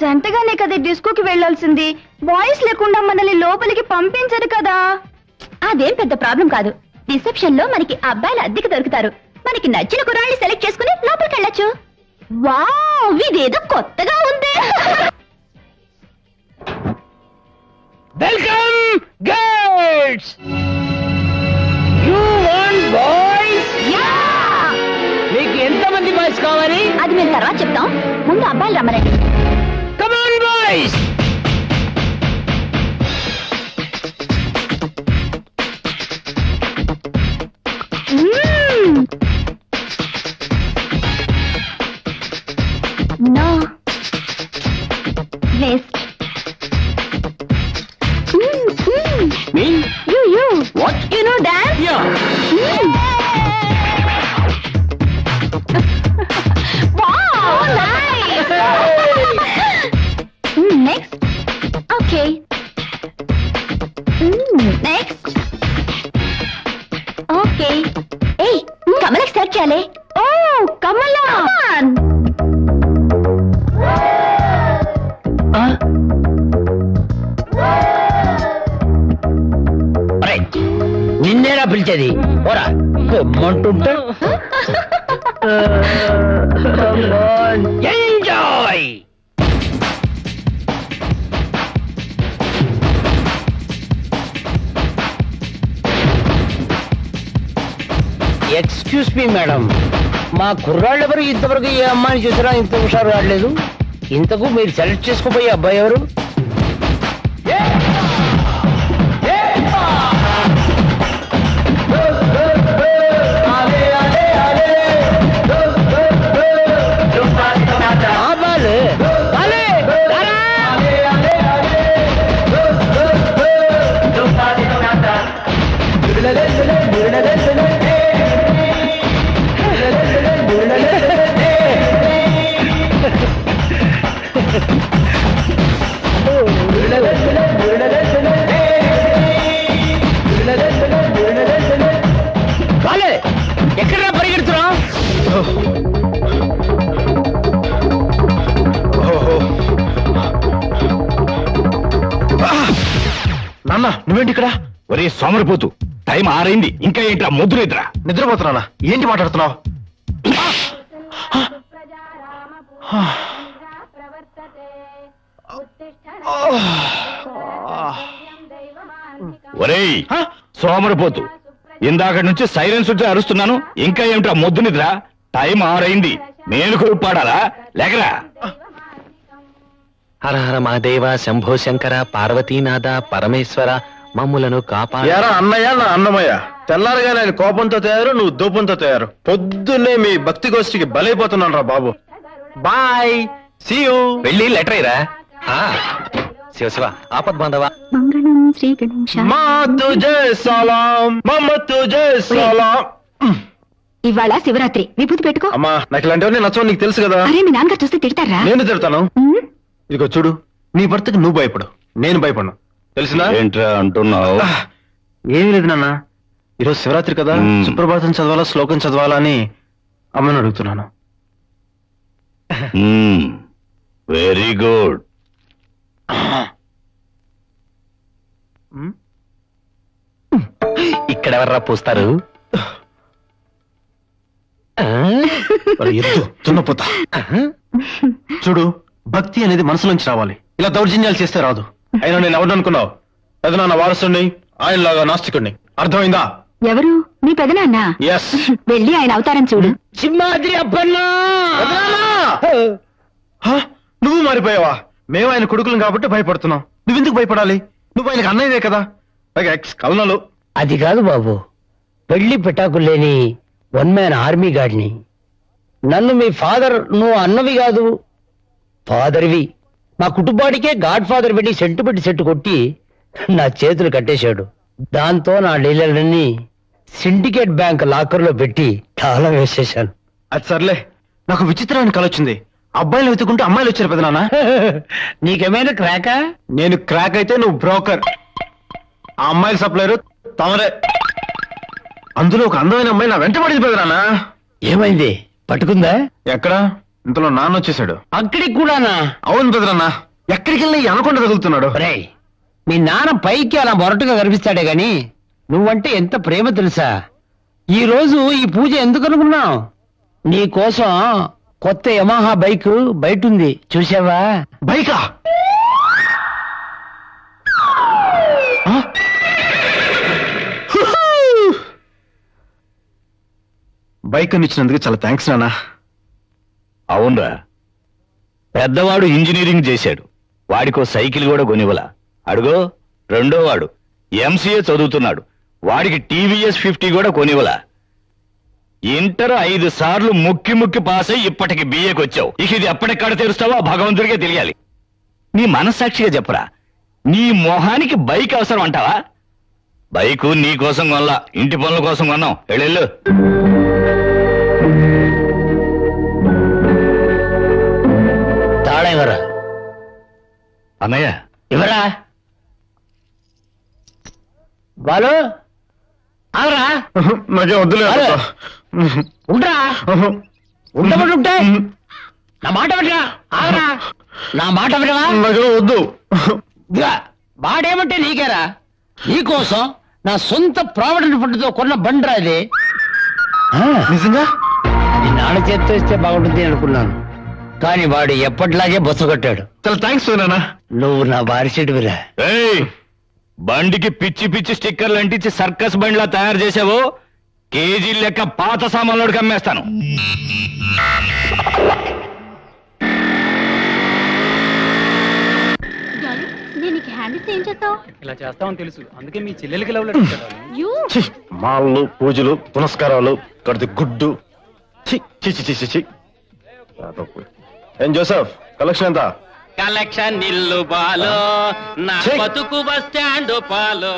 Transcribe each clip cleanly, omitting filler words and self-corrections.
జంటగానే కదా డిస్కోకి వెళ్ళాల్సింది. బాయ్స్ లేకుండా మనల్ని లోపలికి పంపించరు కదా. అదేం పెద్ద ప్రాబ్లం కాదు. రిసెప్షన్ లో మనకి అబ్బాయిలు అద్దెకి దొరుకుతారు. మనకి నచ్చిన కుర్రాళ్ళని సెలెక్ట్ చేసుకుని లోపలికి వెళ్ళొచ్చు. వావ్, ఇదేదో కొత్తగా ఉంది. Welcome girls. You want boys? Yeah. మీకు ఎంత మంది బాయ్స్ కావాలి? అది నేను తర్వాత చెప్తాం. ముందు అబ్బాయిలు రమ్మనండి. Boys! No. West. Me? You. What? You know dance? Yeah. Wow! Nice! Hey. Next. Okay. Next. Okay. Hey, Kamala start chale. Oh, Kamala. Come on. Huh? Arey, ninnera pilchadi. Ora, kommantunta. Come on. Enjoy. Excuse me madam, మా కుర్రాళ్ళెవరు ఇంతవరకు ఏ అమ్మాయిని చూసినా ఇంత హుషారు రాలేదు. ఇంతకు మీరు సెలెక్ట్ చేసుకోబోయే అబ్బాయి ఎవరు? నాన్న నువ్వేంటి ఇక్కడ? ఒరే సోమరిపోతు, టైం ఆరైంది, ఇంకా ఏంట్రా ముద్దు నిద్రా? నిద్రపోతున్నా, ఏంటి మాట్లాడుతున్నావు? ఒరే సోమరిపోతు, ఇందాక నుంచి సైలెన్స్ వచ్చి అరుస్తున్నాను, ఇంకా ఏమిట్రా ముద్దు నిద్రా? టైం ఆరైంది, నేను కొరకు పాడాలా? లేకరా. హర హర మహాదేవ, శంభో శంకర, పార్వతీనాథ, పరమేశ్వర, మమ్ములను కాపాడారా అన్నయ్య నా అన్నమయ్య తెల్లారగానే ఆయన కోపంతో తయారు నువ్వు దూపంతో తయారు పొద్దునే మీ భక్తి గోష్ఠికి బలైపోతున్నాను రా బాబు బై సీ యు వెళ్ళి లెటర్ ఇరా ఆ శివశివ ఆపద్ బాంధవ మంగళం శ్రీ గణేశ మా తుజే సలాం మమ్మ తుజే సలాం ఇవాళ శివరాత్రి విభూతి పెట్టుకో అమ్మా నాకు ఇలాంటివన్నీ నచ్చవు నీకు తెలుసు కదా అరే మీ నాన్నగారు చూస్తే తిడతారా నేను తిడతాను ఇదిగో చూడు నీ భర్తకి నువ్వు భయపడు నేను భయపడను తెలుసునా ఏంట్రా అంటున్నావు ఏమీ లేదు నాన్న ఈరోజు శివరాత్రి కదా సుప్రభాతం చదవాలా శ్లోకం చదవాలా అని అమ్మను అడుగుతున్నాను వెరీ గుడ్ ఇక్కడెవర్రా పూస్తారు చున్నపోత చూడు భక్తి అనేది మనసులోంచి రావాలి ఇలా దౌర్జన్యాలు చేస్తే రాదు అయినా నేను ఎవరు అనుకున్నావు పెదనాన్న వారసుని ఆయనలాగా నాస్తికుడిని అర్థమైందా ఎవరు మీ పెదనాన్న వెళ్ళి ఆయన అవతారం చూడు సింహాద్రి అబ్బన్నా నువ్వు మారిపోయావా మేము ఆయన కొడుకులం కాబట్టి భయపడుతున్నాం నువ్వెందుకు భయపడాలి నువ్వు ఆయనకు అన్నయ్యవే కదా ఎక్స్ కలనలు అది కాదు బాబు పెళ్లి పిటాకులు లేని వన్ మ్యాన్ ఆర్మీ గాడిని నన్ను మీ ఫాదర్ నువ్వు అన్నవి కాదు ఫాదర్వి మా కుటుంబానికే గాడ్ ఫాదర్ పెట్టి సెంటు కొట్టి నా చేతులు కట్టేశాడు దాంతో నా డీలర్లన్నీ సిండికేట్ బ్యాంక్ లాకర్లో పెట్టి తాళం వేసేశాను అది సర్లే నాకు విచిత్రమైన కళ వచ్చింది అబ్బాయిలు వెతుకుంటే అమ్మాయిలు వచ్చారు పెదనాన్న నీకేమైనా క్రాకా నేను క్రాక్ అయితే నువ్వు బ్రోకర్ ఆ అమ్మాయిల సప్లైరు తమరే అందులో ఒక అందమైన అమ్మాయి నా వెంట పడింది పెదనాన్న ఏమైంది పట్టుకుందా ఎక్కడ ఇంతలో నాన్న వచ్చేసాడు అక్కడికి కూడానా అవును పెదనాన్న ఎక్కడికి వెళ్ళి అనకుండా తగులుతున్నాడు మీ నాన్న పైకి అలా మొరటుగా కనిపిస్తాడే గాని నువ్వంటే ఎంత ప్రేమ తెలుసా ఈ రోజు ఈ పూజ ఎందుకు అనుకున్నావు నీ కోసం కొత్త యమహా బైక్ బయట ఉంది చూసావా బైకా బైక్ అని ఇచ్చినందుకు చాలా థ్యాంక్స్ నాన్న అవునరా పెద్దవాడు ఇంజనీరింగ్ చేశాడు వాడికో సైకిల్ కూడా కొనివ్వలా అడుగో రెండోవాడు ఎంసీఏ చదువుతున్నాడు వాడికి TVS 50 కూడా కొనివ్వలా ఇంటర్ 5 సార్లు ముక్కి పాస్ అయ్యి ఇప్పటికి BAకి వచ్చావు ఇక ఇది ఎప్పటికక్కడ తెరుస్తావో భగవంతుడికే తెలియాలి నీ మనస్సాక్షిగా చెప్పరా నీ మోహానికి బైక్ అవసరం అంటావా బైకు నీ కోసం కొనలా ఇంటి పనుల కోసం కొన్నాం ఎళ్ళెళ్ళు అన్నయ్య ఇవరా బాలు అవరా నాకే వద్దులే ఉండరా ఉంటా నా మాట వినరా అవరా నా మాట వినరా నాకే వద్దు వాడేమంటే నీకేరా నీకోసం నా సొంత ప్రావిడెంట్ ఫండ్తో కొన్న బండ్రా ఇది నిజంగా నాన్న చేత్తో ఇస్తే బాగుంటుంది అనుకున్నాను కానీ వాడు ఎప్పటిలాగే బస్సు కట్టాడు చాలా థ్యాంక్స్ నాన్న నువ్వు నా బారిసిడివిరా బండికి పిచ్చి పిచ్చి స్టిక్కర్లు అంటించి సర్కస్ బండిలా తయారు చేసావు కేజీ లెక్క పాత సామాన్లోకి అమ్మేస్తాను ఇలా చేస్తామని తెలుసు అందుకే మీ చెల్లెలకి మాళ్ళు పూజలు పునస్కారాలు కడితే గుడ్డు జోసఫ్ కలెక్షన్ ఎంత కలెక్షన్ ఇల్లు బాలో నా బతుకు బస్ స్టాండ్ పాలో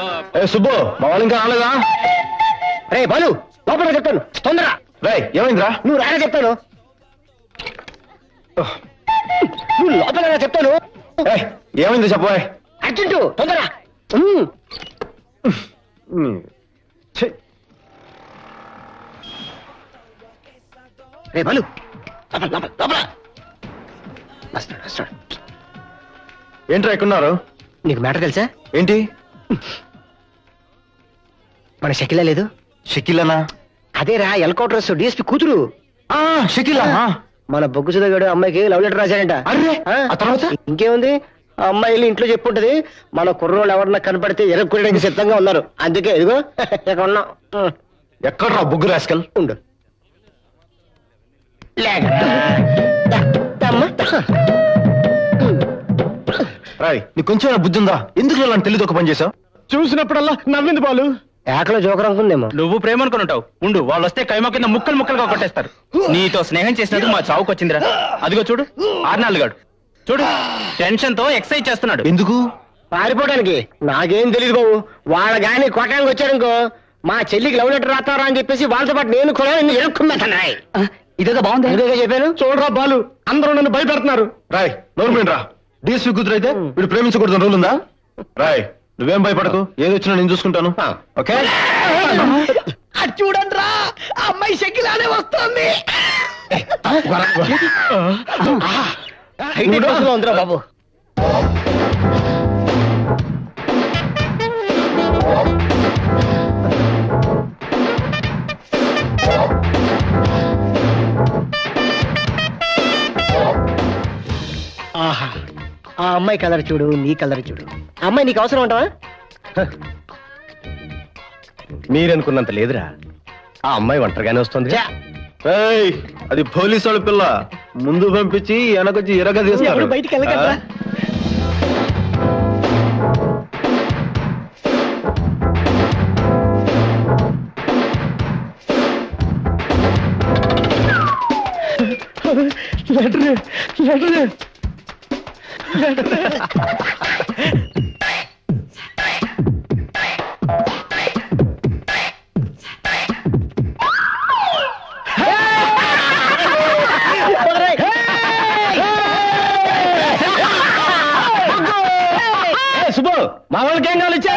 సుబ్బు మా వాళ్ళు ఇంకా రాలేదా రే బాలు లోపల చెప్తాను తొందర రే ఏమైందిరా నువ్వు రాగా చెప్తాను నువ్వు లోపల చెప్తాను ఏమైంది చెప్పు అర్జెంటు తొందర రే బాలు ఏంట్రా ఎక్కున్నారు నీకు మ్యాటర్ తెలుసా ఏంటి మన షకిలా లేదు షకిలానా అదేరా ఎల్కోట్రస్ DSP కూతురు షకిలా మన బొగ్గు చదవగాడు అమ్మాయికి లవ్ లెటర్ రాశాడంట ఇంకేముంది అమ్మాయిలు ఇంట్లో చెప్పుంటది మన కుర్రోళ్ళు ఎవరన్నా కనపడితే ఎరగొట్టడానికి సిద్ధంగా ఉన్నారు అందుకే ఇదిగో ఎక్కడున్నా ఎక్కడరా బొగ్గు రాస్కల్ ఉండు కొంచెం బుద్ధి ఉందా ఎందుకు తెలీదు ఒక పని చేసావు చూసినప్పుడల్లా నవ్వింది బాలు ఏకల జోకర్ అనుకునేమో నువ్వు ప్రేమ అనుకుంటావు ఉండు వాళ్ళు వస్తే కైమా కింద ముక్కలు ముక్కలుగా కొట్టేస్తారు నీతో స్నేహం చేసినందుకు మా చావుకు వచ్చిందిరా అదిగో చూడు ఆర్నాల్ గాడు చూడు టెన్షన్ తో ఎక్సైజ్ చేస్తున్నాడు ఎందుకు పారిపోవడానికి నాకేం తెలియదు బాబు వాళ్ళ గాని కొట్టడానికి వచ్చారనుకో మా చెల్లికి లవ్ లెటర్ రాస్తారా అని చెప్పేసి వాళ్ళతో పాటు నేను కూడా ఎరుక్కున్నాయి ఇదేదో బాగుంది ఇదేదో చెప్పాను చూడరా బాలు అందరూ నన్ను భయపెడుతున్నారు రాయ్ నోర్మేన్ రా డీసీ కుదురైతే వీడు ప్రేమించకూడదని రూల్ ఉందా రాయ్ నువ్వేం భయపడకు ఏది వచ్చినా నేను చూసుకుంటాను ఓకే అది చూడండి రా అమ్మాయి శకిలానే వస్తుంది బాబు ఆహా ఆ అమ్మాయి కలర్ చూడు నీ కలర్ చూడు అమ్మాయి నీకు అవసరం ఉంటావా మీరనుకున్నంత లేదురా ఆ అమ్మాయి ఒంటరిగానే వస్తుంది అది పోలీసు వాళ్ళ పిల్ల ముందు పంపించి వెనకొచ్చి ఇరగా తీస్తారు బయటికి వెళ్ళగలరా లెటర్ లెటర్ సుబ్బు మా వాళ్ళకి ఏం కావాలి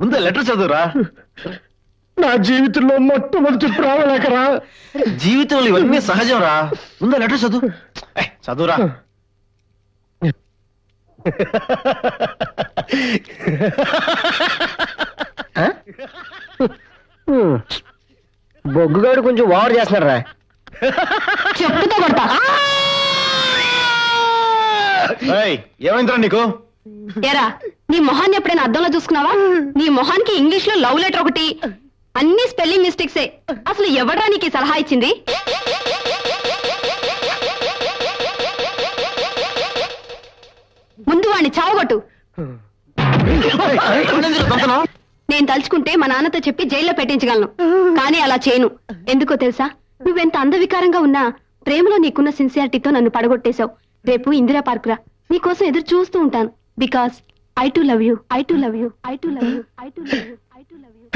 ముందే లెటర్ చదువురా నా జీవితంలో మొట్టమొదటి ప్రాణలేకరా జీవితంలో ఇవన్నీ సహజం రా ముందు లెటర్ చదువు చదువురా బొగ్గుగాడు కొంచెం ఓవర్ చేస్తున్నారు రా చెప్పుతో కొడతా ఏమైందిరా నీకు ఏరా నీ మొహాన్ని ఎప్పుడైనా అద్దంలో చూసుకున్నావా నీ మొహానికి ఇంగ్లీష్ లో లవ్ లెటర్ ఒకటి అన్ని స్పెల్లింగ్ మిస్టేక్సే అసలు ఎవడా నీకు సలహా ఇచ్చింది ముందు వాడిని చావగొట్టు నేను తలుచుకుంటే మా నాన్నతో చెప్పి జైల్లో పెట్టించగలను కానీ అలా చేయను ఎందుకో తెలుసా నువ్వెంత అందవికారంగా ఉన్నా ప్రేమలో నీకున్న సిన్సియారిటీతో నన్ను పడగొట్టేశావు రేపు ఇందిరా పార్క్ రా నీకోసం ఎదురు చూస్తూ ఉంటాను because I too love you I too love you I too love you I too love you I too love you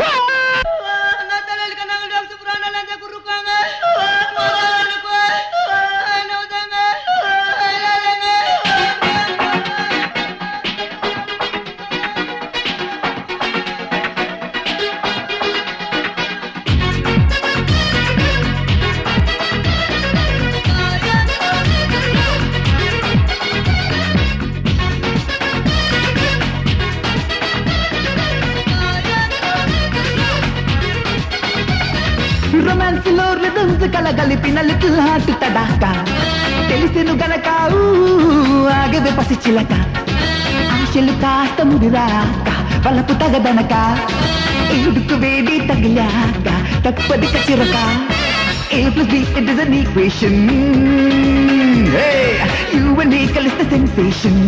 కలిస్తే సెన్సేషన్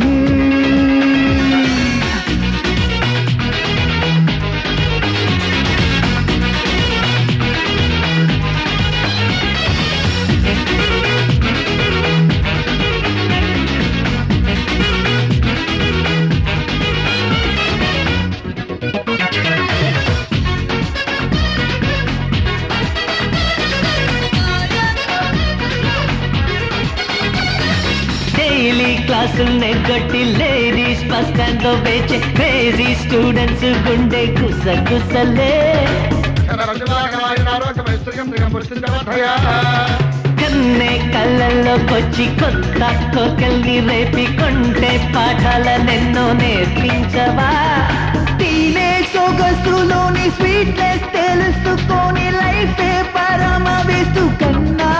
लेडीज बस स्टैंड लो बेचे मेरी स्टूडेंट्स गुंडे गुस्सा गुस्सले कन्ने कल्लल्लो कोच्ची कोट्टा कोकल्ली रेपी कुंटे पाठाल निन्नु नेर्पिंचवा टीनेज सोगसुलोनी स्वीटनेस तेलुसुकोनी लाइफ ए परम वेस्तु कन्ना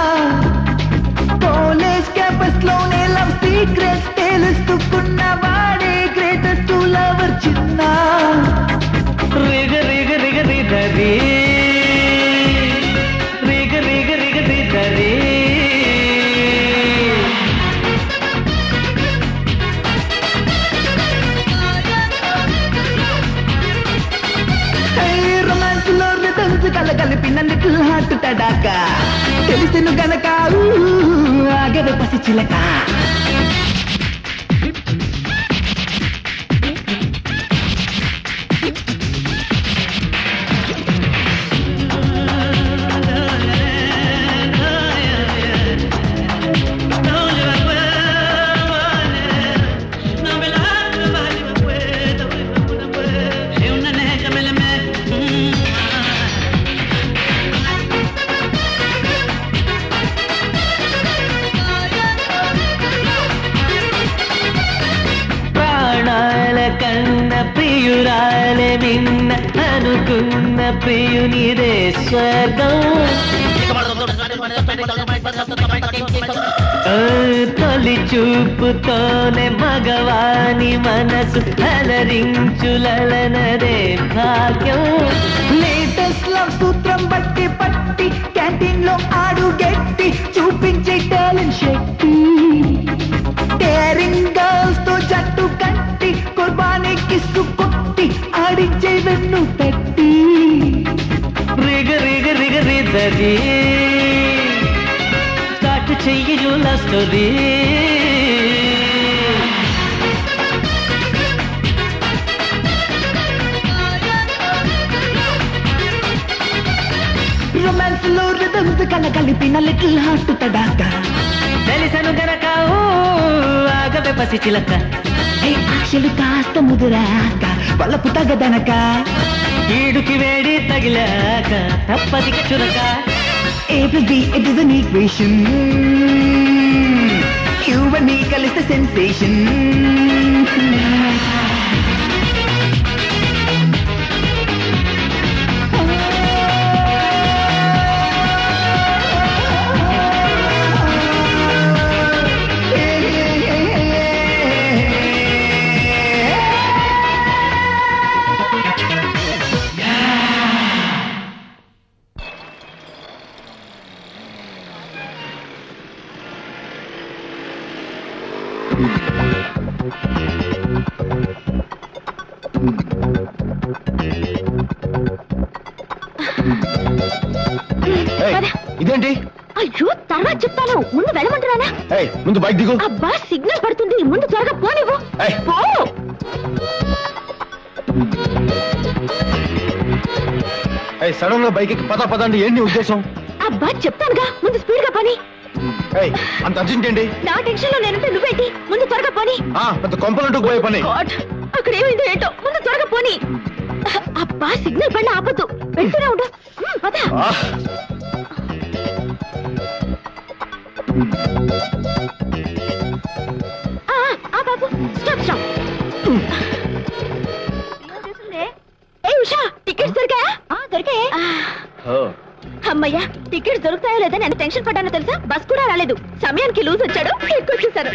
कॉलेज कैंपस लोने लव सीक्रेट्स తెలుసుకున్న వాడే గ్రేటెస్ట్ లవర్ చిన్న రిగ రిగ రిగ రిదరి రిగ రిగ రిగ రిదరి మనసు కలగలిపిన లిటిల్ హార్ట్ తడాకా తెలిసెను గనక ఆగదు పసిచిలక తొలి చూపుతోనే మగవాని మనసు అలరించులనదే భాగ్యం లేటెస్ట్ లవ్ సూత్రం బట్టి పట్టి క్యాంటీన్ లో ఆడుగెట్టి చూపించే టాలెంట్ శక్తి డేరింగ్ గర్ల్స్ తో జట్టు కట్టి కుర్బానీ కిస్సు కొట్టి ఆడించే వెన్ను తట్టి రిగ రిగ రిగ రిదది చెయ్యు లస్తది రొమాన్స్ లో రిథమ్స్ కలగలిపిన లిటిల్ హార్ట్ తడాక తెలిసను గనక ఆగవే పసిచిలక ఆశలు కాస్త ముదురాక వలపు తగదనక ఏడుకి వేడి తగిలాక తప్పదిక చురక A plus B, it is an equation. You and me కలిసి the sensation. ముందు బైక్ దిగు. అబ్బా సిగ్నల్ పడుతుంది, ముందు త్వరగా పో నువ్వు. సడన్ గా బైక్ ఎక్కి పదా పదా అంటే ఏంటి ఉద్దేశం? అబ్బా చెప్తానుగా, ముందు స్పీడ్ గా పని. అంత అర్జెంట్ ఏంటి? నా టెన్షన్ లో నేనంటే నువ్వేంటి, ముందు త్వరగా పోనీ. పెద్ద కొంపలంటూ పోయే పని. అక్కడ ఏమైందో ఏంటో, ముందు త్వరగా పోనీ. అబ్బా సిగ్నల్ పడిన ఆపద్దు, వెళ్తూనే ఉండు. అమ్మయ్యా టికెట్ దొరుకుతాయో లేదా నేను టెన్షన్ పడ్డానో తెలుసా? బస్ కూడా రాలేదు, సమయానికి లూజ్ వచ్చాడు, ఎక్కువచ్చేసారు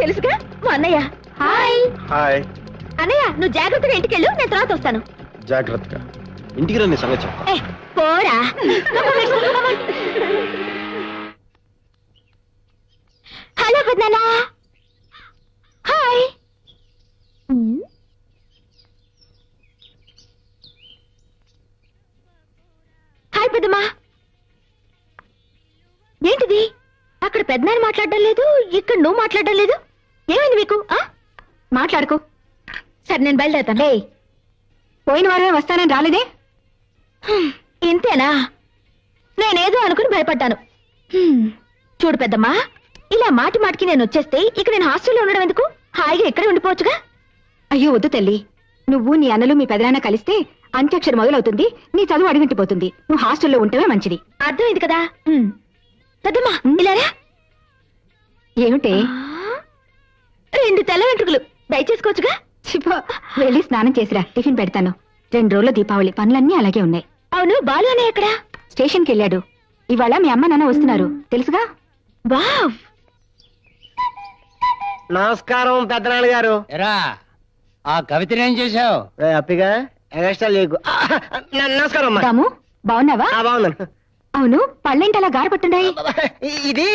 తెలుసుగా. మా అన్నయ్య. హాయ్ అన్నయ్య, నువ్వు జాగ్రత్తగా ఇంటికి వెళ్ళు, నేను తర్వాత వస్తాను. జాగ్రత్తగా ఇంటికి రా, నేను సంగతి చెప్తా. పోరా హలో పెద్దనా. హాయ్ హాయ్ పెద్దమ్మా. ఏంటిది అక్కడ పెద్దనాన్న మాట్లాడడం లేదు, ఇక్కడ నువ్వు మాట్లాడడం లేదు, ఏమైంది మీకు? మాట్లాడుకో సరే, నేను బయలుదేరుతాను. పోయిన వారమే వస్తానని రాలేదే? ఇంతేనా? నేనేదో అనుకుని భయపడ్డాను. చూడు పెద్దమ్మా, ఇలా మాటి మాటికి నేను వచ్చేస్తే ఇక నేను హాస్టల్లో ఉండడం ఎందుకు? హాయిగా ఇక్కడే ఉండిపోవచ్చుగా. అయ్యో వద్దు తల్లి, నువ్వు నీ అన్నలు మీ పెదనాన్న కలిస్తే అంత్యాక్షరి మొదలవుతుంది, నీ చదువు అడిగింటిపోతుంది, నువ్వు హాస్టల్లో ఉంటమే మంచిది. అర్థమైంది కదా పెద్దమ్మా? ఇలారా. ఏమిటే? రెండు తెల్ల వెంట్రుకలు దయచేసుకోవచ్చుగా. వెళ్ళి స్నానం చేసిరా, టిఫిన్ పెడతాను. 2 రోజుల దీపావళి పనులన్నీ అలాగే ఉన్నాయి. అవును బాలునే ఎక్కడ? స్టేషన్కి వెళ్ళాడు. ఇవాళ మీ అమ్మ నాన్న వస్తున్నారు తెలుసుగా. వావ్ నమస్కారం పెద్దనాన్న గారు. ఎరా ఆ కవితను ఏం చేశావు? హ్యాపీగా ఎగస్ట్రా లేకు. నమస్కారం అమ్మా. రాము బాగున్నావా? బాగున్నాను. అవును పళ్ళేంటి అలా గారు పట్టున్నాయి? ఇది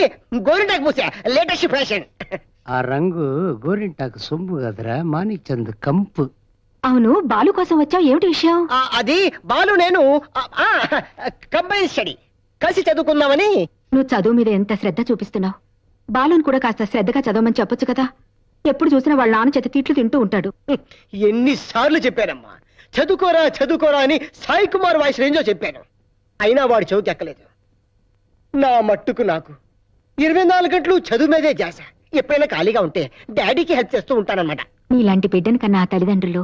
గోరింటాకు పూసా, లేటెస్ట్ ఫ్యాషన్. ఆ రంగు గోరింటాకు సొంపు కదరా, మాణిక్చంద్ కంపు. అవును బాలు కోసం వచ్చావు ఏంటి విషయం? అది బాలు నేను కంబైన్ స్టడీ కలిసి చదువుకుందామని. నువ్వు చదువు మీద ఎంత శ్రద్ధ చూపిస్తున్నావు, బాలుని కూడా కాస్త శ్రద్ధగా చదవమని చెప్పొచ్చు కదా. ఎప్పుడు చూసినా వాళ్ళ నాన్న చేత తిట్లు తింటూ ఉంటాడు. ఎన్నిసార్లు చెప్పానమ్మా చదువుకోరా చదువుకోరా అని సాయి కుమార్ వాయిస్ రేంజో చెప్పాను, అయినా వాడు చెవికి ఎక్కలేదు. నా మట్టుకు నాకు 24 గంటలు చదువు మీదే జాస. ఎప్పుడైనా ఖాళీగా ఉంటే డాడీకి హెల్ప్ చేస్తూ ఉంటానన్నమాట. నీలాంటి బిడ్డను కన్నా ఆ తల్లిదండ్రులు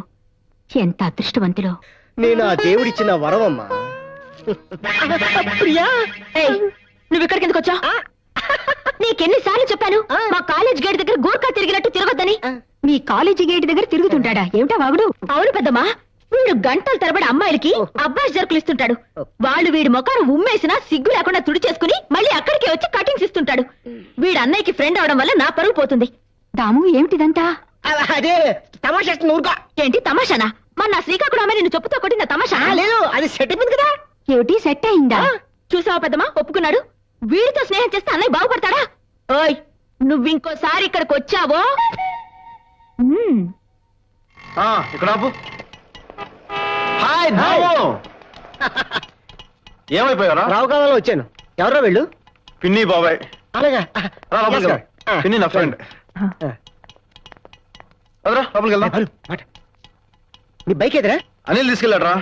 ఎంత అదృష్టవంతులో. నేను ఆ దేవుడిచ్చిన వరవమ్మా. ప్రియా నువ్వు ఇక్కడికి ఎందుకు వచ్చా? నీకెన్నిసార్లు చెప్పాను మా కాలేజ్ గేట్ దగ్గర గోర్ఖా తిరిగినట్టు తిరగొద్దని. మీ కాలేజీ గేట్ దగ్గర తిరుగుతుంటాడా ఏమిటా వాగుడు? అవును పెద్దమ్మా, వీడు గంటల తరబడి అమ్మాయిలకి అబ్బాయి జరుకులు ఇస్తుంటాడు. వాళ్ళు వీడి మొఖాను ఉమ్మేసినా సిగ్గు లేకుండా తుడిచేసుకుని మళ్ళీ అక్కడికే వచ్చి కటింగ్స్ ఇస్తుంటాడు. వీడి అన్నయ్యకి ఫ్రెండ్ అవడం వల్ల నా పరువు పోతుంది. దాము ఏమిటిదంతా? అదే తమాషా. ఏంటి తమాషానా? మన నా శ్రీకాకుళం అమ్మాయి నిన్ను చెప్పుతో కొట్టిందా? తమాషా లేదు, అది సెట్ అయిపోయింది కదా. ఏమిటి సెట్ అయిందా? చూసావా పెద్దమ్మా ఒప్పుకున్నాడు. వీడితో స్నేహం చేస్తే అన్నయ్య బాగుపడతాడా? ఓయ్ నువ్వింకోసారి ఇక్కడికి వచ్చావో. ఏమైపోయారా? రావు కావాలో వచ్చాను. ఎవరో వెళ్ళు. పిన్ని బాబాయ్. అలాగా పిన్ని నా ఫ్రెండ్. నీ బైక్ ఎదురా? అనిల్ తీసుకెళ్ళాడరా.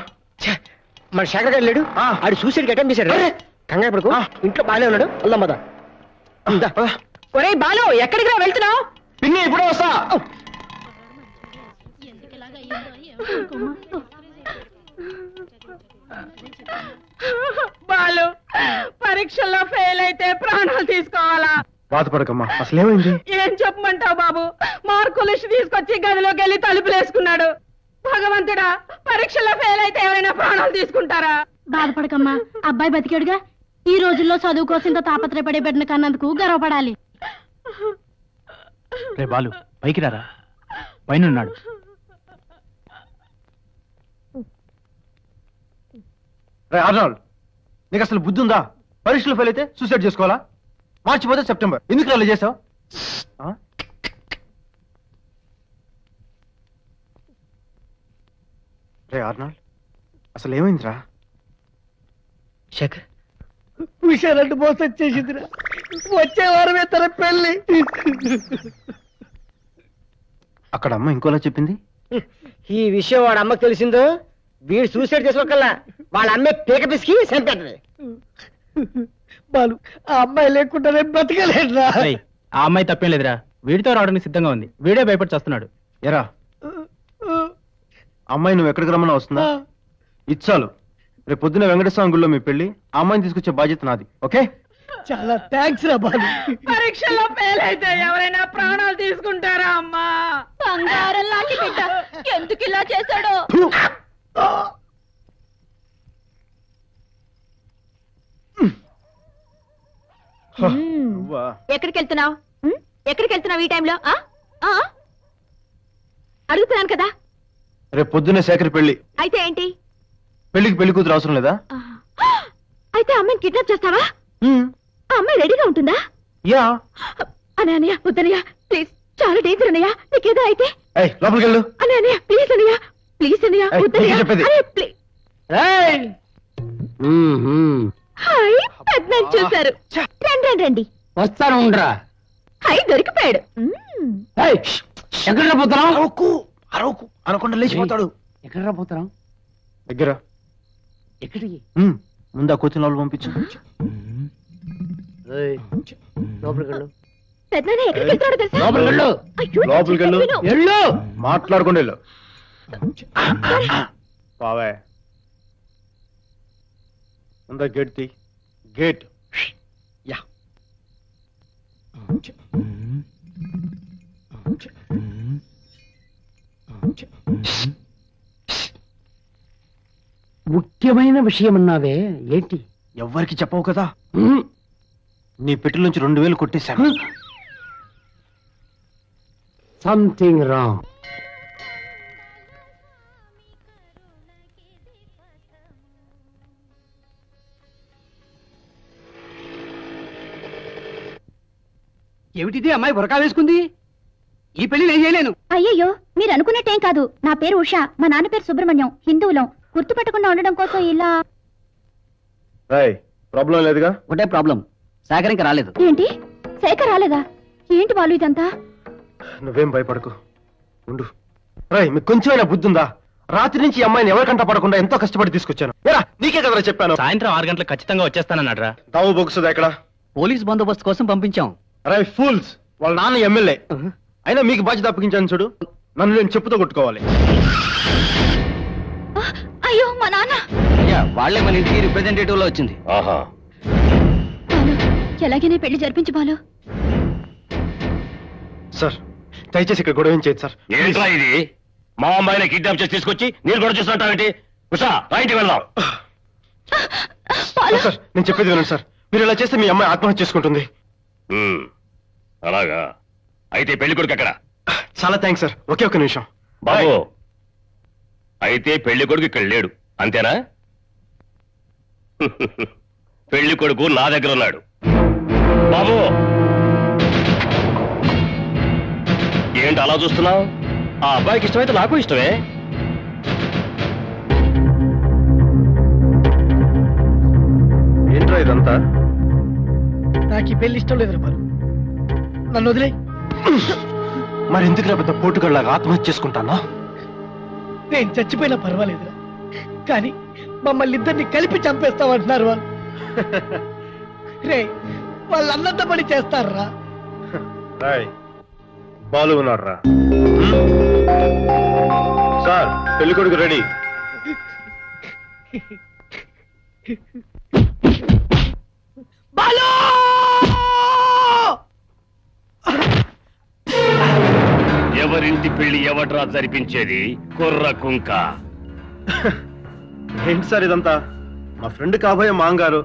మన శేఖర్ గారు లేడు, ఆడు సూసైడ్ అటెంప్ట్ చేశాడు. కంగారు పడుకో, ఇంట్లో బాగానే ఉన్నాడు. వెళ్దాం పద. ఒరే బాలు ఎక్కడికి రా వెళ్తున్నావు? పిన్ని ఇప్పుడే వస్తా. బాలు పరీక్షల్లో ఫెయిల్ అయితే ప్రాణాలు తీసుకోవాలా? బాధపడకమ్మా, అసలు ఏమైంది? ఏం చెప్పమంటావు బాబు, మార్కులు తీసుకొచ్చి గదిలోకి వెళ్ళి తలుపులు వేసుకున్నాడు. భగవంతుడా, పరీక్షల్లో ఫెయిల్ అయితే ఎవరైనా ప్రాణాలు తీసుకుంటారా? బాధపడకమ్మా, అబ్బాయి బతికాడుగా. ఈ రోజుల్లో చదువు కోసం ఇంత తాపత్రయపడే బిడ్డను కన్నందుకు గర్వపడాలి. రే బాలు పైకి రారా, పైన ఉన్నాడు. రే అర్నాల్డ్, నీకు అసలు బుద్ధి ఉందా? పరీక్షలు ఫెయిల్ అయితే సూసైడ్ చేసుకోవాలా? మార్చిపోతే సెప్టెంబర్, ఎందుకు అలా చేసావు? రే అర్నాల్డ్ అసలు ఏమైందిరా? శేఖర్ విషయాలంటే మోసం వచ్చేసిందిరా. వచ్చే వారమే తన పెళ్ళి. అక్కడ అమ్మ ఇంకోలా చెప్పింది. ఈ విషయం వాడు అమ్మకు తెలిసిందో వీడు సూసైడ్ చేసుకోకల్లా వాళ్ళ అమ్మాయి పీక పిసికి చంపేటది. బాలు ఆ అమ్మాయి లేకుండానే బతకలేదురా. ఆ అమ్మాయి తప్పేం లేదురా, వీడితో రావడానికి సిద్ధంగా ఉంది. వీడే భయపడి చేస్తున్నాడు. ఎరా అమ్మాయి నువ్వు ఎక్కడికి రమ్మన్నా వస్తుందా? ఇచ్చాలు, రేపు పొద్దున వెంకటేశ్వర గుళ్ళో మీ పెళ్లి. ఆ అమ్మాయిని తీసుకొచ్చే బాధ్యత నాది. ఓకే చాలా థ్యాంక్స్ రా బాలు. పరీక్షలో ఫెయిల్ అయితే ఎవరైనా ప్రాణాలు తీసుకుంటారా అమ్మా? బంగారం లాంటి బిడ్డ ఎందుకు ఇలా చేశాడో. ఎక్కడికెళ్తున్నావు ఎక్కడికెళ్తున్నావు ఈ టైంలో? అడుగుతున్నాను కదా. రేపు పొద్దున్నే శేఖర్ పెళ్లి. అయితే ఏంటి? పెళ్లికి పెళ్లి కూతురు అవసరం లేదా? అయితే అమ్మాయిని కిడ్నాప్ చేస్తావా? అమ్మాయి రెడీగా ఉంటుందా? యా అనయ్య వద్దనయ్య ప్లీజ్, చాలా డేంజర్ అనయ్య, నీకేదో అయితే. లోపలికి వెళ్ళు. అనయ్య ప్లీజ్ అనయ్య, ప్లీజ్ అనయ్య వద్దనయ్య. చూసారు రండి రండి వస్తాను. హాయ్ దొరికిపోయాడు. ఎక్కడ పోతారాకు అనకుండా లేచిపోతాడు. ఎక్కడ పోతారా? దగ్గర ఎక్కడికి? ముందు ఆ కూర్చుని లోపల పంపించు. మాట్లాడకుండా వెళ్ళు. బావే ముందా గేట్ తీ. గేట్ యా. ముఖ్యమైన విషయం అన్నావే, ఏంటి? ఎవ్వరికి చెప్పవు కదా. నీ పెట్టెల నుంచి 2000 కొట్టేశాను. Something wrong. ఏమిటిది అమ్మాయి బురకా వేసుకుంది? అయ్యయ్యో మీరు అనుకున్నట్టేం కాదు నా పేరు ఉషా మా నాన్న పేరు సుబ్రహ్మణ్యం హిందువులం గుర్తుపట్టకుండా ఉండడం కోసం ఇలా ఏయ్ ప్రాబ్లం లేదుగా ఒకటే ప్రాబ్లం సాగర్ ఇంకా రాలేదు ఏంటి సాగర్ రాలేదా ఏంటి బాలు ఇదంతా నువ్వేం భయపడకు ఉండు రేయ్ మీకు కొంచెమైనా బుద్ధి ఉందా రాత్రి నుంచి అమ్మాయిని ఎవరికంట పడకుండా ఎంతో కష్టపడి తీసుకొచ్చాను ఏరా నీకే కదరా చెప్పాను సాయంత్రం 6 గంటలకు ఖచ్చితంగా వచ్చేస్తానన్నాడరా దావు బొక్సుదా ఇక్కడ పోలీస్ బందోబస్తు కోసం పంపించాం రేయ్ ఫూల్స్ వాళ్ళ నాన్న ఎమ్మెల్యే అయినా మీకు బాధ్యత అప్పగించాను చూడు నన్ను నేను చెప్పుతో కొట్టుకోవాలి అయ్యో మా నాన్న వాళ్ళే మన ఇంటికి రిప్రజెంటేటివ్ లా వచ్చింది ఎలాగైనా పెళ్లి జరిపించు బాలు సార్ దయచేసి ఇక్కడ గొడవ ఏం చేయదు సార్ ఏంట్రా ఇది మా అమ్మాయిని కిడ్నాప్ చేసి తీసుకొచ్చి నేను గొడవ చేస్తుంటావేంటి ఉషా రైట్ వెళ్దాం సార్ నేను చెప్పేది వినండి సార్ మీరు ఇలా చేస్తే మీ అమ్మాయి ఆత్మహత్య చేసుకుంటుంది అలాగా అయితే పెళ్లి కొడుకు అక్కడ చాలా థ్యాంక్స్ సార్ ఒకే ఒక్క నిమిషం బాబు అయితే పెళ్లి కొడుకు ఇక్కడ లేడు అంతేనా పెళ్లి కొడుకు నా దగ్గర ఉన్నాడు బాబు ఏంటి అలా చూస్తున్నావు ఆ అబ్బాయికి ఇష్టమైతే నాకు ఇష్టమే ఏంట్రా ఇదంతా నాకు ఈ పెళ్లి ఇష్టం లేదు బాబు నన్ను వదిలే మరి ఎందుకు రా పెద్ద పోటుకళ్ళగా ఆత్మహత్య చేసుకుంటానా నేను చచ్చిపోయినా పర్వాలేదు కానీ మమ్మల్ని ఇద్దరిని కలిపి చంపేస్తామంటున్నారు వాళ్ళు రే వాళ్ళు అన్నంత పడి చేస్తారా బాలు ఉన్నారా సార్ పెళ్లి కొడుకు రెడీ బాలు ఎవరింటి పెళ్లి ఎవట్రా జరిపించేది కుర్ర కుంక ఏంటి సార్ ఇదంతా మా ఫ్రెండ్ కాబోయే మాంగారు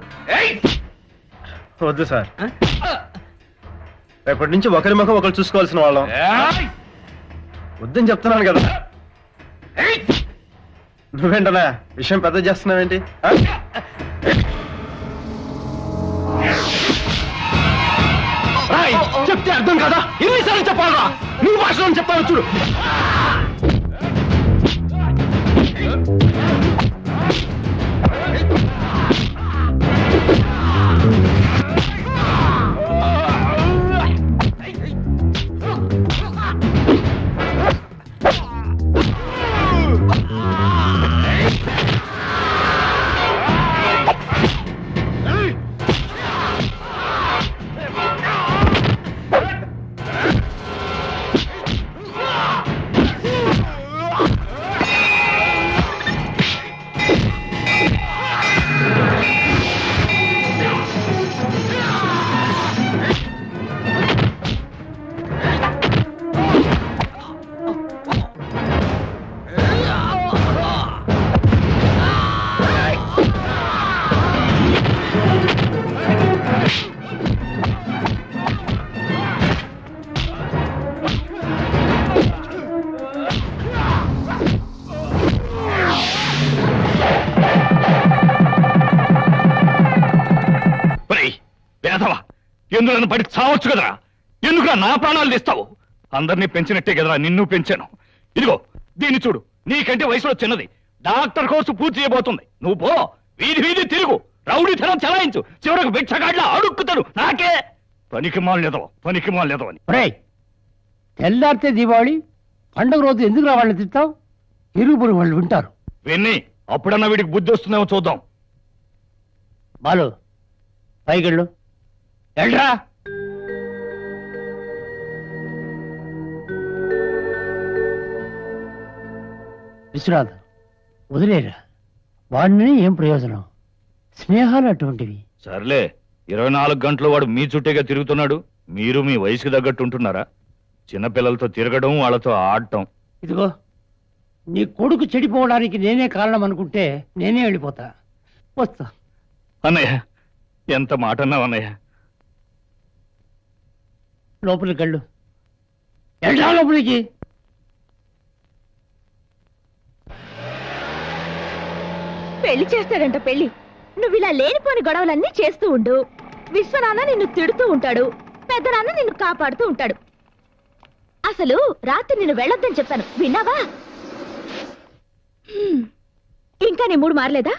వద్దు సార్ రేపటి నుంచి ఒకరి ముఖం ఒకరు చూసుకోవాల్సిన వాళ్ళం వద్దని చెప్తున్నాను కదా నువ్వేంటనా విషయం పెద్ద చేస్తున్నావేంటి చెప్తే అర్థం కదా ఎన్నిసార్లు చెప్పాలా నువ్వు భాషలో చెప్పాలి చూడు ఎందుకు పడి చావచ్చు కదరా ఎందుకురా నా ప్రాణాలు తీస్తావు అందరినీ పెంచినట్టే కదరా నిన్ను పెంచాను ఇదిగో దీన్ని చూడు నీకంటే వయసులో చిన్నది డాక్టర్ కోర్సు పూర్తి చేయబోతుంది నువ్వు పో వీధి వీధి తిరుగు రౌడీ తరం చలాయించు చివరకు బిచ్చగాడ్లా అడుక్కుతాడు నాకే పనికి మాలు లేదవ అని తెల్లారితే దీపావళి పండుగ రోజు ఎందుకు రావాలని తిట్టావు ఇరుగు పొరుగు వాళ్ళు వింటారు విన్ని అప్పుడన్నా వీడికి బుద్ధి వస్తుందేమో చూద్దాం బాలు పైకెళ్ళు ఎల్రా విశ్వనాథం వదిలేరా వాడిని ఏం ప్రయోజనం స్నేహాలు అటువంటివి సర్లే 24 గంటలు వాడు మీ చుట్టేగా తిరుగుతున్నాడు మీరు మీ వయసుకి తగ్గట్టు ఉంటున్నారా చిన్నపిల్లలతో తిరగడం వాళ్ళతో ఆడటం ఇదిగో నీ కొడుకు చెడిపోవడానికి నేనే కారణం అనుకుంటే నేనే వెళ్ళిపోతా వస్తా అన్నయ్య ఎంత మాట అన్నావు అన్నయ్య లోపలికి వెళ్ళు ఎలా లోపలికి పెళ్లి చేస్తాడంట పెళ్లి నువ్వు ఇలా లేనిపోని గొడవలన్నీ చేస్తూ ఉండు విశ్వనాన్న నిన్ను తిడుతూ ఉంటాడు పెద్దనాన్న నిన్ను కాపాడుతూ ఉంటాడు అసలు రాత్రి నిన్ను వెళ్ళొద్దని చెప్పాను విన్నావా? ఇంకా నీ మూడు మారలేదా?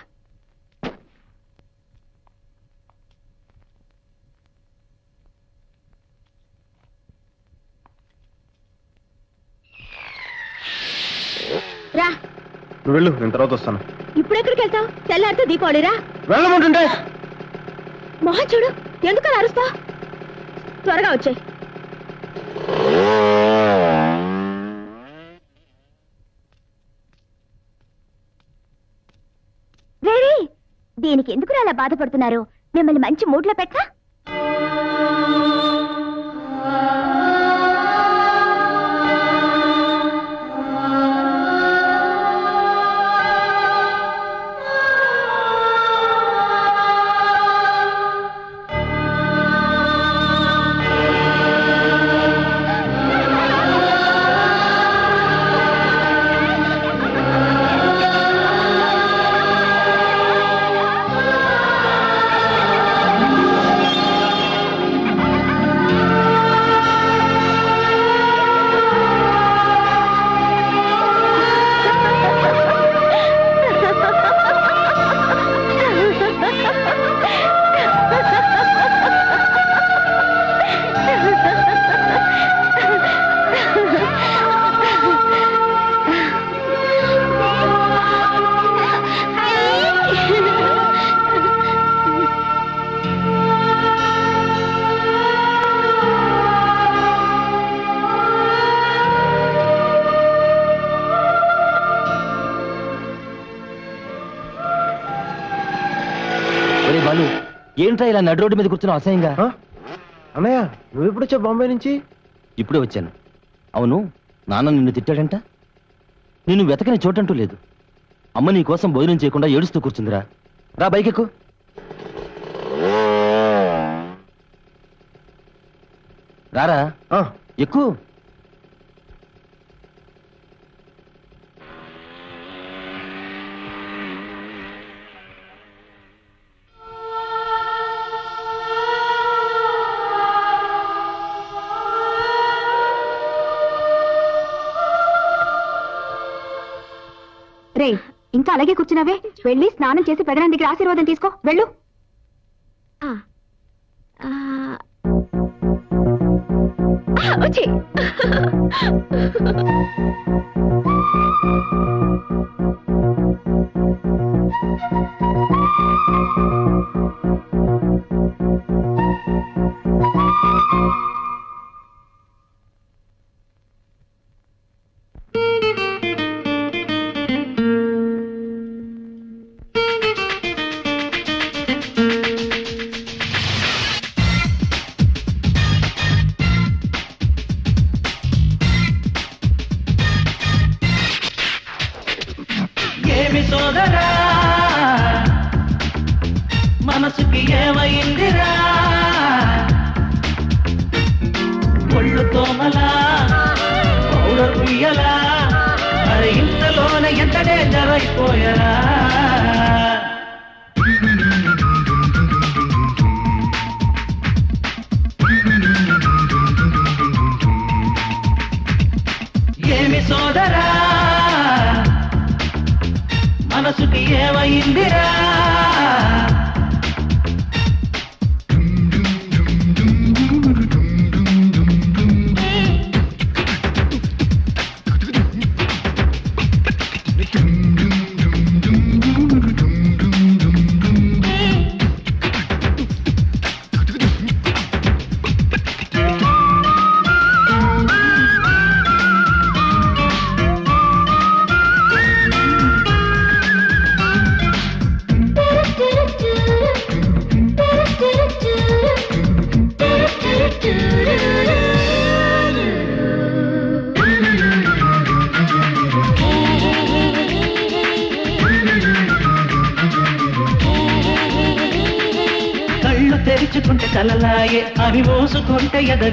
రా నువ్వు వెళ్ళు, నేను తర్వాత వస్తాను. ఇప్పుడు ఎక్కడికి వెళ్తావు? తెల్లారితో దీపావళి రా. వెళ్ళమంటుంటే మొహం చూడు, ఎందుకని అరుస్తా? త్వరగా వచ్చాయి. దీనికి ఎందుకు అలా బాధపడుతున్నారు? మిమ్మల్ని మంచి మూడ్లో పెట్టా. ఏంట్రా ఇలా నడు రోడ్డు మీద కూర్చున్నావు అసహ్యంగా? అన్నయ్య నువ్వు ఎప్పుడు వచ్చావు బాంబే నుంచి? ఇప్పుడే వచ్చాను. అవును, నాన్న నిన్ను తిట్టాడంట. నిన్ను వెతకని చోటంటూ లేదు. అమ్మ నీ కోసం భోజనం చేయకుండా ఏడుస్తూ కూర్చుందిరా. రా బైక్ ఎక్కు. రారా ఎక్కు. రే ఇంకా అలాగే కూర్చున్నావే, వెళ్ళి స్నానం చేసి పెదనాన్న దగ్గర ఆశీర్వాదం తీసుకో. వెళ్ళు.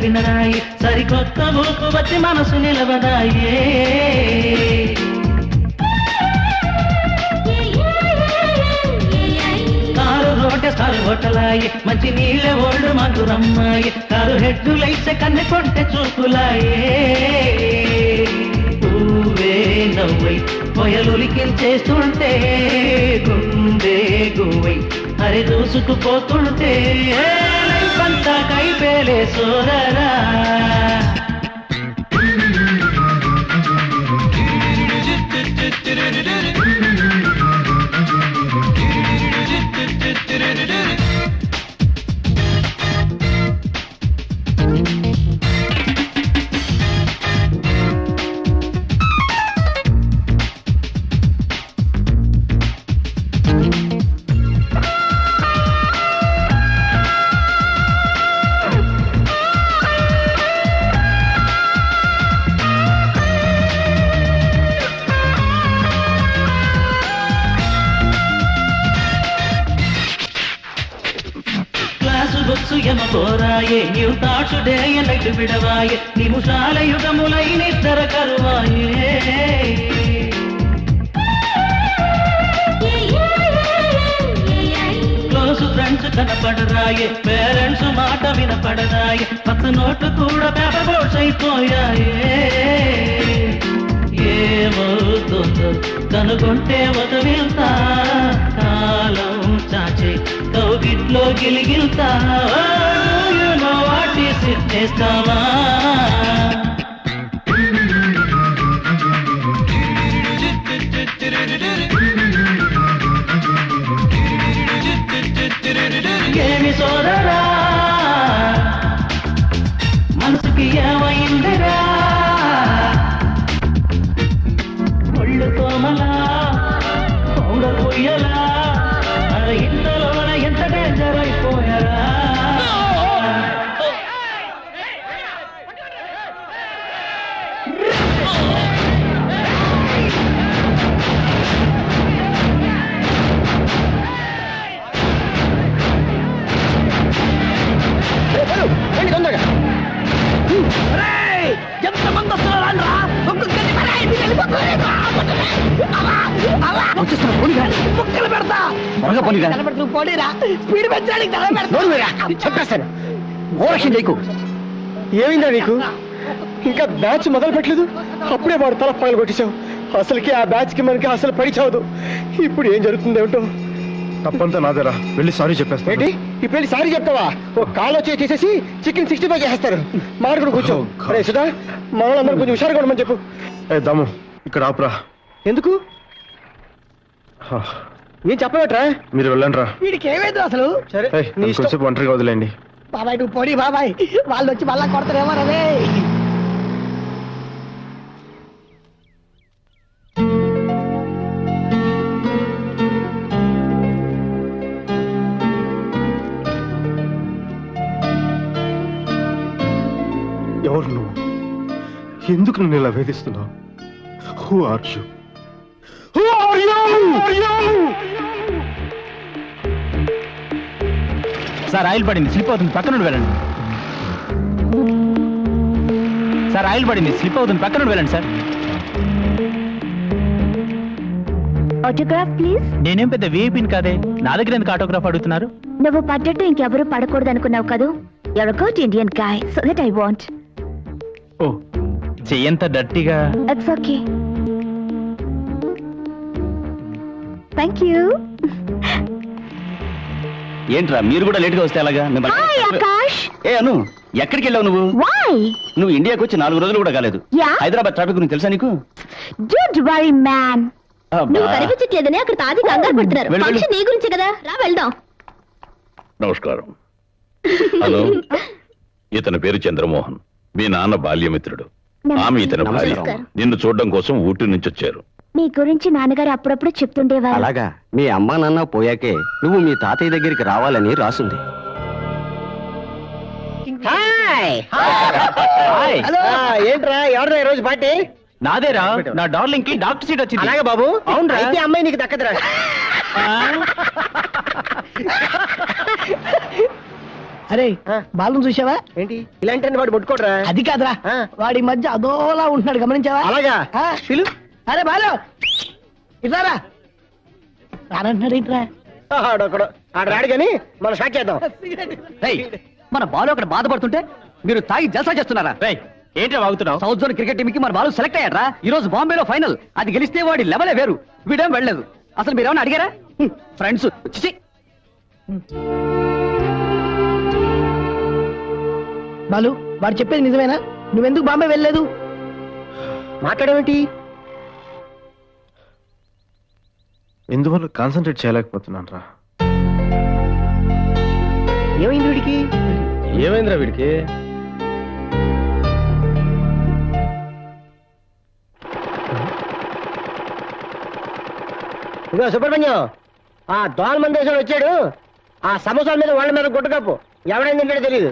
వినరాయి సరికొత్త ఊపు వచ్చి మనసు నిలవదాయే. కారు రోడ్డు సరువట పాటలాయే మంచి నీళ్ళే ఓల్డ్ మధురమ్మాయే కారు హెడ్డులైతే కన్నె కొంటే చూపులాయే పూవే నవ్వై పొయలులికించేస్తుంటే గుండే గువై హరి దూసుకుపోతుంటే లైఫంతా కైపేలే సోరరా విడవాయే నిముషాల యుగములై నిద్ర కరువాయే క్లోసు ఫ్రెండ్స్ కనపడరాయే పేరెంట్స్ మాట వినపడరాయే పచ్చ నోటు కూడా పేపబోషైపోయాయే ఏమవుతుందో కనుగొంటే వదవిల్తా కాలం చాచే కౌగిట్లో గిలిగిల్తా చేస్తావా ఏమి సోదరా మనసుకి ఏమైందిరా ఒళ్ళు తోమలా పౌడ పొయ్యలా ఇందులోన ఎంత డేంజర్ అయిపోయారా ఏమైందా నీకు ఇంకా బ్యాచ్ మొదలు పెట్టలేదు అప్పుడే వాడు తల పగలు కొట్టేశావు అసలుకి ఆ బ్యాచ్ కి మనకి అసలు పడిచావదు ఇప్పుడు ఏం జరుగుతుంది ఏమిటో తప్పంతా నాదరా వెళ్ళి సారీ చెప్పేస్తా ఏంటి ఈ పెళ్లి సారీ చెప్తావా ఓ కాలో చేసేసి చికెన్ 65 చేస్తారు మాట కూడా కూర్చో సుధా మనందరూ కొంచెం హుషారుగా ఉండమని చెప్పు దాము ఇక్కడ ఆపరా ఎందుకు ఏం చెప్పవేట్రా మీరు వెళ్ళండి రా వీడికి ఏమైందో అసలు సరే కొంచెం ఒంటరిగా వదిలేండి బాబాయ్ నువ్వు పోడి బాబాయ్ వాళ్ళు వచ్చి మళ్ళా కొడతారేమో రే ఎవరు నువ్వు ఎందుకు నన్ను ఇలా వేధిస్తున్నావు Who are you? Who are you? Sir oil పడింది స్లిప్ అవుతుంది పక్క నుండి వెళ్ళండి సార్ ఆయిల్ పడింది స్లిప్ అవుతుంది పక్క నుండి వెళ్ళండి సార్ ఆటోగ్రాఫ్ ప్లీజ్ నేనేం పెద్ద వీఐపీని కాదే నా దగ్గర ఎందుకు ఆటోగ్రాఫ్ అడుగుతున్నారు నువ్వు పడ్డట్టు ఇంకెవరూ పడకూడదు అనుకున్నావు కదా You're a good Indian guy, so that I want. Oh, చెయ్యంత డర్టీగా. It's okay. Thank you. ఏంట్రా మీరు కూడా లేట్ గా వస్తే అలాగా Hi Akash. ఏ అను ఎక్కడికి వెళ్ళావు నువ్వు? Why? నువ్వు ఇండియాకి వచ్చి 4 రోజులు కూడా కాలేదు. హైదరాబాద్ ట్రాఫిక్ గురించి తెలుసా నీకు? Don't worry man. నువ్వు కనిపించట్లేదని అక్కడ తాగి కంగారు పడుతున్నారు. ఫంక్షన్ నీ గురించి కదా రా వెళ్దాం. నమస్కారం. హలో ఇతని పేరు చంద్రమోహన్ మీ నాన్న బాల్యమిత్రుడు ఆమె ఇతని భార్య నిన్ను చూడడం కోసం ఊటి నుంచి వచ్చారు మీ గురించి నాన్నగారు అప్పుడప్పుడు చెప్తుండేవారు అలాగా మీ అమ్మా నాన్న పోయాకే నువ్వు మీ తాతయ్య దగ్గరికి రావాలని రాసింది ఏంట్రా ఎవరు ఈ రోజు పార్టీ నాదేరా నా డార్లింగ్ కి డాక్టర్ సీట్ వచ్చింది అలాగే బాబు అవునరా అయితే అమ్మాయి నీకు దక్కదురా అరే బాలు చూసావా ఏంటి ఇలాంటి వాడు పట్టుకోడరా అది కాదురా వాడి మధ్య అదోలా ఉంటున్నాడు గమనించావా అలాగా అరే బాలు ఇట్లారా రానంటున్నాడు ఏంట్రా मन षाक मन बाल बाधपड़े तागी जलसा चेस्तुन्नारा సౌత్ జోన్ క్రికెట్ టీమ్ కి మన బాలు సెలెక్ట్ అయ్యారా ఈ రోజు బాంబేలో ఫైనల్ అది గెలిస్తే వాడి లెవెలే వేరు వీడేం వెళ్ళలేదు అసలు మీరు ఏమన్నా అడిగారా ఫ్రెండ్స్ చిచి బాలు వాడు చెప్పేది నిజమేనా నువ్వెందుకు బాంబే వెళ్ళలేదు మాట్లాడేంటి ఎందువల్ల కాన్సంట్రేట్ చేయలేకపోతున్నానరా ఏమైందిరా వీడికి इको सुब्रमण्यम आ दाल मंदेश आ समोसा वाल मेद गुटको एवड़े तेज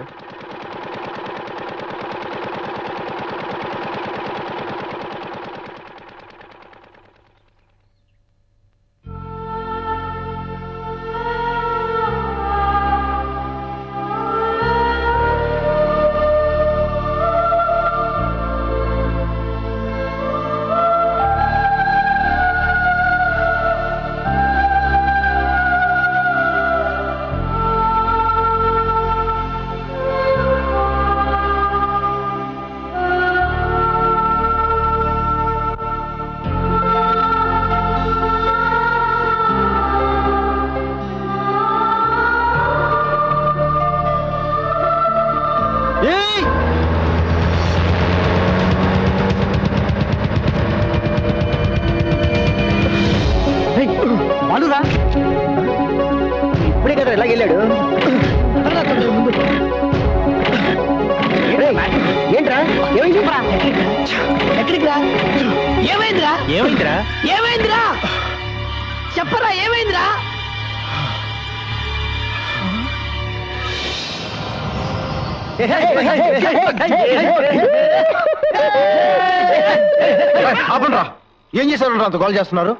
అంత గోల్ చేస్తున్నారు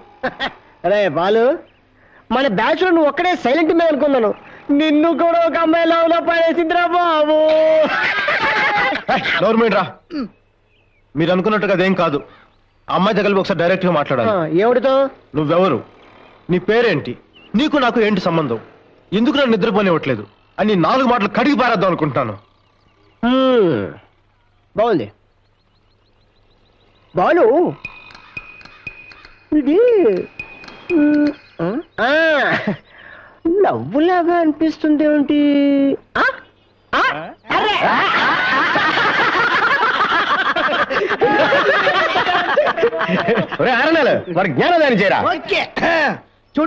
అరే బాలు మన బ్యాచ్ లో నువ్వు ఒక్కడే సైలెంట్ మే అనుకున్నాను నిన్ను కూడా ఒక అమ్మాయి లవ్ లో పడేసిందిరా బాబు నోర్మల్ రా మీరు అనుకున్నట్టుగా అదేం కాదు అమ్మాయి దగ్గరికి ఒకసారి డైరెక్ట్ గా మాట్లాడాలి ఎవరితో నువ్వెవరు నీ పేరేంటి నీకు నాకు ఏంటి సంబంధం ఎందుకు నా నిద్రపోనివ్వట్లేదు అని నాలుగు మాటలు కడిగి పారేద్దాం అనుకుంటాను బాగుంది బాలు నవ్వులాగా అనిపిస్తుంది ఏమిటి చూడు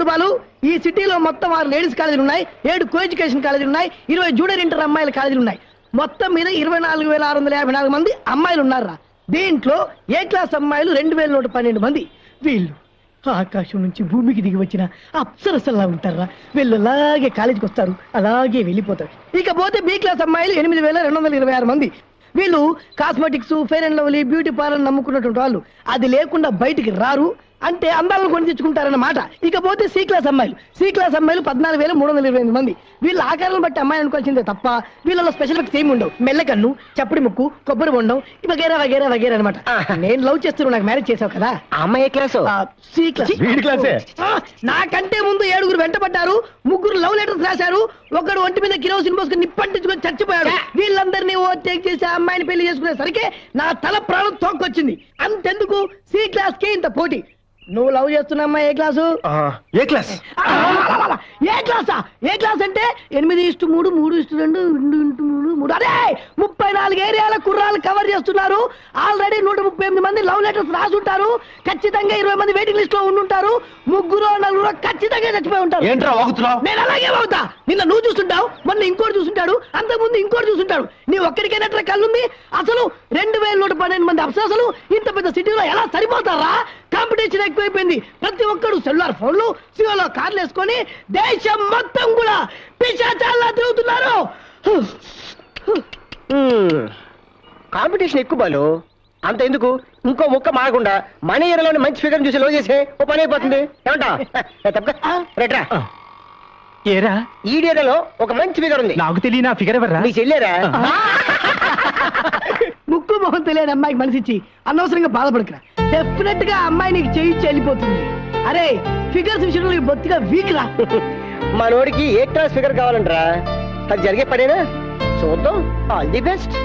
బాలు ఈ సిటీలో మొత్తం 6 లేడీస్ కాలేజీలు ఉన్నాయి 7 కో ఎడ్యుకేషన్ కాలేజీలు ఉన్నాయి 20 జూనియర్ ఇంటర్ అమ్మాయిల కాలేజీలు ఉన్నాయి మొత్తం మీద 24,654 మంది అమ్మాయిలు ఉన్నారా దీంట్లో ఏ క్లాస్ అమ్మాయిలు 2,112 మంది వీళ్ళు ఆకాశం నుంచి భూమికి దిగి వచ్చిన అప్సరసల్లా ఉంటారా వీళ్ళు అలాగే కాలేజీకి వస్తారు అలాగే వెళ్ళిపోతారు ఇకపోతే బి క్లాస్ అమ్మాయిలు 8,226 మంది వీళ్ళు cosmetics fair and lovely beauty parlour నమ్ముకున్నటువంటి వాళ్ళు అది లేకుండా బయటికి రారు అంటే అందాలను కొని తెచ్చుకుంటారన్నమాట ఇకపోతే సి క్లాస్ అమ్మాయిలు 14,328 మంది వీళ్ళ ఆకారాలను బట్టి అమ్మాయి అనుకోవాల్సిందే తప్ప వీళ్ళలో స్పెషల్ ఫిక్స్ ఏమి ఉండవు మెల్లకన్ను చప్పడి ముక్కు కొబ్బరి బొండం వగేరా వగేరా వగేరా అనమాట నేను లవ్ చేస్తున్నాను నాకు మ్యారేజ్ చేసావు కదా అమ్మాయి క్లాస్ సి క్లాస్ నాకంటే ముందు 7 వెంటబడ్డారు 3 లవ్ లెటర్స్ రాశారు ఒకడు ఒంటి మీద కిరోసిన్ పోసుకుని నిప్పంటించుకొని చచ్చిపోయాడు వీళ్ళందరినీ ఓవర్టేక్ చేసి అమ్మాయిని పెళ్లి చేసుకునేసరికి నా తల ప్రాణం తోకొచ్చింది అంతెందుకు సి క్లాస్ కే ఇంత పోటీ నువ్వు లవ్ చేస్తున్నామ్మా ఏ క్లాసు ఏ క్లాస్ అంటే 8:3 3:2 2:3 అదే 34 ఏరియాల కుర్రాలు కవర్ చేస్తున్నారు ఆల్రెడీ 138 మంది లవ్ లెటర్స్ రాసుంటారు ఖచ్చితంగా 20 మంది వెయిటింగ్ లిస్ట్ లో ఉంటారు 3-4 ఖచ్చితంగా చచ్చిపోయి ఉంటారు ఏంట్రా వాగుతున్నావు నేను అలాగే వాగుతా నిన్న నువ్వు చూస్తుంటావు మొన్న ఇంకోటి చూస్తుంటాడు అంతకుముందు ఇంకోటి చూస్తుంటాడు నీ ఒక్కడికైనట్రా కళ్ళుంది అసలు 2,112 మంది అసలు ఇంత పెద్ద సిటీలో ఎలా సరిపోతారా కాంపిటీషన్ ఎక్కువైపోయింది ప్రతి ఒక్కడు సెల్యులార్ ఫోన్లు సివోలో కార్లు వేసుకొని దేశం మొత్తం కూడా పిశాచాల్లా తిరుగుతున్నారు కాంపిటీషన్ ఎక్కువ బాలు అంత ఎందుకు ఇంకో ముక్క మారకుండా మన ఏరియాలోని మంచి ఫిగర్ చూసి లో చేసే ఓ పని అయిపోతుంది ఏమంటా రేట్రా ఏరా ఈ ఏరియాలో ఒక మంచి ఫిగర్ ఉంది నాకు తెలియని ఆ ఫిగర్ ఎవర్రా నీ చెల్లెరా ముక్కు మొహం తెలియని అమ్మాయికి మనసిచ్చి అనవసరంగా బాధపడకరా డెఫినెట్ గా అమ్మాయి నీకు చేయి చెల్లిపోతుంది అరే ఫిగర్స్ విషయంలో బొత్తిగా వీక్ రా मनोड़ की एक क्लास फिगर कावालंट्रा तक जरिए पड़े ना सोतो ऑल दी बेस्ट।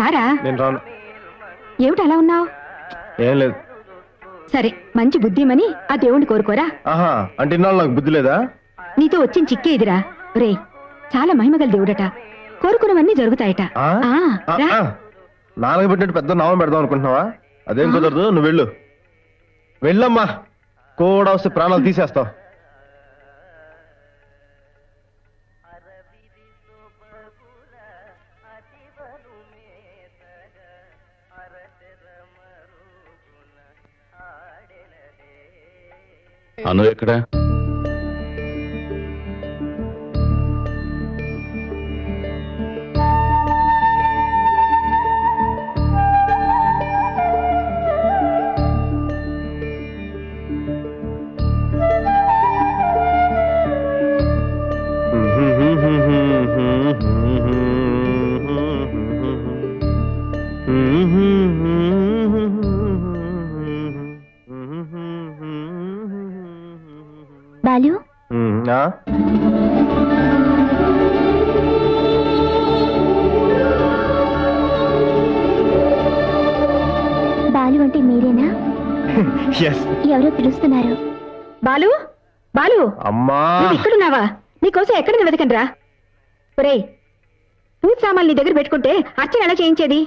रारा ఏమిటి అలా ఉన్నావ్? ఏం లేదు. సరే మంచి బుద్ధిమని ఆ దేవుణ్ణి కోరుకోరా. ఆహా అంటే ఇన్నాళ్ళు నాకు బుద్ధి లేదా? నీతో వచ్చిన చిక్కే ఇదిరా. ఒరేయ్ చాలా మహిమగల దేవుడట, కోరుకున్నవన్నీ జరుగుతాయట. ఆ ఆ నాలుగబెట్టినట్టు పెద్ద నామం పెడదాం అనుకుంటున్నావా? అదేం కుదరదు, నువ్వు వెళ్ళు. వెళ్ళమ్మా, కోడవసి ప్రాణాలు తీసేస్తావు. అను ఎక్కడ? బాలు బాలు అమ్మా ఇక్కడున్నావా? నీకోసం ఎక్కడ వెతకండ్రా. ఒరేయ్ పూజ సామాన్లు నీ దగ్గర పెట్టుకుంటే అర్చన ఎలా చేయించేది?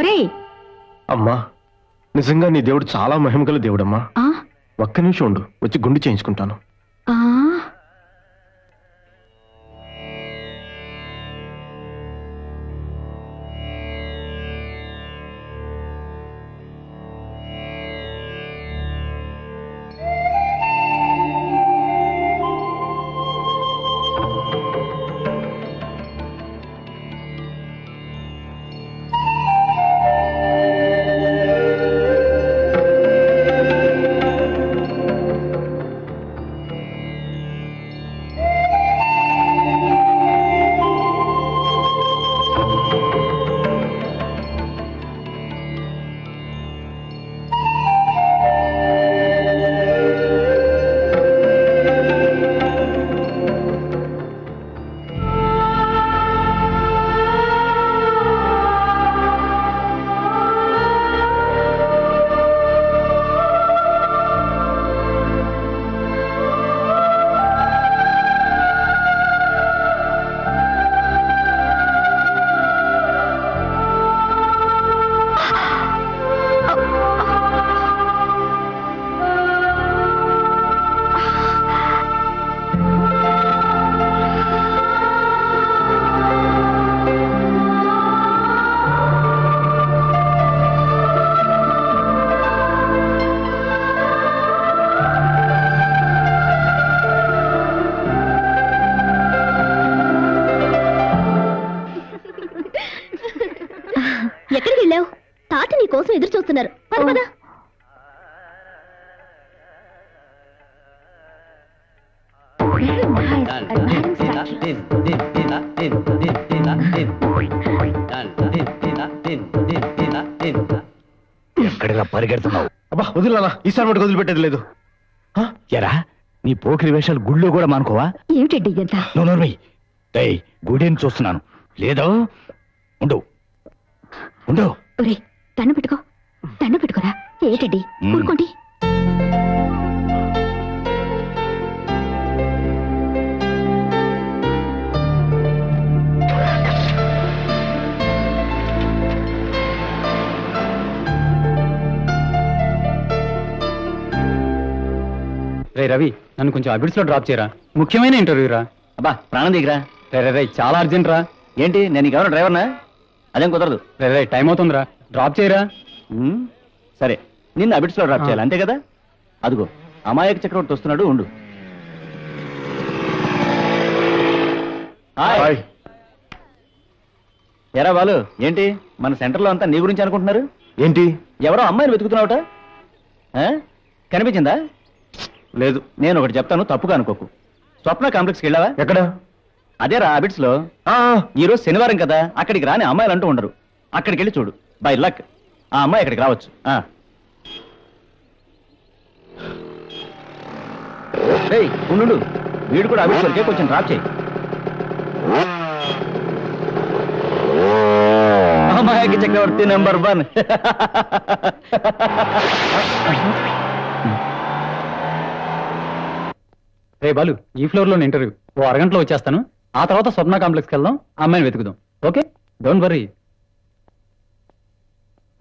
ఒరేయ్ అమ్మా నిజంగా నీ దేవుడు చాలా మహిమగల దేవుడమ్మా. ఒక్క నిమిషం ఉండు, వచ్చి గుండు చేయించుకుంటాను. ఈసారి మటుకు వదిలిపెట్టేది లేదు. ఎరా నీ పోకిరి వేషాలు గుళ్ళో కూడా మానుకోవా? ఏమిటండి గుడేని చూస్తున్నాను లేదో. ఉండవు ఉండవు దండ పెట్టుకో, దండ పెట్టుకోరా. ఏమిటండి ఊరుకోండి. రవి నన్ను కొంచెం అబిడ్స్లో డ్రాప్ చేయరా, ముఖ్యమైన ఇంటర్వ్యూ రా. అబ్బా ప్రాణం దిగరా. రే చాలా అర్జెంట్ రా. ఏంటి నేను ఎవరు డ్రైవర్నా? అదేం కుదరదు. రే టైం అవుతుందిరా, డ్రాప్ చేయరా. సరే నిన్ను అబిడ్స్లో డ్రాప్ చేయాలి అంతే కదా. అదిగో అమాయక చక్రవర్తి వస్తున్నాడు, ఉండు. ఎరా బాలు ఏంటి మన సెంటర్ లో అంతా నీ గురించి అనుకుంటున్నారు ఏంటి ఎవరో అమ్మాయిని వెతుకుతున్నావట ఆ కనిపించిందా లేదు నేను ఒకటి చెప్తాను తప్పుగా అనుకోకు స్వప్న కాంప్లెక్స్ కి వెళ్ళావా ఎక్కడ అదే రా హాబిట్స్ లో ఆ ఈ రోజు శనివారం కదా అక్కడికి రాని అమ్మాయిలు అంటూ ఉండరు అక్కడికి వెళ్ళి చూడు బై లక్ ఆ అమ్మాయి అక్కడికి రావచ్చు ఆ ఏయ్ ఉండు వీడు కూడా హాబిట్స్ వరకే కొంచెం డ్రాప్ చేయి माया की चक्रवर्ती नंबर 1 रे बालू ई फ्लोर लोन इंटरव्यू वो अरगंटलो వచ్చేస్తాను ఆ తర్వాత స్వప్న కాంప్లెక్స్ కి వెళ్దాం అమ్మాయిని వెతుకుదాం ఓకే డోంట్ వర్రీ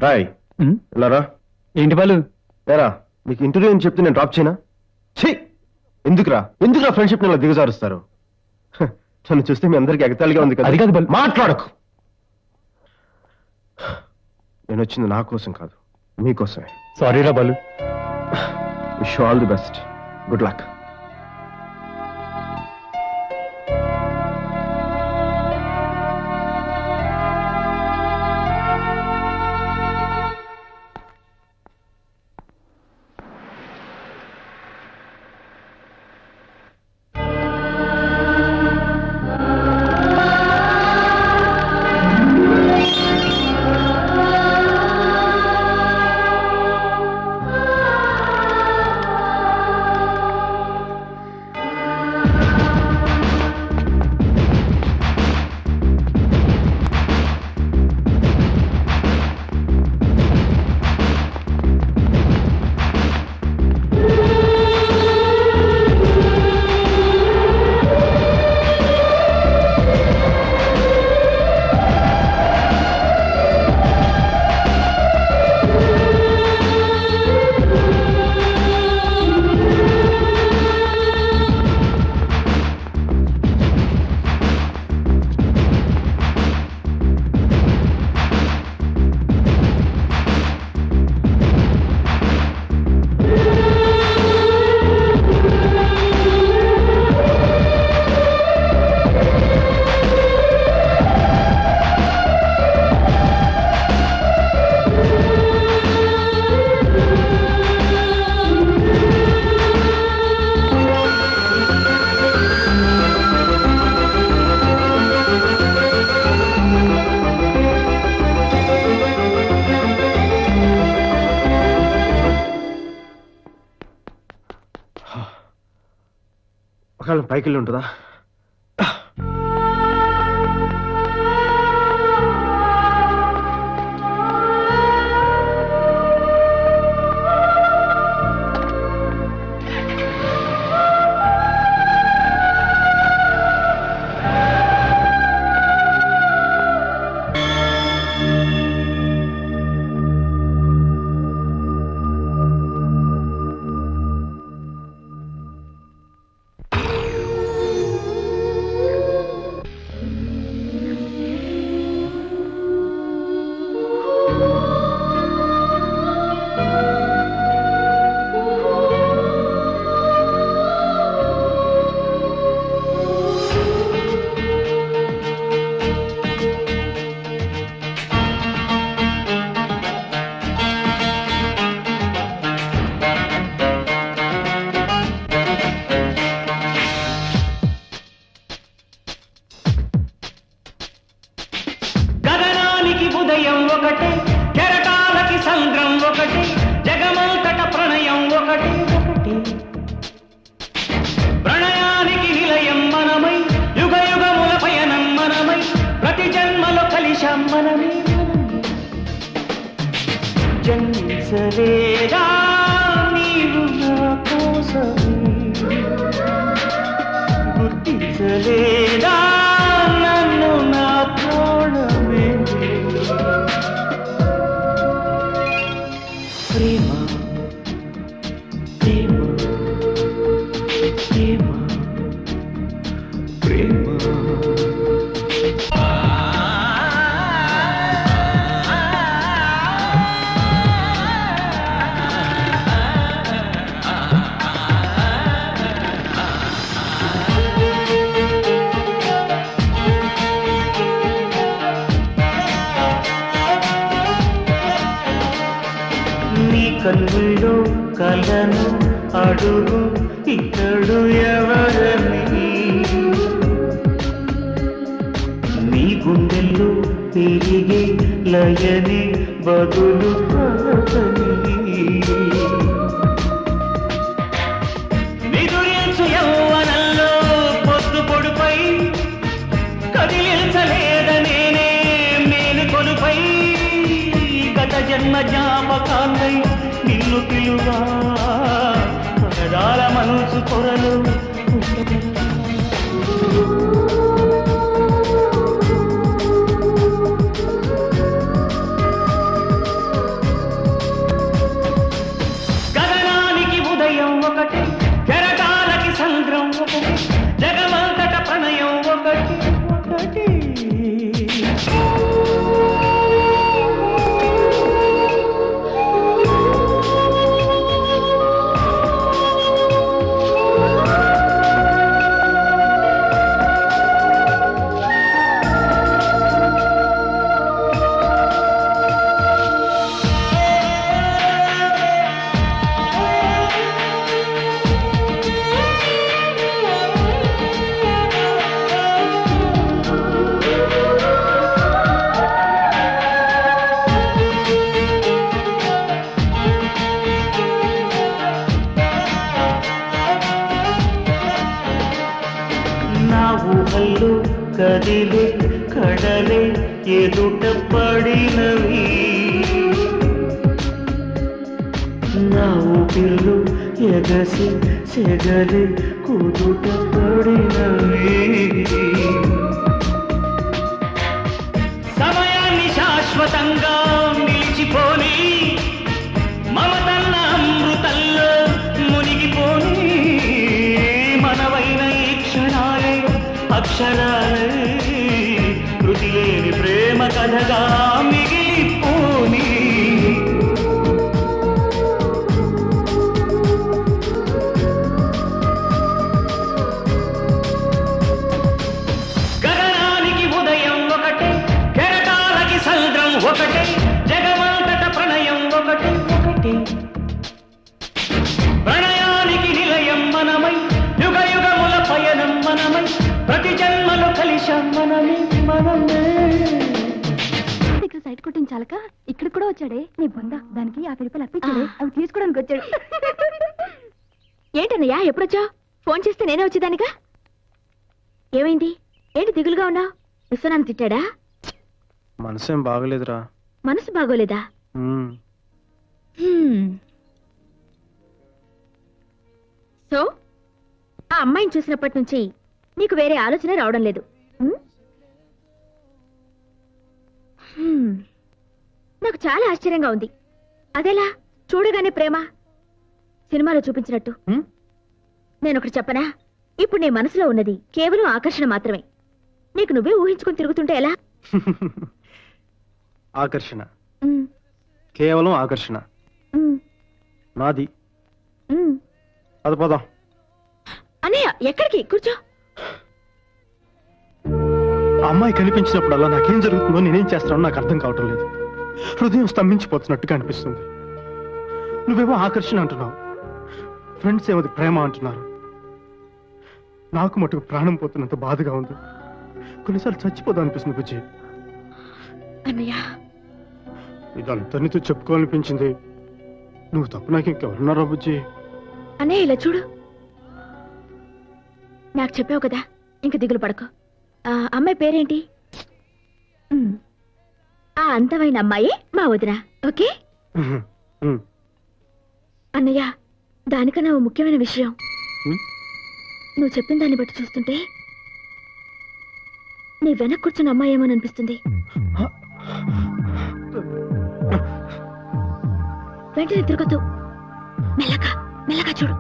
రాయ్ లరా ఏంటి బాలూ ఏరా మీకు ఇంటర్వ్యూ అని చెప్తే నేను డ్రాప్ చేయనా ఛీ ఎందుకురా ఫ్రెండ్షిప్ ని అలా దిగజారుస్తారు నన్ను చూస్తే మీ అందరికీ ఎగతాళిగా ఉంది కదా అది కాదు బాలూ మాట్లాడకు నేను వచ్చింది నా కోసం కాదు మీకోసమే సారీ రా Balu wish you all the best good luck పైకి ఉంటుందా కలుగులో కలను అడుగు ఇతడు ఎవరని నీ గుండెల్లో తిరిగే లయనే బదులు కాదని जन्म ज्ञापकान्नै निन्नु पिलुवा मनदाल मनसु कोरलु गगनानिकी उदयं ओकटे जरगालकी संद्रं ओकटे जगमंतट प्रणयं ओकटे ओकटे ఊహల్లో కదిలే కడలే ఎదుట పడినవి నా ఊపిరిలో ఎగసి చెగలే కుదుట పడినవి సమయాన్ని శాశ్వతంగా నిలిచిపోని మమతన్న అమృతంలో మునిగిపోని మనవైన ఈ క్షణాలే అక్షరాలే కృతిలేని ప్రేమ కథగా మిగిలిపోని గగనానికి ఉదయం ఒకటే కెరటాలకి సంద్రం ఒకటే జగమంతట ప్రణయం ఒకటే ఒకటే ప్రణయానికి నిలయం మనమై యుగ యుగముల పయనం మనమై ప్రతి జన్మలో కలిశాం మనమే మనమే ఇక్కడ సైట్ కొట్టించాలక ఇక్కడ కూడా వచ్చాడే నీ బొంద దానికి 50 రూపాయలు అప్పించాడే అవి తీసుకోవడానికి వచ్చాడు ఏంటన్నయ్యా ఎప్పుడొచ్చా ఫోన్ చేస్తే నేనే వచ్చేదానిగా ఏమైంది ఏంటి దిగులుగా ఉన్నావు విశ్వనాథ్ తిట్టాడా మనసేం బాగలేదురా మనసు బాగోలేదా సో ఆ అమ్మాయిని చూసినప్పటి నుంచి నీకు వేరే ఆలోచన రావడం లేదు నాకు చాలా ఆశ్చర్యంగా ఉంది అదేలా చూడగానే ప్రేమ సినిమాలో చూపించినట్టు నేను ఒకటి చెప్పనా ఇప్పుడు నీ మనసులో ఉన్నది కేవలం ఆకర్షణ మాత్రమే నీకు నువ్వే ఊహించుకుని తిరుగుతుంటే ఎలా ఆకర్షణ కేవలం ఆకర్షణ నాది అది పదం అన్నయ్య ఎక్కడికి కూర్చో అమ్మాయి కనిపించినప్పుడల్లా నాకేం జరుగుతుందో నేనేం చేస్తానో నాకు అర్థం కావటం లేదు హృదయం స్తంభించిపోతున్నట్టుగా అనిపిస్తుంది నువ్వేమో ఆకర్షణ అంటున్నావు ఫ్రెండ్స్ ఏమది ప్రేమ అంటున్నారు నాకు మటుకు ప్రాణం పోతున్నంత బాధగా ఉంది కొన్నిసార్లు చచ్చిపోదా అనిపిస్తుంది బుజ్జి ఇదంతా నీతో చెప్పుకోవాలనిపించింది నువ్వు తప్పు నాకు ఇంకెవరున్నారా బుజ్జి అనే ఇలా చూడు నాకు చెప్పావు కదా ఇంక దిగులు పడకు ఆ అమ్మాయి పేరేంటి ఆ అందమైన అమ్మాయి మా వదిన ఓకే అన్నయ్య దానికన్నా ఓ ముఖ్యమైన విషయం నువ్వు చెప్పిన దాన్ని బట్టి చూస్తుంటే నీ వెనక్కి కూర్చున్న అమ్మాయి ఏమని అనిపిస్తుంది వెంటనే తిరగొద్దు మెల్లగా మెల్లగా చూడు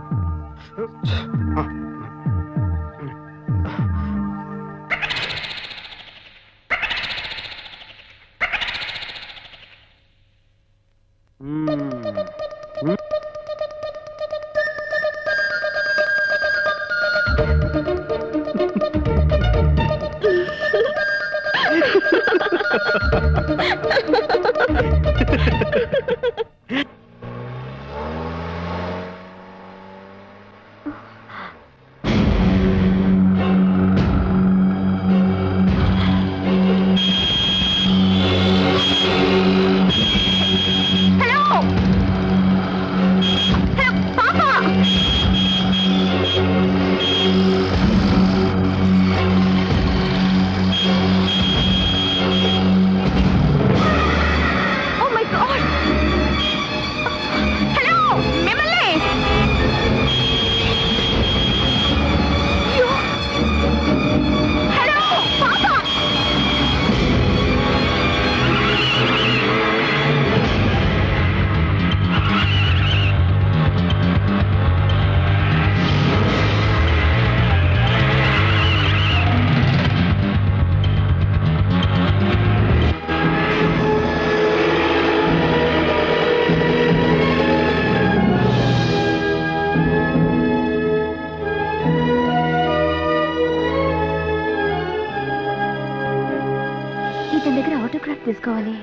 इतने దగ్గర ఆటోగ్రాఫ్ తీసుకోవాలి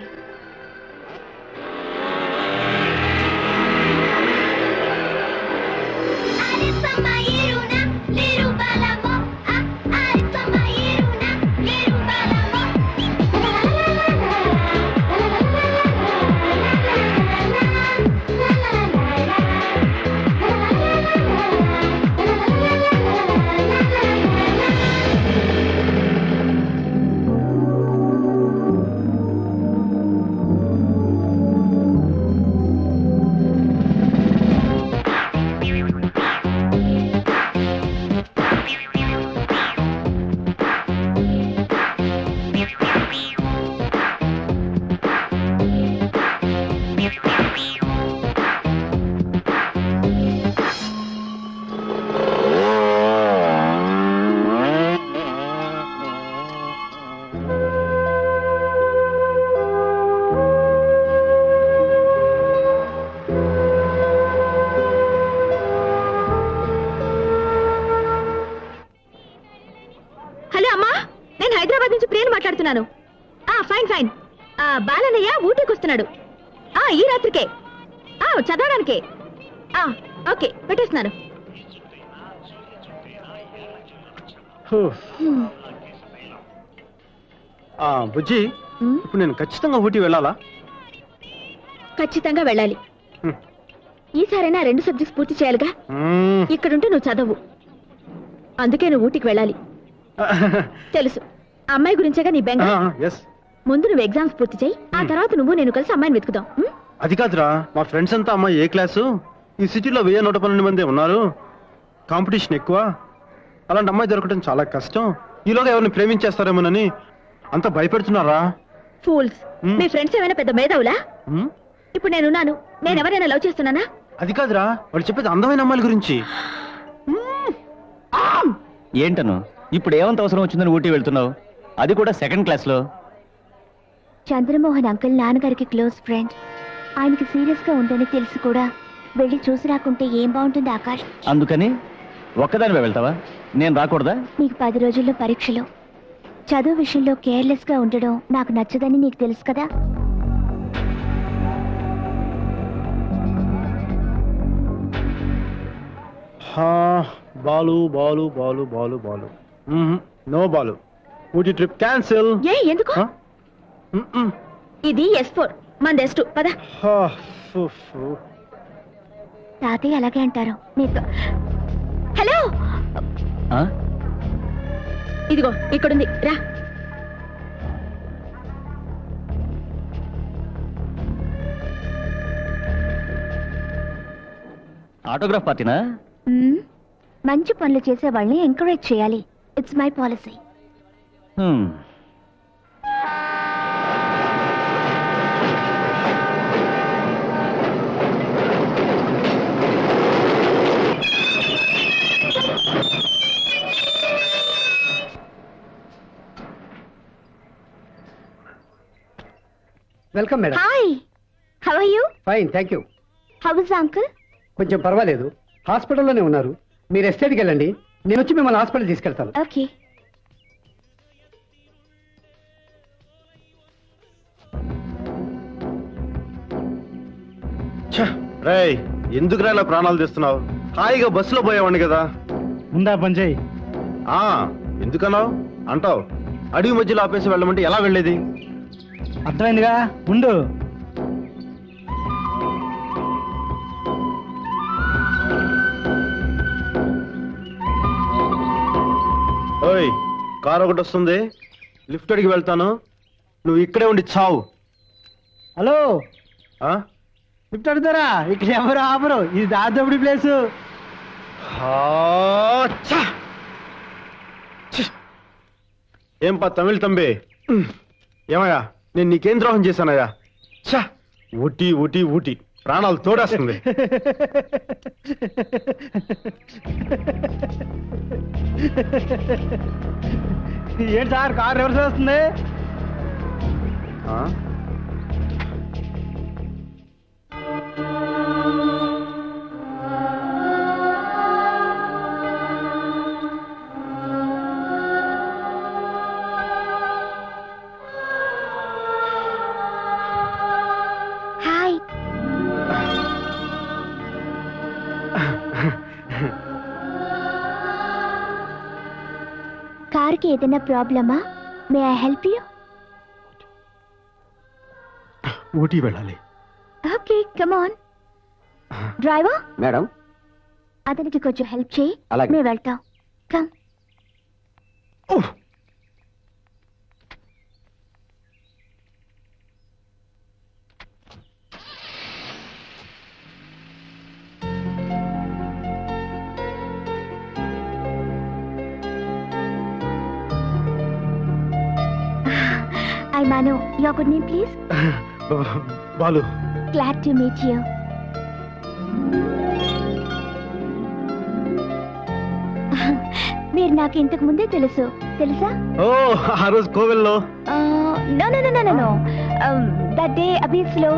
बुज्जी खचितंगा ऊटी खचितंगा रेंडु सब्जेक्ट्स पूर्ति चेयालिगा इक्कडुंटे नुव्वु चदवु अंदुके नुव्वु ऊटीकी वेळ्ळाली तेलुसु अम्मायि गुरिंचेगा नी बेंगा यस मुंदु नुव्वु एग्जाम्स पूर्ति चेयि आ तर्वात नुव्वु नेनु कलिसि अम्मायिनि वेतुकुदां अदि कादुरा मा फ्रेंड्स अंता अम्मायि ए क्लास ई सिटीलो 1112 मंदे उन्नारु कांपिटिशन एक्कुव అలాంటి అమ్మాయి దొరకడం చాలా కష్టం ఈలోగా ఎవరిని ప్రేమించేస్తారేమోనని అంత భయపడుతున్నారా ఫూల్స్ మీ ఫ్రెండ్స్ ఏమైనా పెద్ద మేధావులా ఇప్పుడు నేను ఉన్నాను నేను ఎవరైనా లవ్ చేస్తున్నానా అది కాదురా వాళ్ళు చెప్పేది అందమైన అమ్మాయిల గురించి ఏంటను ఇప్పుడు ఏమంత అవసరం వచ్చిందని ఊటీ వెళ్తున్నావు అది కూడా సెకండ్ క్లాస్ లో చంద్రమోహన్ అంకుల్ నాన్నగారికి క్లోజ్ ఫ్రెండ్ ఆయనకి సీరియస్ గా ఉందని తెలుసు కూడా వెళ్ళి చూసి రాకుంటే ఏం బాగుంటుంది ఆకాష్ అందుకని ఒక్కదానివే వెళ్తావా నేను రాకూడదా నీకు 10 రోజుల్లో పరీక్షలు చదువు విషయంలో కేర్లెస్ గా ఉండడం నాకు నచ్చదని నీకు తెలుసు కదా హా Balu Balu Balu Balu Balu no Balu Ooty trip cancel ఏ ఎందుకు ఇది S4 మన S2 పద హా ఫుఫు తాతే అలాగే అంటారు నీతో హలో ఇదిగో ఇక్కడ ఉంది రా ఆటోగ్రాఫ్ పార్టీనా మంచి పనులు చేసే వాళ్ళని ఎంకరేజ్ చేయాలి it's my policy welcome madam hi how are you fine thank you how is uncle కొంచెం పర్వాలేదు హాస్పిటల్ లోనే ఉన్నారు మీరు ఎస్టేట్ కి వెళ్ళండి నేను వచ్చి మిమ్మల్ని హాస్పిటల్ తీసుకెళ్తాను ఓకే చా రేయ్ ఎందుకురా ఇలా ప్రాణాలు తీస్తున్నావు హాయిగా బస్సులో పోయేవాడిని కదా ఉందా పంజయ్ ఆ ఎందుకన్నావు అంటావు అడవి మధ్యలో ఆపేసి వెళ్ళమంటే ఎలా వెళ్ళేది అర్థమైందిగా ఉండు ఓయ్ కారు ఒకటి వస్తుంది లిఫ్ట్ అడిగి వెళ్తాను నువ్వు ఇక్కడే ఉండి చావు హలో లిఫ్ట్ అడుగుతారా ఇక్కడ ఎవరు ఆపరు ఇది దాదాపు ప్లేస్ ఏం పా తమిళ తంబి ఏమయ్యా నేను నీకేం ద్రోహం చేశానయ్యా చా ఊటీ ఊటీ ఊటీ ప్రాణాలు తోడేస్తుంది ఏంటి సార్ కారు రివర్స్ వస్తుంది कार की ఏదైనా ప్రాబ్లమా? May I help you? Ooty వెళ్ళాలి. Okay come on. Driver madam అతనికి కొంచెం హెల్ప్ చేయి. నేను వెళ్తా. Come. Oh Manu, your good name, please? Balu. Glad to meet you. Meer naaku intaku munde telusu, telusa? Oh, aa roju kovello. No. That day Abhi's lo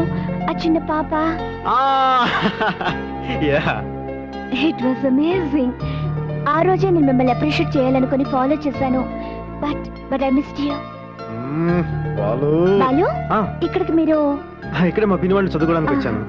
a chinna papa. Yeah. It was amazing. Aa roju nenu mimmalni appreciate cheyalanukoni follow chesanu. But I missed you. Balu Balu ఇక్కడికి మీరు ఇక్కడ మా పినివాడిని చదువుకోవడానికి వచ్చాను.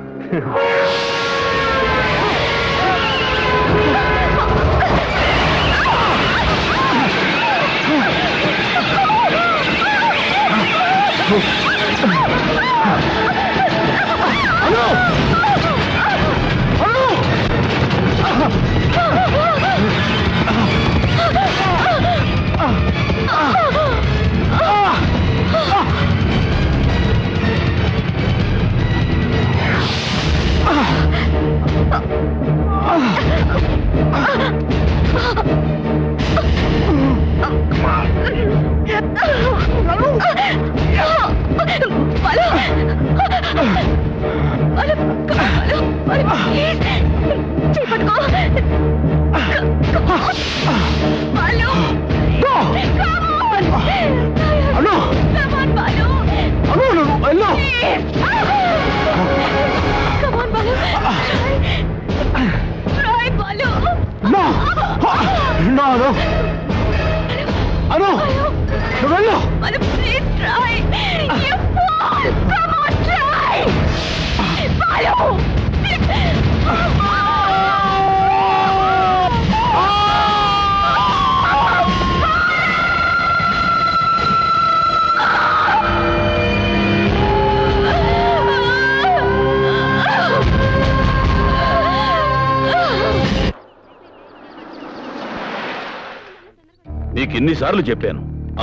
సార్లు చెప్పాను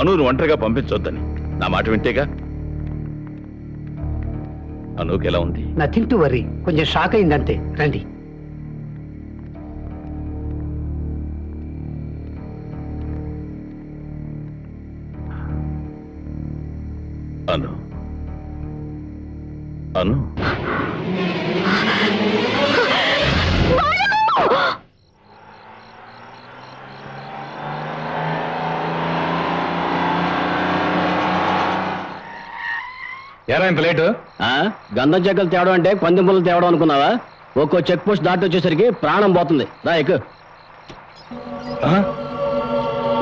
అనును ఒంటరిగా పంపించొద్దని. నా మాట వింటేగా? అనుకి ఎలా ఉంది? నథింగ్ టు వరీ, కొంచెం షాక్ అయిందంతే. రండి. అను అను ప్లేట్ గంధం చెక్కలు తేవడం అంటే పంది ముళ్ళు తేవడం అనుకున్నావా? ఒక్కో చెక్ పోస్ట్ దాటి వచ్చేసరికి ప్రాణం పోతుంది. రాయకు.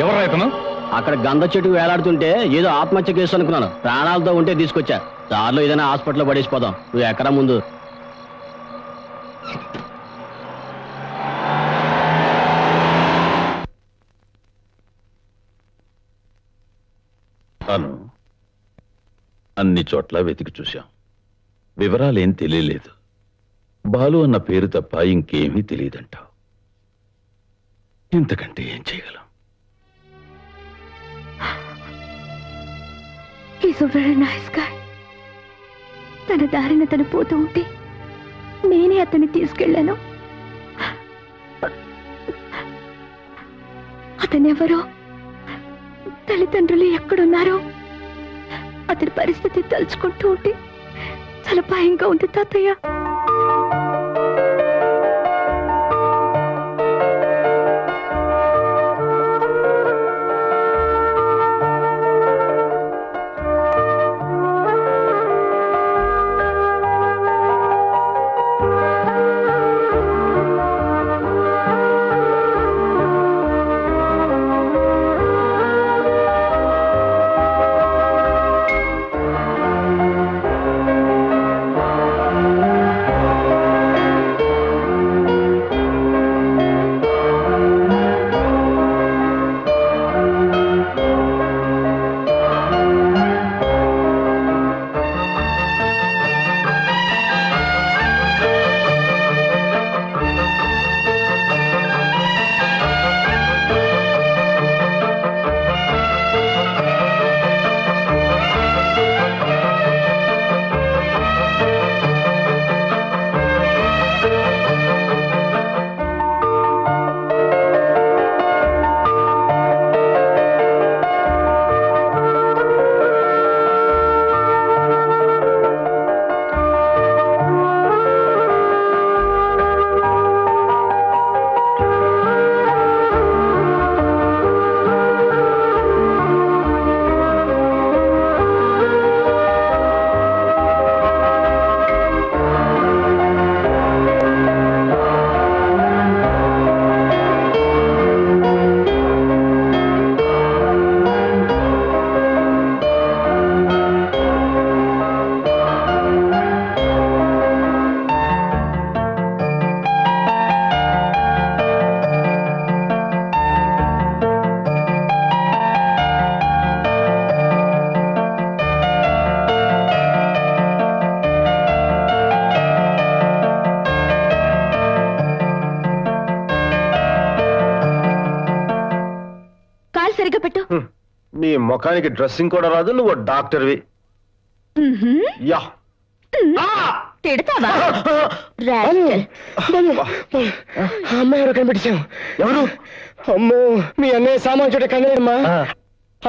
ఎవరు రాయకును? అక్కడ గంధ చెట్టు వేలాడుతుంటే ఏదో ఆత్మహత్య కేసు అనుకున్నాను. ప్రాణాలతో ఉంటే తీసుకొచ్చా. దారిలో ఏదైనా హాస్పిటల్లో పడేసిపోదాం. నువ్వు ఎక్కడా ముందు. అన్ని చోట్ల వెతికి చూశాం. వివరాలేం తెలియలేదు. బాలు అన్న పేరు తప్ప ఇంకేమీ తెలియదంటావు. ఇంతకంటే ఏం చేయగలం? తన దారిన తను పోతూ ఉంటే నేనే అతన్ని తీసుకెళ్లాను. అతనెవరో, తల్లిదండ్రులు ఎక్కడున్నారో, అతని పరిస్థితి తలుచుకుంటూ ఉంటే చాలా భయంగా ఉంది తాతయ్య. मुखा की ड्रेसिंग रादू डाक्टर वी या अम्म सामा चोट कमा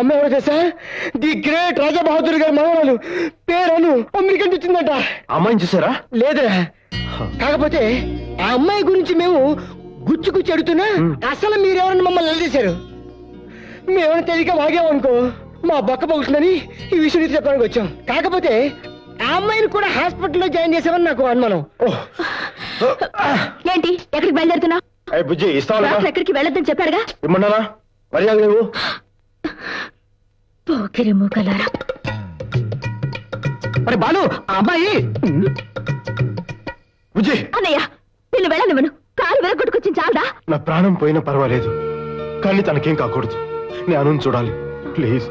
अम्मेवर कैसा दि ग्रेट राजा बहादुर गारी मनवरालु पेरनु अमेरिका నుంచి వచ్చిందట అమ్మాయిని చూసారా లేదరా కాకపోతే ఆ అమ్మాయి గురించి మేము గుచ్చుగుచ్చు అడుతున్నా అసలు మీరు ఎవరని మమ్మల్ని నిలదీశారు మేము ఏమను తెలియక వాగాం అనుకో మా బక్క బగుతుందని ఈ విషయం నీకు చెప్పడానికి వచ్చాం కాకపోతే ఆ అమ్మాయిని కూడా హాస్పిటల్లో జాయిన్ చేశామని నాకు అనుమానం ఏంటి ఎక్కడికి బయలుదేరుతున్నా ఏ బుజ్జి ఇస్తావా డాక్టర్ ఎక్కడికి వెళ్ళొద్దని చెప్పారుగా ఏమన్నానా మర్యాద లేవు अरे बालू अबाई ना प्राणम पोयिना पर्वालेदु कानी तनकें काकूडदु ने अनुन चूडाली प्लीज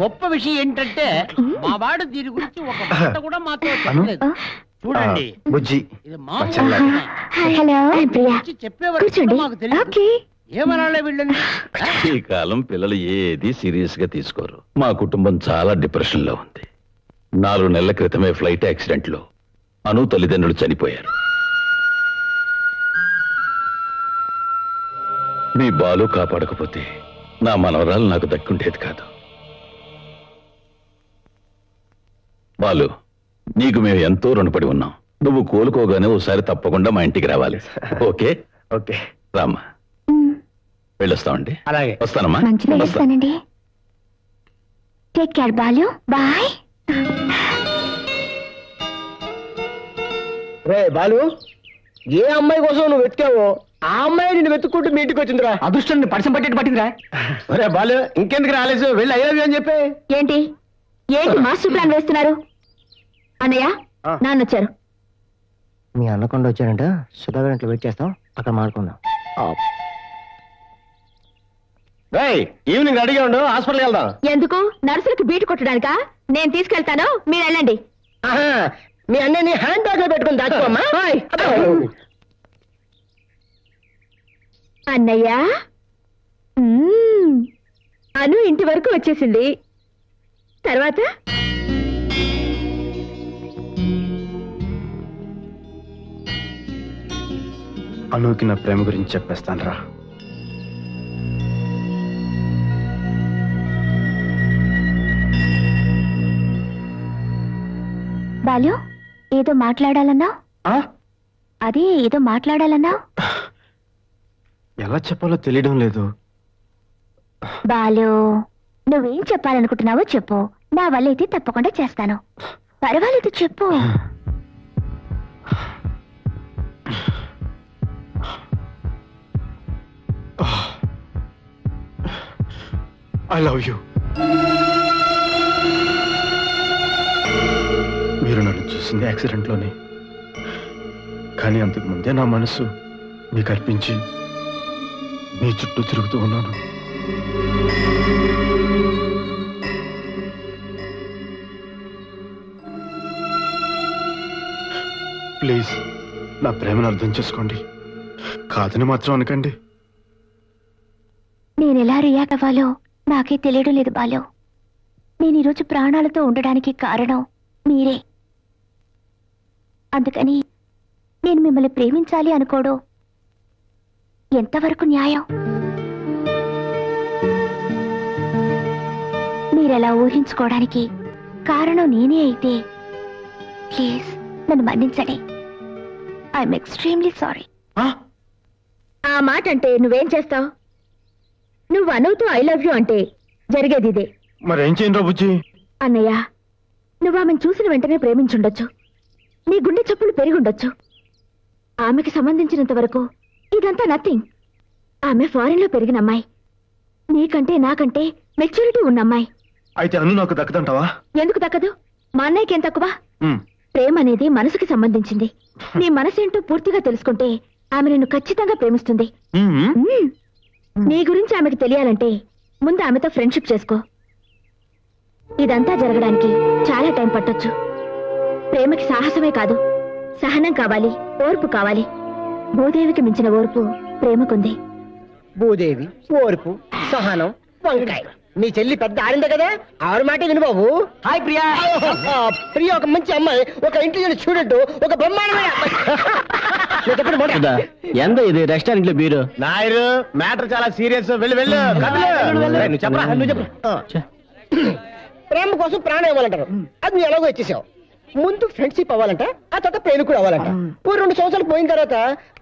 గొప్ప విషయం ఏంటంటే మా వాడు దీని గురించి ఒక మాట కూడా మాట్లాడలేదు చూడండి బుజ్జి ఇది మా హలో ప్రియా చెప్పేవారు నాకు తెలియదు ఓకే ఏమనాలే వీళ్ళని ఈ కాలం పిల్లలు ఏది సీరియస్ గా తీసుకోరు మా కుటుంబం చాలా డిప్రెషన్ లో ఉంది 4 నెలల క్రితమే ఫ్లైట్ యాక్సిడెంట్ లో అను తల్లిదండ్రులు చనిపోయారు మీ బాలు కాపాడకపోతే నా మనవరాలు నాకు దక్కుండేది కాదు బాలు నీకు మేము ఎంతో రుణపడి ఉన్నాం నువ్వు కోలుకోగానే ఒకసారి తప్పకుండా మా ఇంటికి రావాలి ఓకే ఓకే రామ్మా వెళ్ళొస్తామండి అలాగే వస్తానమ్మా వస్తానండి టేక్ కేర్ బాలు బై రే బాలు ఏ అమ్మాయి కోసం నువ్వు వెతికావో ఆ అమ్మాయి నిన్ను వెతుక్కుంటూ మీ ఇంటికి వచ్చిందిరా అదృష్టాన్ని పరిచయం పట్టేట్టు పట్టిందిరా ఒరే బాలు ఇంకెందుకు రాలేదు వెళ్ళి అయ్యావి అని చెప్పి ఏంటి ఏంటి మాస్టర్ ప్లాన్ వేస్తున్నారు అన్నయ్య నాన్న వచ్చారు మీ అన్నకొండ వచ్చారంట సుధాకర్ ఇంట్లో వెయిట్ చేస్తాం అక్కడ మాట్లాడుకుందాం రేయ్ ఈవినింగ్ రెడీగా ఉండు హాస్పిటల్ వెళ్దాం ఎందుకు నర్సులకు బీట్ కొట్టడానికా నేను తీసుకెళ్తాను మీరు వెళ్ళండి ఆహా మీ అన్నని హ్యాండ్ బ్యాగ్ లో పెట్టుకొని దాచుకోమ్మా అన్నయ్య అను ఇంటి వరకు వచ్చేసింది తర్వాత అనుకి నా ప్రేమ గురించి చెప్పేస్తాను రా బాలు ఏదో మాట్లాడాలన్నా అదే ఏదో మాట్లాడాలన్నా ఎలా చెప్పాలో తెలియడం లేదు బాలు నువ్వేం చెప్పాలనుకుంటున్నావో చెప్పు నా వల్ల అయితే తప్పకుండా చేస్తాను పర్వాలేదు చెప్పు ఐ లవ్ యూ మీరు నన్ను చూసింది యాక్సిడెంట్లోనే కానీ అంతకు ముందే నా మనసు నీకు అర్పించి నీ చుట్టూ తిరుగుతూ ఉన్నాను ప్లీజ్ నా ప్రేమను అర్థం చేసుకోండి కాదని మాత్రం అనకండి నేను ఎలా రియాక్ట్ అవ్వాలో నాకే తెలియడం లేదు బాలు నేను ఈరోజు ప్రాణాలతో ఉండడానికి కారణం మీరే అందుకని నేను మిమ్మల్ని ప్రేమించాలి అనుకోవడం ఎంతవరకు న్యాయం మీరెలా ఊహించుకోవడానికి కారణం నేనే అయితే ప్లీజ్ నన్ను మన్నించండి. I'm extremely sorry. ఆ మాట అంటే నువ్వేం చేస్తావు? నువ్వు అనుతో ఐ లవ్ యూ అంటే జరిగేది ఇదే. మరేం చేయను బుజ్జి. అన్నయ్య, నువ్వు ఆమెను చూసిన వెంటనే ప్రేమించుండొచ్చు, నీ గుండె చప్పుడు పెరిగిండొచ్చు. ఆమెకి సంబంధించినంత వరకు ఇదంతా నథింగ్. ఆమె ఫారెన్ లో పెరిగిన అమ్మాయి, నీకంటే నాకంటే మెచ్యూరిటీ ఉన్న అమ్మాయి. అయితే అను నాకు దక్కదంటావా? ఎందుకు దక్కదు? మా అన్నయ్యకి ఏం తక్కువ? ప్రేమ అనేది మనసుకి సంబంధించింది. నీ మనసేంటో పూర్తిగా తెలుసుకుంటే ఆమె నిన్ను ఖచ్చితంగా ప్రేమిస్తుంది. నీ గురించి ఆమెకు తెలియాలంటే ముందు ఆమెతో ఫ్రెండ్షిప్ చేసుకో. ఇదంతా జరగడానికి చాలా టైం పట్టొచ్చు. ప్రేమకి సాహసమే కాదు, సహనం కావాలి, ఓర్పు కావాలి. భూదేవికి మించిన ఓర్పు ప్రేమకుంది. భూదేవి, ఓర్పు, సహనం, వంకాయ. నీ చెల్లి పెద్ద ఆడిందే కదా, ఆరు మాట విను బాబు. హాయ్ ప్రియా. ప్రియా ఒక మంచి అమ్మాయి, ఒక ఇంటెలిజెంట్ స్టూడెంట్, ఒక బ్రహ్మాండమైన అమ్మాయి. ఎంత ఇది రెస్టారెంట్ లో బీరు? నాయరు మ్యాటర్ చాలా సీరియస్. వెళ్ళు వెళ్ళు. ప్రేమ కోసం ప్రాణం ఇవ్వాలంటారు, అది నువ్వు ఎలాగో ఇచ్చేసావు. ముందు ఫ్రెండ్షిప్ అవ్వాలంట, ఆ తర్వాత ప్రేమికుడు అవ్వాలంట. ఓ 2 సంవత్సరాలు పోయిన తర్వాత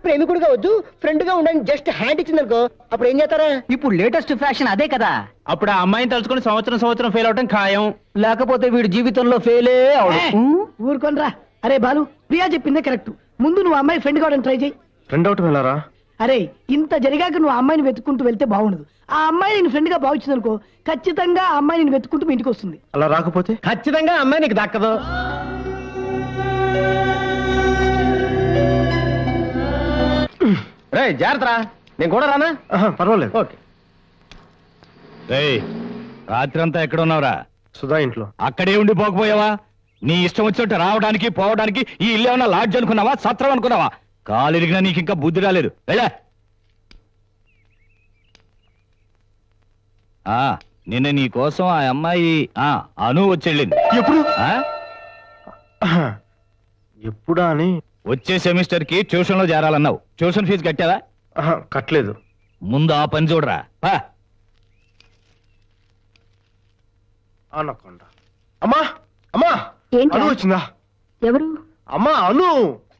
ప్రేమికుడుగా వద్దు, ఫ్రెండ్ గా ఉండని జస్ట్ హ్యాండ్ ఇచ్చింది అనుకో, అప్పుడు ఏం చేస్తారా? ఇప్పుడు లేటెస్ట్ ఫ్యాషన్ అదే కదా. అప్పుడు ఆ అమ్మాయిని తలుచుకుని సంవత్సరం ఫెయిల్ అవటం ఖాయం, లేకపోతే వీడు జీవితంలో ఫెయిలే అవడం. ఊరుకోనరా. అరే బాలు, ప్రియా చెప్పిందే కరెక్ట్. ముందు నువ్వు అమ్మాయి ఫ్రెండ్ కావడానికి ట్రై చేయి. ఫ్రెండ్ అవటం వెళ్ళారా? అరే ఇంత జరిగాక నువ్వు అమ్మాయిని వెతుక్కుంటూ వెళ్తే బాగుండదు. ఆ అమ్మాయి నేను ఫ్రెండ్ గా భావించింది అనుకో, ఖచ్చితంగా ఆ అమ్మాయి నేను వెతుక్కుంటూ మీ ఇంటికి వస్తుంది. అలా రాకపోతే ఖచ్చితంగా అమ్మాయి నీకు దక్కదు. రే జాగ్రత్త, నేను కూడా రానా? పర్వాలేదు. ఓకే. రాత్రంతా ఎక్కడ ఉన్నావురా? సుధా ఇంట్లో. అక్కడే ఉండిపోకపోయావా? నీ ఇష్టం వచ్చినట్టు రావడానికి పోవడానికి ఈ ఇల్లు ఏమన్నా లాడ్జ్ అనుకున్నావా, సత్రం అనుకున్నావా? కాలు ఇరిగినా నీకు ఇంకా బుద్ధి రాలేదు. వెళ్ళా. నిన్న నీ కోసం ఆ అమ్మాయి అను వచ్చేళ్ళింది. ఎప్పుడు? ఎప్పుడా అని. వచ్చే సెమిస్టర్ కి ట్యూషన్ లో చేరాలన్నావు. Tuition fee కట్టావా? కట్టలేదు. ముందు ఆ పని చూడరా. అమ్మా అమ్మా, అను వచ్చిందా? ఎవరు? అమ్మా అను.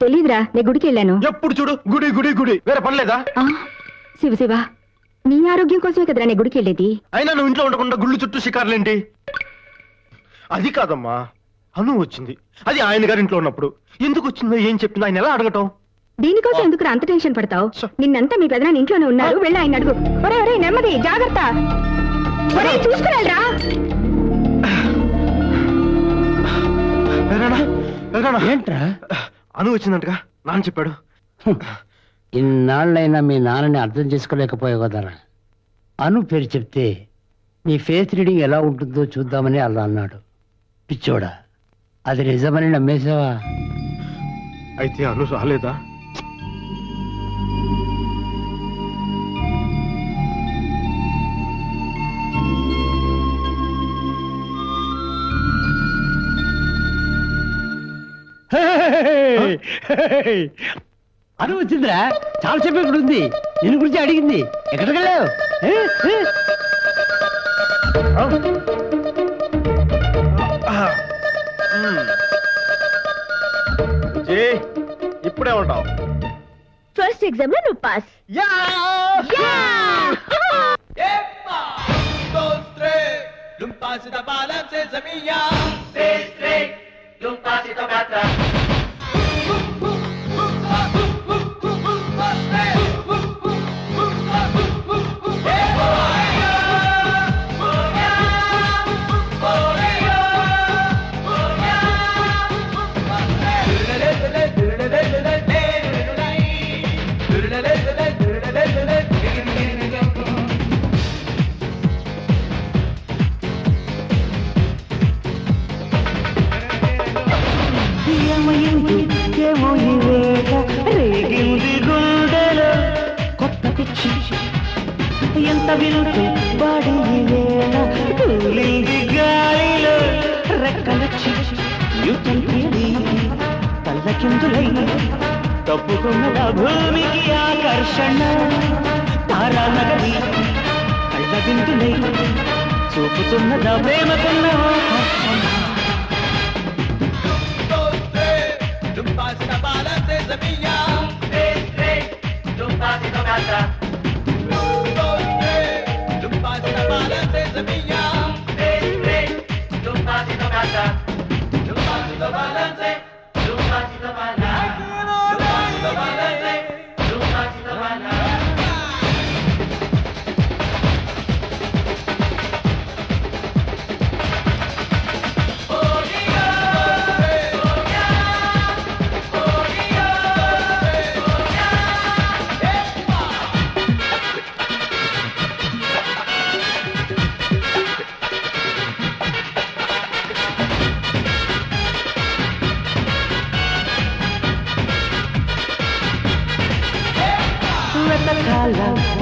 తెలీదురా, నేను గుడికి వెళ్ళాను. ఎప్పుడు చూడు గుడి గుడి గుడి, వేరే పని లేదా? శివ శివ, నీ ఆరోగ్యం కోసమే కదరా నేను గుడికి వెళ్ళేది. అయినా నువ్వు ఇంట్లో ఉండకుండా గుళ్ళు చుట్టూ షికార్లేంటి? అది కాదమ్మా, అను వచ్చింది. అది ఆయన గారి ఇంట్లో ఉన్నప్పుడు ఎందుకు వచ్చిందో ఏం చెప్పింది ఆయన ఎలా అడగటం? దీనికోసం ఎందుకు అంత టెన్షన్ పడతావు? నిన్నంతా మీ పెదనాన్న ఇంట్లోనే ఉన్నారు, వెళ్ళి ఆయన అడుగు. ఒరే ఒరే నెమ్మది, జాగ్రత్త, చూసుకురా. ఏంట్రా అను వచ్చిందంటగా నాన్న చెప్పాడు. ఇన్నాళ్ళైనా మీ నాన్నని అర్థం చేసుకోలేకపోయావు కదరా. అను పేరు చెప్తే నీ ఫేస్ రీడింగ్ ఎలా ఉంటుందో చూద్దామని అలా అన్నాడు. పిచ్చోడా, అది నిజమని నమ్మేసావా? అయితే అను రాలేదా? అను వచ్చిందిరా, చాలా సేపు ఇక్కడ ఉంది. నిన్ను గురించి అడిగింది. ఎక్కడికి వెళ్ళావు? ఇప్పుడే ఉంటావు. ఫస్ట్ ఎగ్జామ్ లో నువ్వు పాస్. ఎంత విరుగు పడింది వేళ, కూలింది గాలిలో రెక్కల చిలి, తల్లకిందులై తప్పుకున్న భూమికి ఆకర్షణ. తారానగరి కళ్ళ విందులై చూపుతున్నదా ప్రేమకున్న ఆకర్షణ.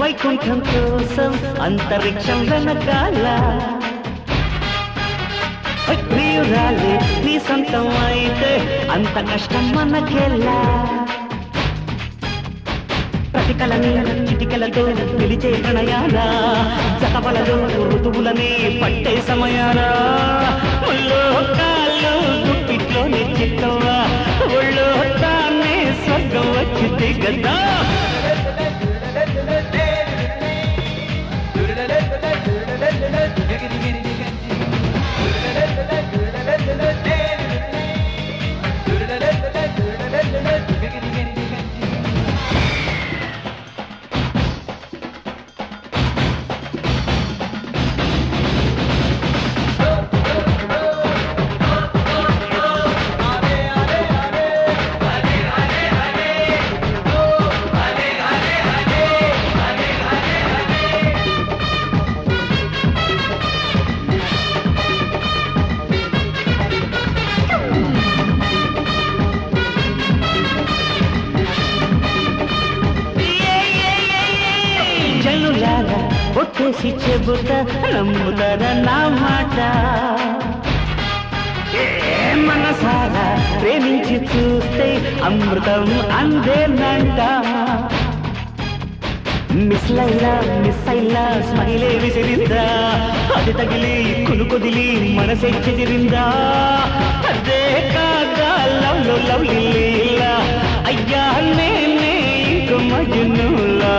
వైకుంఠం కోసం అంతరిక్షం వెనకాల ప్రియురాలే నీ సొంతం అయితే అంత కష్టం మనకెలా ప్రతికల నీల చిటికలతో పిలిచే ప్రణయాల జతవలతో ఋతువులనే పట్టే సమయాల ఒళ్ళో కాళ్ళు గుప్పిట్లోనే చిట్టవా ఒళ్ళో తానే స్వర్గం వచ్చితే గదా చెబుతా నమ్ముతారా నా మాట మనసారా ప్రేమించి చూస్తే అమృతం అందేనంట మిస్ అయిలా స్మైలే విసిరిందా అది తగిలి కునుకొదిలి మనసే చెదిరిందా అదే కాగా లవ్లో లవ్లీలా అయ్యా నేనే ఇంకో మజునులా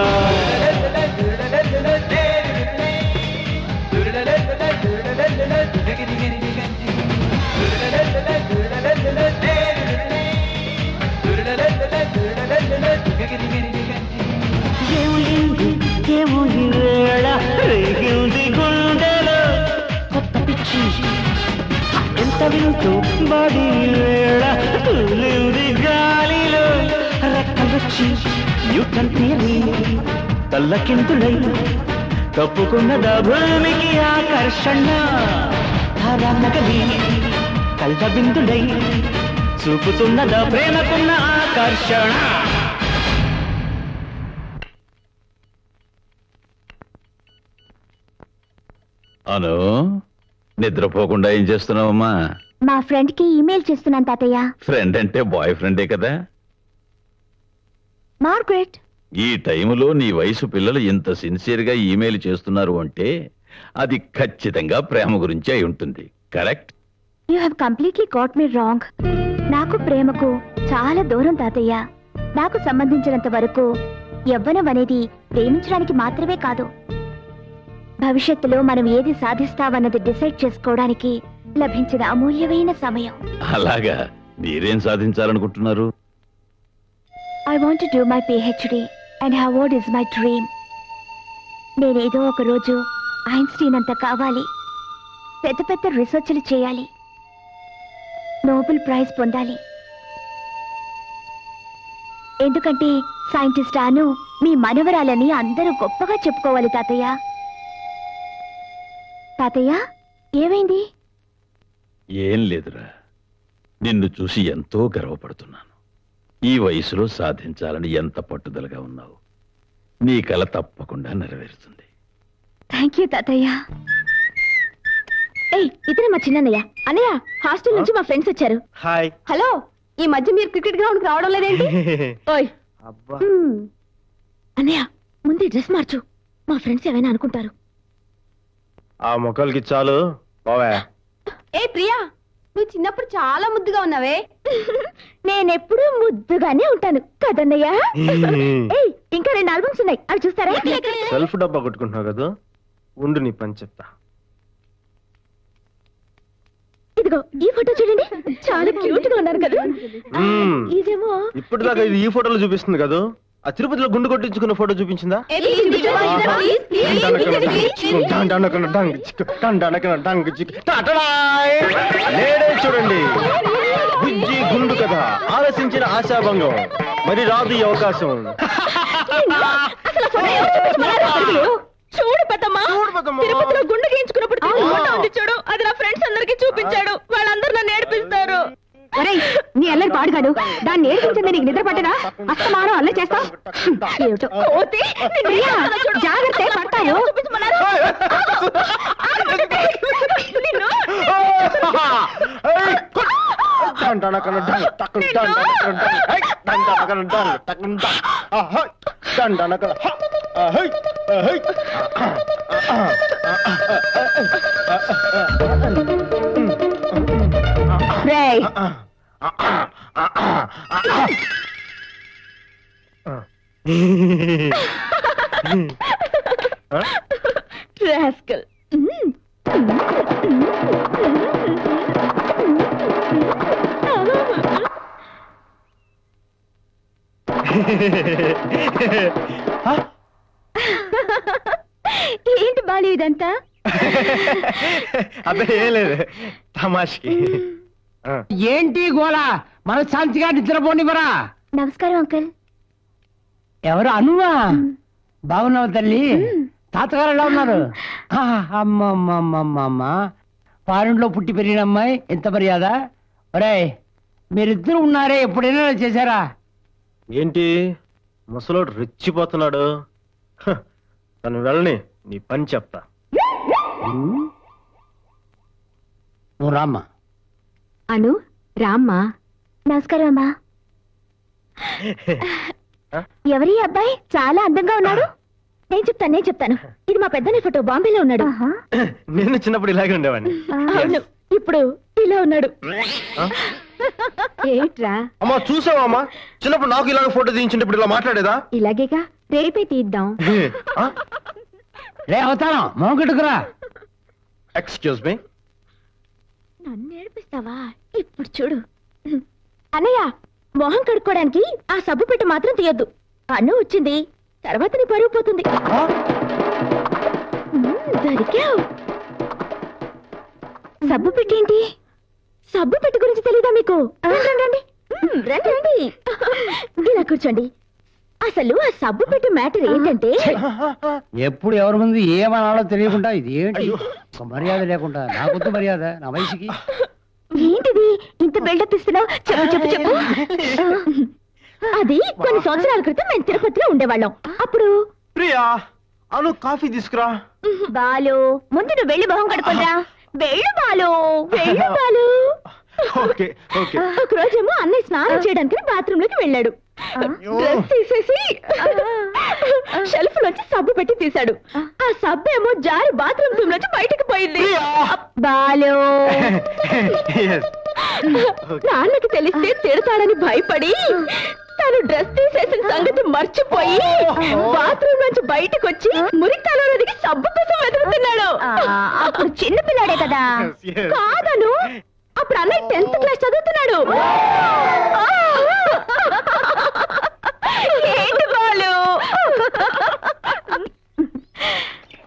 వింటూ బాడీ వేళ తూలింది గాలిలో రెక్కలొచ్చి యుద్ధం తీరి తల్లకింతుడై కప్పుకున్నద భూమికి ఆకర్షణ తారామగలి కల్వ బిందుడై చూపుతున్నద ప్రేమకున్న ఆకర్షణ అను నిద్రపోకుండా ఏం చేస్తున్నావమ్మా? మా ఫ్రెండ్ కి ఈమెయిల్ చేస్తున్నాను తాతయ్య. ఫ్రెండ్ అంటే బాయ్ ఫ్రెండే కదా. మార్గరెట్, ఈ టైంలో నీ వయసు పిల్లలు ఇంత సిన్సియర్ గా ఈమెయిల్ చేస్తున్నారు అంటే అది ఖచ్చితంగా ప్రేమ గురించి అయి ఉంటుంది. Correct? You have completely got me wrong. నాకు ప్రేమకు చాలా దూరం తాతయ్య. నాకు సంబంధించినంత వరకు యవ్వనం అనేది ప్రేమించడానికి మాత్రమే కాదు, భవిష్యత్తులో మనం ఏది సాధిస్తామన్నది డిసైడ్ చేసుకోవడానికి లభించిన అమూల్యమైన సమయం. అలాగా, మీరేం సాధించాలనుకుంటున్నారు? I want to do my PhD and Harvard is my dream. నేనేదో ఒక రోజు ఐన్స్టీన్ అంత కావాలి, పెద్ద పెద్ద రీసెర్చ్లు చేయాలి, నోబెల్ ప్రైజ్ పొందాలి. ఎందుకంటే సైంటిస్ట్ అను మీ మనవరాలని అందరూ గొప్పగా చెప్పుకోవాలి తాతయ్య. తాతయ్య, ఏమైంది? ఏం లేదురా, నిన్ను చూసి ఎంతో గర్వపడుతున్నాను. ఈ వయసులో సాధించాలని ఎంత పట్టుదలగా ఉన్నావు. నీ కల తప్పకుండా నెరవేరుతుంది. థ్యాంక్ యూ తాతయ్య. ఇతనే మా చిన్నయ్య. అన్నయ్య, హాస్టల్ నుంచి మా ఫ్రెండ్స్ వచ్చారు. హాయ్. హలో, ఈ మధ్య మీరు క్రికెట్ గ్రౌండ్ రావడం లేదేంటి? అన్నయ్య, ముందే డ్రెస్ మార్చు, మా ఫ్రెండ్స్ ఏమైనా అనుకుంటారు. ఆ మొక్కలకి చాలు. ఏ ప్రియా, चिन्नप्पुडु चाला मुद्दुगा उन्नावे नेनेप्पुडु मुद्दुगाने उंटानु कदन्नय्या एय్ इंका रेंडु ఆల్బమ్స్ ఉన్నాయి అది చూస్తారా సెల్ఫ్ డబ్బా కొట్టుకుంటున్నావు కదా ఉండు నీ పని చెప్తా ఇదిగో ఈ ఫోటో చూడండి చాలా క్యూట్ గా ఉన్నారు కదా ఇదేమో ఇప్పటిదాకా ఇది ఈ ఫోటోలో చూపిస్తుంది కదా ఆ తిరుపతిలో గుండు కొట్టించుకున్న ఫోటో చూపించిందా లేడే చూడండి బుజ్జి గుండు కదా ఆలసించిన ఆశాభంగం మరి రాదు ఈ అవకాశం చూడు పెద్దమ్మ తిరుపతిలో గుండు గీయించుకున్నప్పుడు ఫోటో ఉంది చూడు అది నా ఫ్రెండ్స్ అందరికీ చూపించాడు వాళ్ళందరూ నన్ను ఏడిపిస్తారు अरे नी अल्लर पाड़गा दाने निद्र पड़ना अस्तमान अल्लर जाग्रते पड़ता ఏంటి బాలి ఇదంతా అదే లేదు తమాషకి गोला मन शांति निद्रपोनिवरा नमस्कार अंकल एवर अनुवा बागुन्नावा तल्ली तातगारु अम्मा फारेन्लो पुट्टि पेरिगिन अम्मायि एंत मर्याद ओरेय్ మీరిద్దరు ఉన్నారే ఎప్పుడైనా చేశారా ఏంటి ముసలోడు రెచ్చిపోతున్నాడు తను వెళ్ళని నీ పని చెప్తా రామా अनु राम्मा नमस्कार अम्मा एवरी अब्बाई चाला अंदंगा उन्नाडु నేను చెప్తాను ఇది మా పెద్దనే ఫోటో బాంబేలో ఉన్నాడు నేను చిన్నప్పుడు ఇలాగే ఉండేవాన్ని ఇప్పుడు ఇలా ఉన్నాడు ఏట్రా అమ్మా చూసావా అమ్మా చిన్నప్పుడు నాకు ఇలాగే ఫోటో తీయించినప్పుడు ఇప్పుడు ఇలా మాట్లాడేదా ఇలాగేగా రేపే తీద్దాం రే అవతారం మోగట్టుకురా ఎక్స్క్యూజ్ మీ నన్నేడిపిస్తావా ఇప్పుడు చూడు అన్నయ్య మొహం కడుక్కోవడానికి ఆ సబ్బు పెట్టి మాత్రం తీయొద్దు అన్నం వచ్చింది తర్వాత నీ పరువు పోతుంది సబ్బు పెట్టేంటి సబ్బు పెట్టి గురించి తెలీదా మీకు రండి రండి ఇలా కూర్చోండి అసలు ఆ సబ్బు పెట్టి మ్యాటర్ ఏంటంటే ఎప్పుడు ఎవరి ముందు ఏమనాలో తెలియకుండా ఇది ఏంటి మర్యాద లేకుండా నాకొద్దు మర్యాద నా వయసుకి ఏంటిది ఇంత బిల్డప్ ఇస్తున్నావు చెప్పు అది కొన్ని సంవత్సరాల క్రితం మేము తిరుపతిలో ఉండేవాళ్ళం అప్పుడు ప్రియా అను కాఫీ తీసుకురా బాలు ముందు నువ్వు వెళ్ళి మొహం కడుక్కోరా వెళ్ళు బాలు ఒక రోజేమో అన్నయ్య స్నానం చేయడానికి బాత్రూంలోకి వెళ్ళాడు డ్రెస్ తీసేసి షెల్ఫ్ లోంచి సబ్బు పెట్టి తీశాడు ఆ సబ్బు ఏమో జారి బాత్రూమ్ రూమ్ లోంచి బయటకు పోయింది బాలు నాన్నకి తెలిస్తే తిడతాడని భయపడి తను డ్రెస్ తీసేసిన సంగతి మర్చిపోయి బాత్రూమ్ లోంచి బయటకు వచ్చి మురికాలో దిగి సబ్బు కోసం వెతుకుతున్నాడు అప్పుడు చిన్నపిల్లాడే కదా కాదను అప్పుడు అన్నయ్య 10th క్లాస్ చదువుతున్నాడు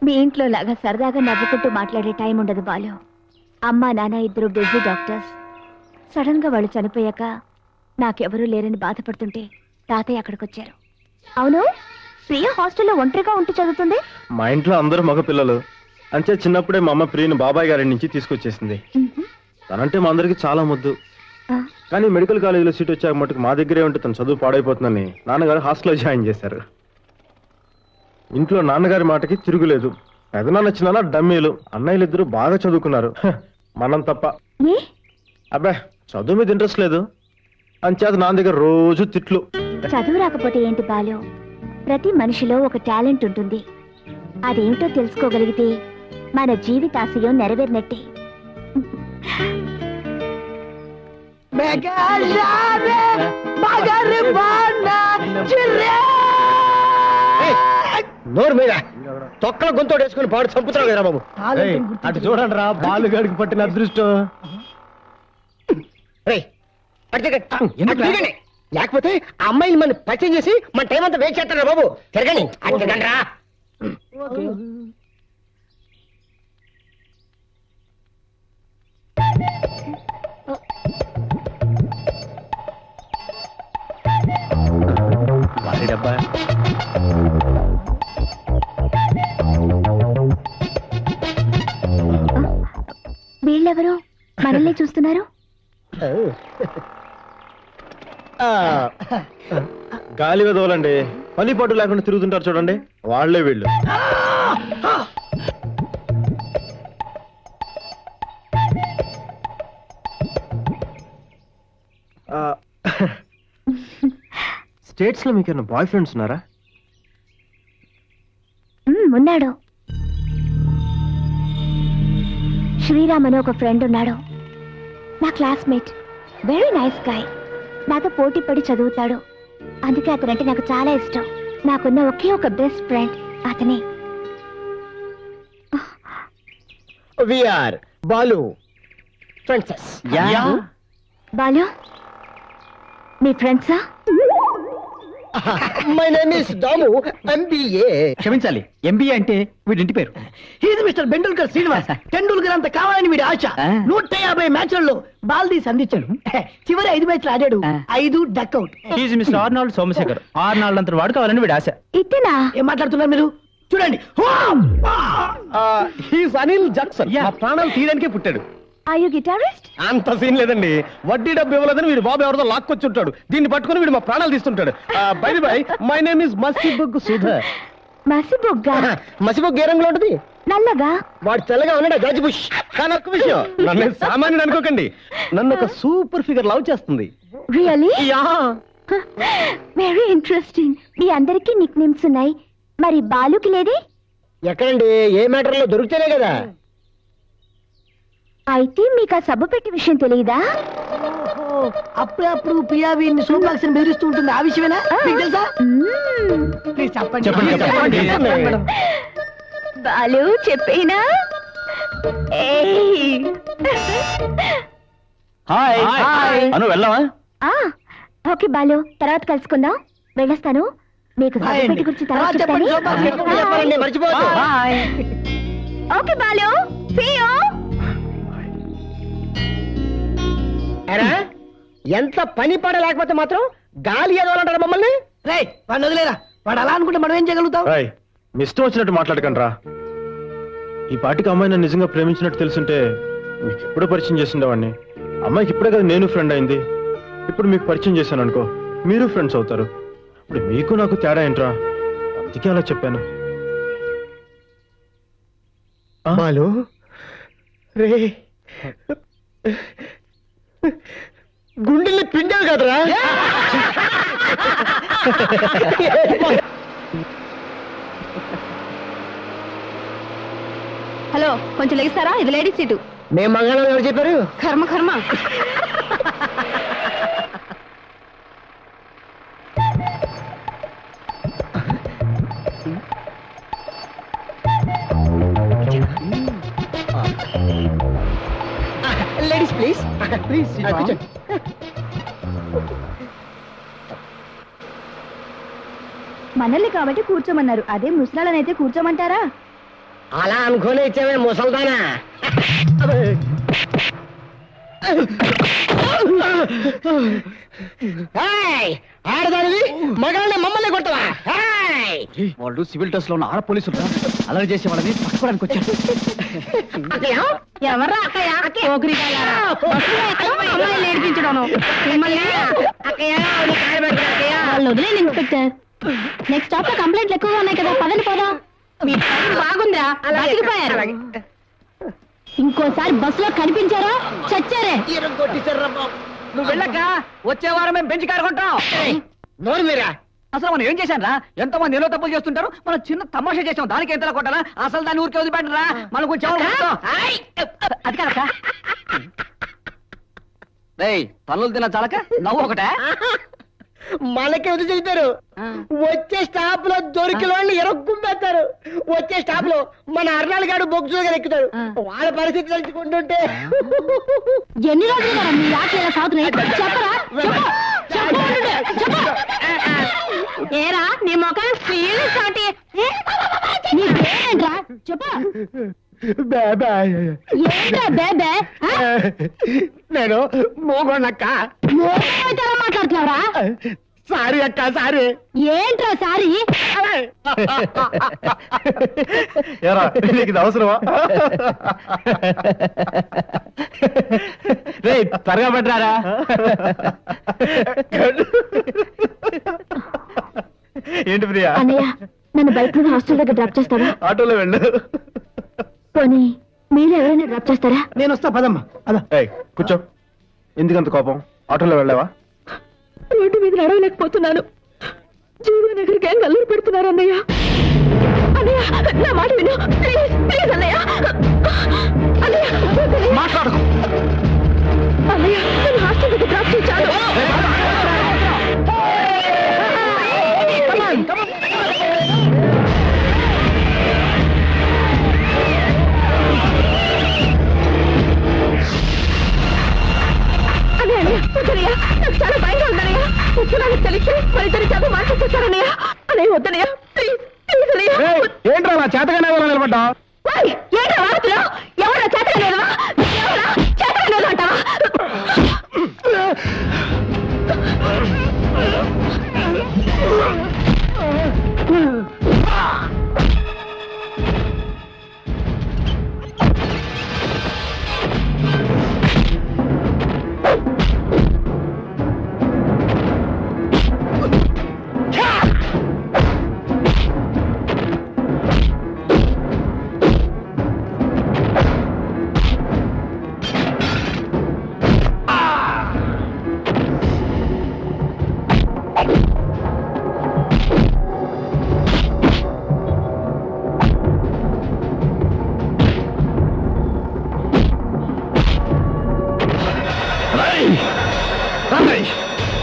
మీ ఇంట్లో లాగా సరదాగా నవ్వుకుంటూ మాట్లాడే టైం ఉండదు బాలు అమ్మ నాన్న ఇద్దరు బిజీ డాక్టర్స్ సడన్ గా వాళ్ళు చనిపోయాక నాకెవరూ లేరని బాధపడుతుంటే తాతయ్య అక్కడికి వచ్చారు అవును ప్రియ హాస్టల్లో ఒంటరిగా ఉంటూ చదువుతుంది మా ఇంట్లో అందరూ మగపిల్లలు అంటే చిన్నప్పుడే మా అమ్మ ప్రియను బాబాయ్ గారి నుంచి తీసుకొచ్చేసింది తనంటే మా అందరికి చాలా ముద్దు కానీ మెడికల్ కాలేజీలో సీట్ వచ్చాక మటుకు మా దగ్గరే ఉంటే తన చదువు పాడైపోతుందని నాన్నగారు హాస్టల్లో జాయిన్ చేశారు ఇంట్లో నాన్నగారి మాటకి తిరుగులేదు పెదనాన్న చిన్న డమ్మీలు అన్నయ్యలు ఇద్దరు బాగా చదువుకున్నారు మనం తప్ప అబ్బా చదువు మీద ఇంట్రెస్ట్ లేదు అంచేత నాన్న దగ్గర రోజు తిట్లు చదువు రాకపోతే ఏంటి బాలు ప్రతి మనిషిలో ఒక టాలెంట్ ఉంటుంది అదేంటో తెలుసుకోగలిగితే మన జీవితాశయం నెరవేరినట్టే नोर तोक गुंतोड़को पाड़ चंपरा कदा बाबू अट चूड़ा बालगाड़ की पटना अदृष्ट लेकिन अम्मा मन पचन मन टाइम अंत वेस्ट बाबू तिगनी डब्बा वीळ्ळेवरु मनल्ने चूस्तुन्नारु गाली वेदवलंडि पल्लिपट्टु लेकुंडा तिरुगुतुंटारु चूडंडि वाळ्ळे वीळ्ळु स्टेट्स लो मीकु बाय్ ఫ్రెండ్స్ ఉన్నారా ఉన్నాడు శ్రీరామ్ అనే ఒక ఫ్రెండ్ ఉన్నాడు నా క్లాస్మేట్ వెరీ నైస్ గాయ్ నాతో పోటీ పడి చదువుతాడు అందుకే అతనంటే నాకు చాలా ఇష్టం నాకున్న ఒకే ఒక బెస్ట్ ఫ్రెండ్ అతనే we are Balu friends yeah Balu మీ ఫ్రెండ్సా My name is Damu, MBA. क्षमिंचाली, MBA अंटे वीडि इंटि पेरु. He is Mr. Bendulkar Srinivas. Tendulkar अंत कावालनि वीडि आशा. 150 मैचुल्लो बाल तीसि अंदिंचाडु. चिवरि 5 मैचुलु आडाडु. 5 duck out. He is Mr. Arnold Somasekhar. Arnold अंत वाडु कावालनि वीडि आशा. इतेना? एं माट्लाडुतुन्नारु मीरु? चूडंडि. He is Anil Jackson. मा प्राणालु तीयडानिके पुट्टाडु. Are you guitarist? అంత సీన్ లేదండి వడ్డీ డబ్బు ఇవ్వలేదని వీడు బాబు ఎవరితో లాక్కొచ్చి ఉంటాడు దీన్ని పట్టుకొని వీడు మా ప్రాణాలు తీస్తుంటాడు by the by my name is మసిబుగ్ సుధర్ మసిబుగ్ ఏ రంగులో ఉంటది నల్లగా వాడు తెల్లగా ఉన్నాడు జార్జ్ బుష్ కానొక్క విషయం నన్ను సామాన్యుడు అనుకోకండి నన్ను ఒక సూపర్ ఫిగర్ లవ్ చేస్తుంది రియల్లీ యా వెరీ ఇంట్రెస్టింగ్ మీ అందరికీ నిక్ నేమ్స్ ఉన్నాయి మరి బాలుకి లేదే ఎక్కడండి ఏ మ్యాటర్ లో దొరుకుతలే కదా అయితే మీకు ఆ సబ్బు పెట్టి విషయం తెలియదా అప్పుడు ప్రియా వీని సూప్ బాక్స్ ని బెదిరిస్తూ ఉంటుంది ఆ విషయమేనా మీకు తెలుసా ప్లీజ్ చెప్పండి చెప్పండి బాలు చెప్పేనా ఏయ్ హాయ్ హాయ్ అను వెళ్ళావా ఆ ఓకే బాలు తర్వాత కలుసుకుందాం వెళ్ళస్తాను మీకు సబ్బు పెట్టి గురించి తర్వాత చెప్పండి సూప్ బాక్స్ ఎక్కడ పడింది మర్చిపోవద్దు bye okay Balu see you అరే ఎంత పని పడ లేకపోతే మాత్రం గాలి ఏదోలంటారు మమ్మల్ని రేయ్ వాడు వదిలేరా వాడు అలా అనుకుంటే మనం ఏం చేయగలుగుతాం రేయ్ మిస్టర్ వచ్చినట్టు మాట్లాడకండిరా ఈ పాటికి అమ్మాయి నన్ను నిజంగా ప్రేమించినట్టు తెలుసుంటే మీకు ఎప్పుడో పరిచయం చేసిండేవాడిని అమ్మాయికి ఇప్పుడే కదా నేను ఫ్రెండ్ అయింది ఇప్పుడు మీకు పరిచయం చేశాను అనుకో మీరు ఫ్రెండ్స్ అవుతారు ఇప్పుడు మీకు నాకు తేడా ఏంట్రా అందుకే అలా చెప్పాను బాలు రేయ్ గుండెల్ని పిండావు కదరా హలో కొంచెం లెగిస్తారా ఇది లేడీ సీటు మేము మంగళం ఎవరు చెప్పారు కర్మ కర్మ Ladies, please. Please sit down. మనల్ని కాబట్టి కూర్చోమన్నారు అదే ముసలాలనైతే కూర్చోమంటారా అలా అనుకోలే ఇచ్చావే ముసల్దానా హేయ్ ఆడదానివి మగాళ్ళని మమ్మల్ని కొట్టవా హేయ్ వాళ్ళు సివిల్ డ్రెస్ లో ఉన్న ఆడ పోలీసులు అలా చేసే వాళ్ళని పట్టుకోవడానికి వచ్చారు ఎవర్రా అక్కయ్య అక్కయ్య ఓకరిగాలా అమ్మాయి నేర్పించడాను మిమ్మల్ని అక్కయ్య వాళ్ళు కాయబెట్టారు అక్కయ్య వాళ్ళు వదిలేని ఇన్స్పెక్టర్ నెక్స్ట్ స్టాప్ లో కంప్లైంట్ ఎక్కువగా ఉన్నాయి కదా పదండి పోదాం మీ టైం బాగుందా అలా అడిగిపోయారు ఇంకోసారి బస్సులో కనిపించారా చచ్చారే నువ్వు వెళ్ళక వచ్చే వారం మేము బెంచ్ కారు కొంటాం నోరు మీరా అసలు మనం ఏం చేశాను రా ఎంతమంది ఏదో తప్పులు చేస్తుంటారు మనం చిన్న తమాషా చేసాం దానికి ఎంతలా కొట్టాలా అసలు దాన్ని ఊరికే వదిలిపెట్టరా మనకు అది కాదు పనులు తిన చాలక నవ్వు ఒకటే మనకి ఎదురు చేస్తారు. వచ్చే స్టాప్ లో దొరికిన వాళ్ళు ఎరగుంపేస్తారు. వచ్చే స్టాప్ లో మన అర్నాల్ గారు బొగ్గు ఎక్కుతారు. వాళ్ళ పరిస్థితి తెలుసుకుంటుంటే ఎన్ని రోజులు నేను మోగొనక్క మాట్లాడుతున్నారా? సారీ అక్క, సారీ. ఏంట్రా సారీ? ఇది అవసరమా? రే త్వరగా పడ్డారా? ఏంటి ప్రియా, నన్ను బైక్ మీద హాస్టల్ దగ్గర డ్రాప్ చేస్తారా? ఆటోలో వెళ్ళు. నేను వస్తా, పదమ్మా. కూర్చో. ఎందుకంత కోపం? ఆటోలో వెళ్ళావా? రోడ్డు మీద నడవలేకపోతున్నాను. జూడు నగర్ గ్యాంగ్ అల్లరి పెడుతున్నారు అన్నయ్య. అన్నయ్య నా మాట విను, ప్లీజ్ ప్లీజ్ అన్నయ్య. మాట్లాడకు అన్నయ్య, నేను హాస్టల్ దగ్గర డ్రాప్ చేశాను. వద్దనయ్యా, నాకు చాలా భయంగా ఉందనయ్యా. ఉద్యోగానికి తెలిసి మరిద్దరి చదువు మార్చేస్తారనయ్యా. అనే వద్దనయ్యా, ప్లీజ్ ప్లీజ్ అనయ్యా. ఏంట్రా నా చేతగానే నిలబడ్డా? ఏంట్రా వార్తలో ఎవరా చేతగానేదవా? ఎవరా చేతగానేదో అంటావా?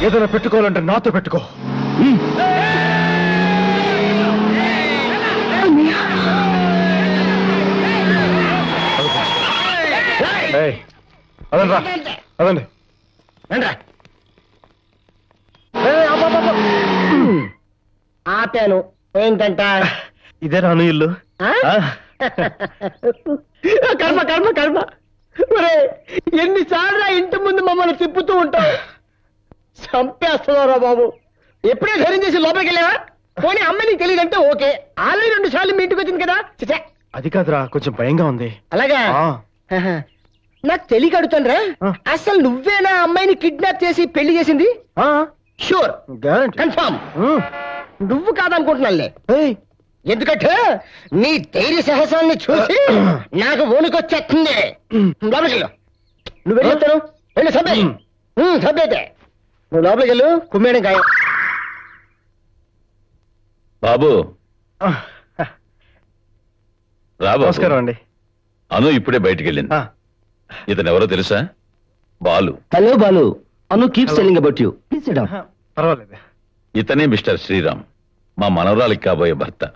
ఏదైనా పెట్టుకోవాలంటే నాతో పెట్టుకో. అదండి అదండి. ఆపాను. ఏంటంట ఇదే రాను ఇల్లు. కర్మ కర్మ కర్మ. ఎన్నిసార్లు ఇంటి ముందు మమ్మల్ని తిప్పుతూ ఉంటావు. చంపేస్తున్నారా బాబు? ఎప్పుడే ధైర్యం చేసి లోపలికి వెళ్ళావా? పోనీ అమ్మ నీకు తెలియదంటే ఓకే, ఆల్రెడీ 2 సార్లు మీ ఇంటికి వచ్చింది కదా. అది కాదురా, కొంచెం భయంగా ఉంది. అలాగా, నాకు తెలియక అడుగుతానరా, అసలు నువ్వేనా అమ్మాయిని కిడ్నాప్ చేసి పెళ్లి చేసింది? షూర్, కన్ఫర్మ్ నువ్వు కాదనుకుంటున్నానులే. ఎందుకంటే నీ ధైర్య సాహసాన్ని చూసి నాకు వణుకొచ్చేస్తుంది. లోపలికి వెళ్ళు. నువ్వు వెళ్ళొస్తాను, వెళ్ళు. సభ్య సభ్యతే నువ్వు లోపలికి వెళ్ళు. కుమ్మేయడం ఖాయం బాబు. నమస్కారం అండి. అను ఇప్పుడే బయటికి వెళ్ళింది. ఇతను ఎవరో తెలుసా? Balu. Hello Balu. Anu keeps telling about you. Please sit down. పర్వాలేదు. ఇతనే మిస్టర్ శ్రీరామ్, మా మనవరాలికి కాబోయే భర్త.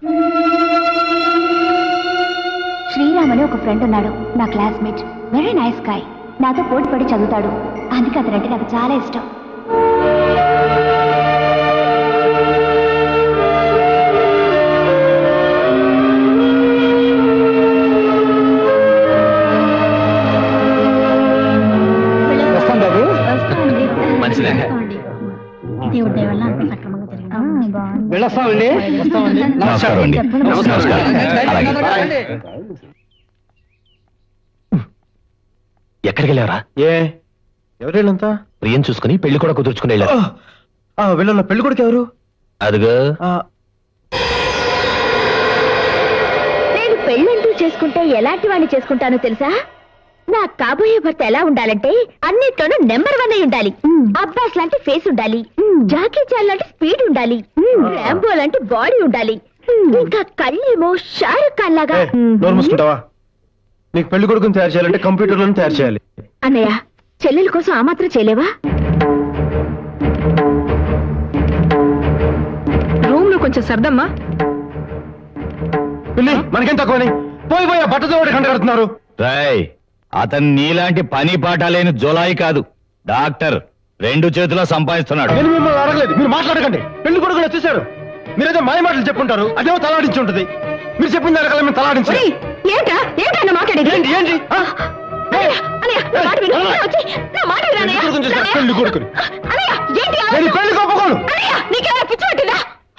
శ్రీరామ్ అని ఒక ఫ్రెండ్ ఉన్నాడు, నా క్లాస్మేట్. Very nice guy. నాతో పోటీ పడి చదువుతాడు, అందుకే అతనంటే నాకు చాలా ఇష్టం. ఎక్కడికి వెళ్ళారా? ఏ ఎవరేళ్ళంతా? ప్రియం చూసుకుని పెళ్లి కూడా కుదుర్చుకుని వెళ్ళారు. వెళ్ళ పెళ్లి కొడుకు ఎవరు? అదిగో నేను పెళ్ళంటూ చేసుకుంటే ఎలాంటి వాడిని చేసుకుంటానో తెలుసా? నా కాబోయే భర్త ఎలా ఉండాలంటే అన్నిట్లోనూ నెంబర్ 1 అయి ఉండాలి. అబ్బాస్ లాంటి ఫేస్ ఉండాలి, జాకీ చాన్ లాంటి స్పీడ్ ఉండాలి, రాంబో లాంటి బాడీ ఉండాలి, ఇంకా కళ్ళేమో షారుఖ్ ఖాన్ లాగా. నీకు పెళ్లి కొడుకుని తయారు చేయాలంటే కంప్యూటర్ లో తయారు చేయాలి అన్నయ్య. చెల్లెల కోసం ఆ మాత్రం చేయలేవా? రూమ్ లో కొంచెం సర్దమ్మా. మనకేం తక్కువని పోయి పోయి బట్టతో కంటగడుతున్నారు. అతను నీలాంటి పని పాట లేని జులాయి కాదు, డాక్టర్. రెండు చేతుల సంపాదిస్తున్నాడు. అడగలేదు, మీరు మాట్లాడకండి. పెళ్లి కొడుకులు వచ్చేసారు, మీరేదో మాయ మాటలు చెప్పుంటారు, అదేమో తలాడించి ఉంటుంది. మీరు చెప్పింది అడగల, మేము తలాడించి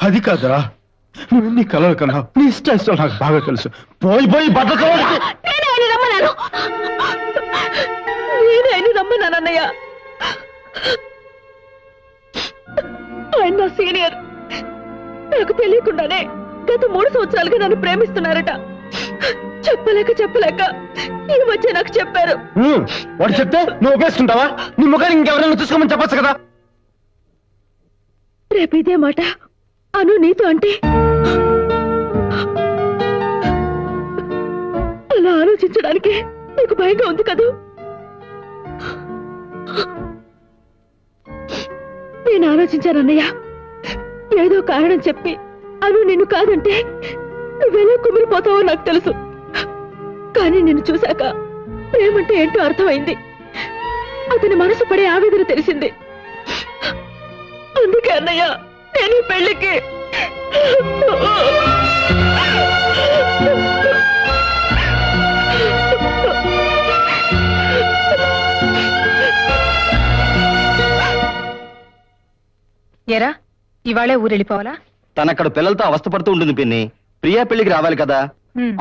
అది కాదురా. నువ్వు నీ కలలు కన్నా నీ ఇష్ట ఇష్టం నాకు బాగా తెలుసు. పోయి పోయి భద్రతో రమ్మన్నానన్నయ్య. ఆయన నా సీనియర్, నాకు తెలియకుండానే గత 3 సంవత్సరాలుగా నన్ను ప్రేమిస్తున్నారట. చెప్పలేక ఈ మధ్య నాకు చెప్పారు. వాడు చెప్తే నువ్వు ఉపేసుకుంటావా? నీ ముఖాన్ని ఇంకెవరైనా చూసుకోమని చెప్పచ్చు కదా. రేపు ఇదే మాట అను నీతో అంటే అలా ఆలోచించడానికి నీకు భయంగా ఉంది కదా? నేను ఆలోచించానన్నయ్య. ఏదో కారణం చెప్పి అను నిన్ను కాదంటే నువ్వెలా కుమిలిపోతావో నాకు తెలుసు. కానీ నిన్ను చూశాక ప్రేమంటే ఏంటో అర్థమైంది. అతని మనసు పడే ఆవేదన తెలిసింది. అందుకే అన్నయ్య నేను పెళ్లికి ఎరా ఇవాళే ఊరెళ్ళిపోవాలా? తనక్కడ పిల్లలతో అవస్థపడుతూ ఉంటుంది పిన్ని. ప్రియా పెళ్లికి రావాలి కదా,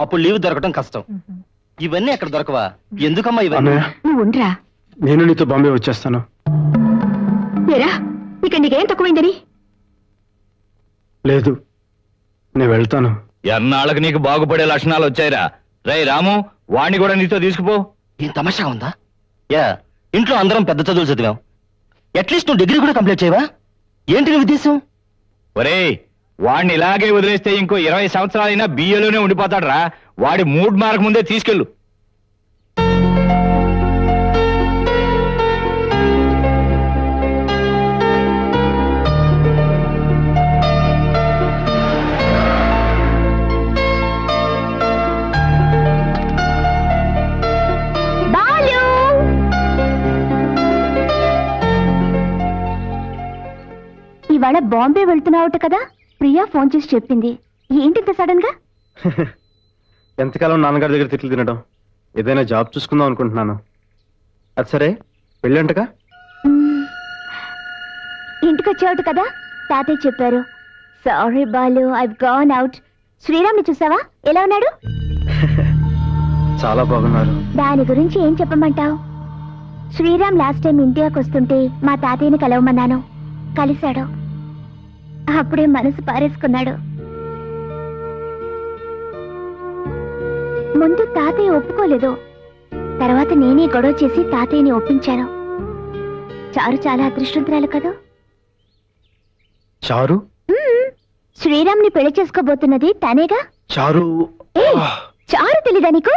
అప్పుడు లీవ్ దొరకడం కష్టం. ఇవన్నీ అక్కడ దొరకవా? ఎందుకమ్మా ఇవన్నీ? నువ్వు ఉండరా, నేను నీతో బాంబే వచ్చేస్తాను. నీకేం తక్కువైందని? లేదు, నేను వెళ్తాను. ఎన్నాళ్ళకి నీకు బాగుపడే లక్షణాలు వచ్చాయిరా. రై రాము, వాణ్ణి కూడా నీతో తీసుకుపో. ఏం తమాషా ఉందా? యా, ఇంట్లో అందరం పెద్ద చదువులు చదివాం. అట్లీస్ట్ నువ్వు డిగ్రీ కూడా కంప్లీట్ చేయవా? ఏంటి నీ ఉద్దేశం? ఒరే, వాడిని ఇలాగే వదిలేస్తే ఇంకో 20 సంవత్సరాలైనా బిఏలోనే ఉండిపోతాడు రా. వాడి మూడ్ మార్క్ ముందే తీసుకెళ్ళు. ఇవాళ బాంబే వెళ్తున్నావుట కదా, ప్రియా ఫోన్ చేసి చెప్పింది. ఏంటింత సడన్ గా? ఎంతకాలం నాన్నగారి దగ్గర తిట్లు తినడం, ఏదైనా జాబ్ చూసుకుందాం అనుకుంటున్నాను. అది సరే, పెళ్ళంటగా ఇంటికి వచ్చావుట కదా, తాతయ్య చెప్పారు. Sorry Balu, I've gone out. శ్రీరామ్ని చూసావా? ఎలా ఉన్నాడు? చాలా బాగున్నారు. దాని గురించి ఏం చెప్పమంటావు? శ్రీరామ్ లాస్ట్ టైం ఇండియాకి వస్తుంటే మా తాతయ్యని కలవమన్నాను. కలిశాడు, అప్పుడే మనసు పారేసుకున్నాడు. ముందు తాతయ్య ఒప్పుకోలేదు, తర్వాత నేనే గొడవ చేసి తాతయ్యని ఒప్పించాను. చారు చాలా అదృష్టవంతురాలు కదా. చారు శ్రీరామ్ ని పెళ్లి చేసుకోబోతున్నది తనేగా. చారు చారు తెలీదా నీకు?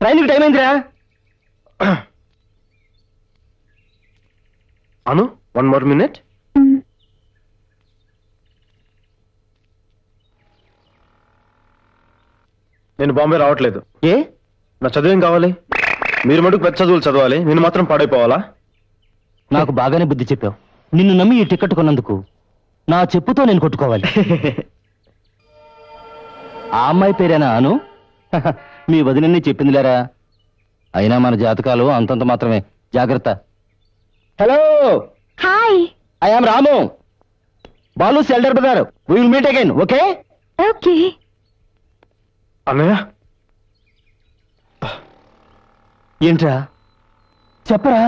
ట్రైన్కి టైం అయిందిరా. అను, 1 more minute. నేను బాంబే రావట్లేదు. ఏ, నా చదువేం కావాలి? మీరు మటుకు పెద్ద చదువులు చదవాలి, నేను మాత్రం పాడైపోవాలా? నాకు బాగానే బుద్ధి చెప్పావు. నిన్ను నమ్మి ఈ టికెట్ కొన్నందుకు నా చెప్పుతో నేను కొట్టుకోవాలి. ఆ అమ్మాయి పేరేనా అను? మీ వదినని చెప్పిందిలేరా. అయినా మన జాతకాలు అంతంత మాత్రమే, జాగ్రత్త. Hello, hi, I am Ramu, Balu elder brother. We will meet again, okay? Okay. అన్నయ్య ఏంట్రా? చెప్పరా,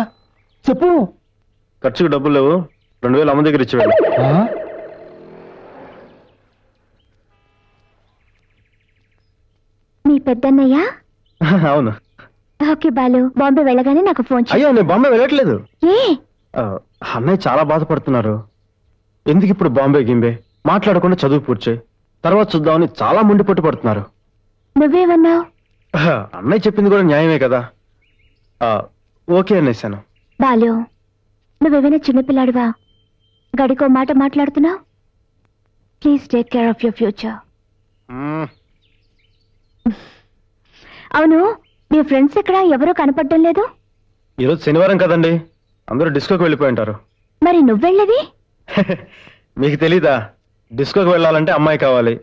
చెప్పు. ఖర్చుకు డబ్బులు లేవు, 2000 అమ్మ దగ్గర ఇచ్చేవాళ్ళు. పెద్దన్నయ్య? అవును. ఓకే బాలు, బాంబే వెళ్ళగానే నాకు ఫోన్ చేయి. అయ్యో నేను బాంబే వెళ్ళట్లేదు. ఏ అన్నయ్య చాలా బాధపడుతున్నారు. ఎందుకు ఇప్పుడు బాంబే గింబే, మాట్లాడకుండా చదువు పూర్చే, తర్వాత చూద్దామని చాలా ముండి పట్టు పడుతున్నారు. నువ్వేమన్నావు? అన్నయ్య చెప్పింది కూడా న్యాయమే కదా. ఓకే అనేసాను. బాలు నువ్వేమైనా చిన్నపిల్లాడివా? గడికో మాట మాట్లాడుతున్నావు. Please take care of your future. అవును మీ ఫ్రెండ్స్ ఎక్కడ? ఎవరూ కనపడడం లేదు. ఈరోజు శనివారం కదండి, అందరూ డిస్కోకి వెళ్ళిపోయి ఉంటారు. మరి నువ్వెళ్ళేది? మీకు తెలీదా, డిస్కోకి వెళ్ళాలంటే అమ్మాయి కావాలి.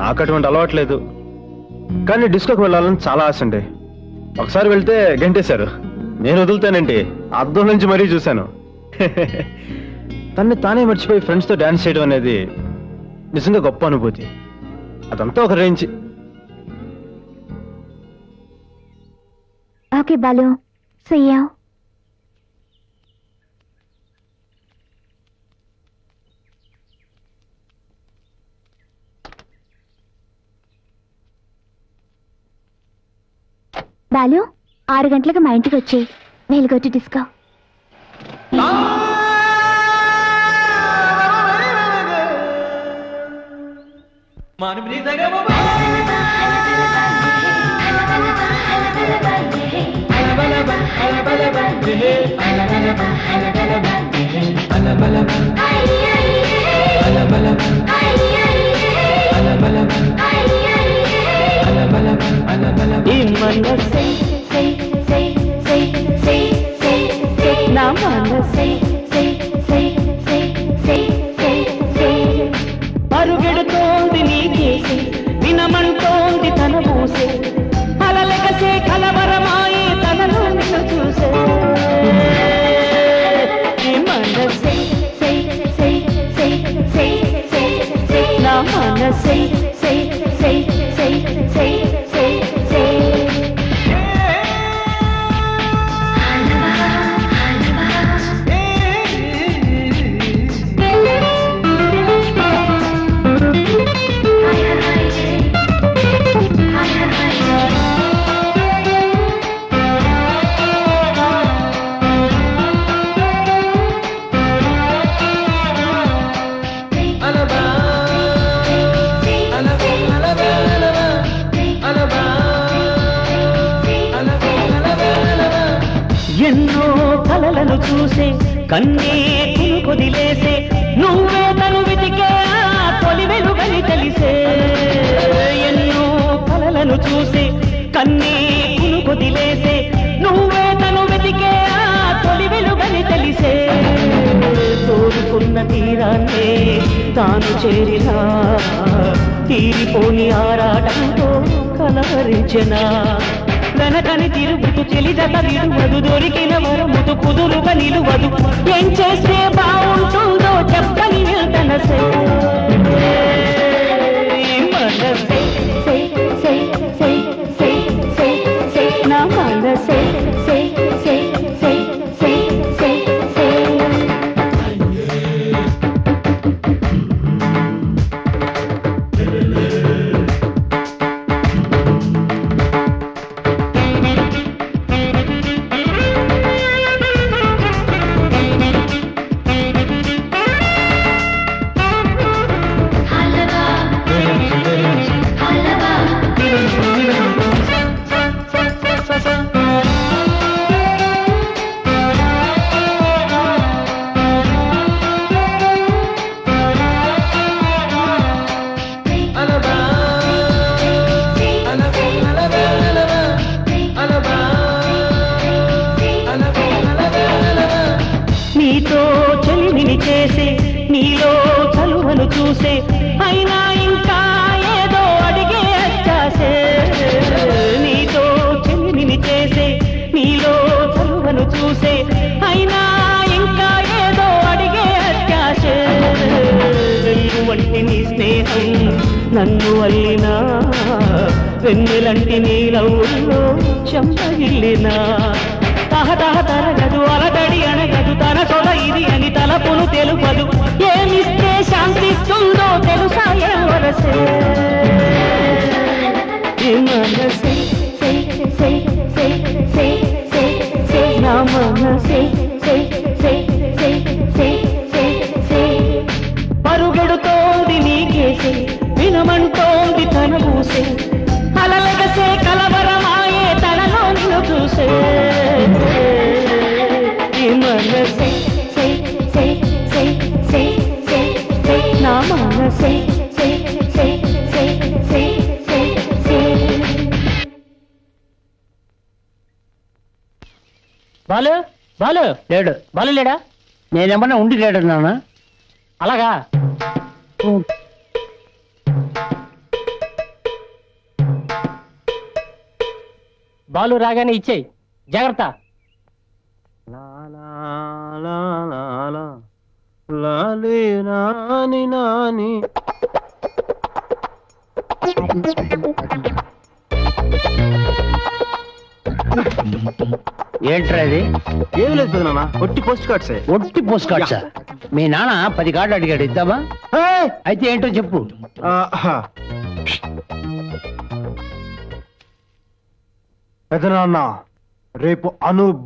నాకు అటువంటి అలవాట్లేదు, కానీ డిస్కోకి వెళ్ళాలని చాలా ఆశ అండి. ఒకసారి వెళ్తే గంటేశారు. నేను వదులుతానండి, అద్దం నుంచి మరీ చూశాను. తనని తానే మర్చిపోయి ఫ్రెండ్స్తో డాన్స్ చేయడం అనేది నిజంగా గొప్ప అనుభూతి. అదంతా ఒక range. Okay Balu, see you. Balu 6 గంటలకు మా ఇంటికి వచ్చి మేలుకొచ్చి డిస్కో. పరుగెడుతోంది నీ కేసి, వినమంటోంది తన మూసే, అలలెగసే కలవరమాయే తనలో నిన్ను చూసే. నా మనసే చూసే కన్నే కొదిలేసే, నువ్వే తను వెతికే తొలి వెలుగని తెలిసే. ఎన్నో కలలను చూసే కన్నే కొదిలేసే, నువ్వే తను వెతికే తొలి వెలుగని తెలిసే. తోడుకున్న తీరాన్నే తాను చేరినా, తీరిపోని ఆరాటంతో కలవరించెనా. వెనకని తిరుగుతూ చెలిదట విడువదు, దొరికిన వరముతు కుదురుగా నిలువదు. ఏం చేస్తే బాగుంటుందో చెప్పని నిల్తనసే. నా మనసే मनसे से से से से से से ना मनसे से से से से से से परुगडुतोंदि नीकेसे विनमंटोंदि तनबूसे कललगसे कलवरमाये तनलोनु चूसे ई मनसे से से से से से ना मनसे से से से से बालू बालू लेड़ बालू लेड़ा नेनेमन्ना उंडी लेडन्नाना अलागा बालू रागाने इच्चेयि जाग्रता ला ला ला ला ला लाली नानी नानी रेपु अनु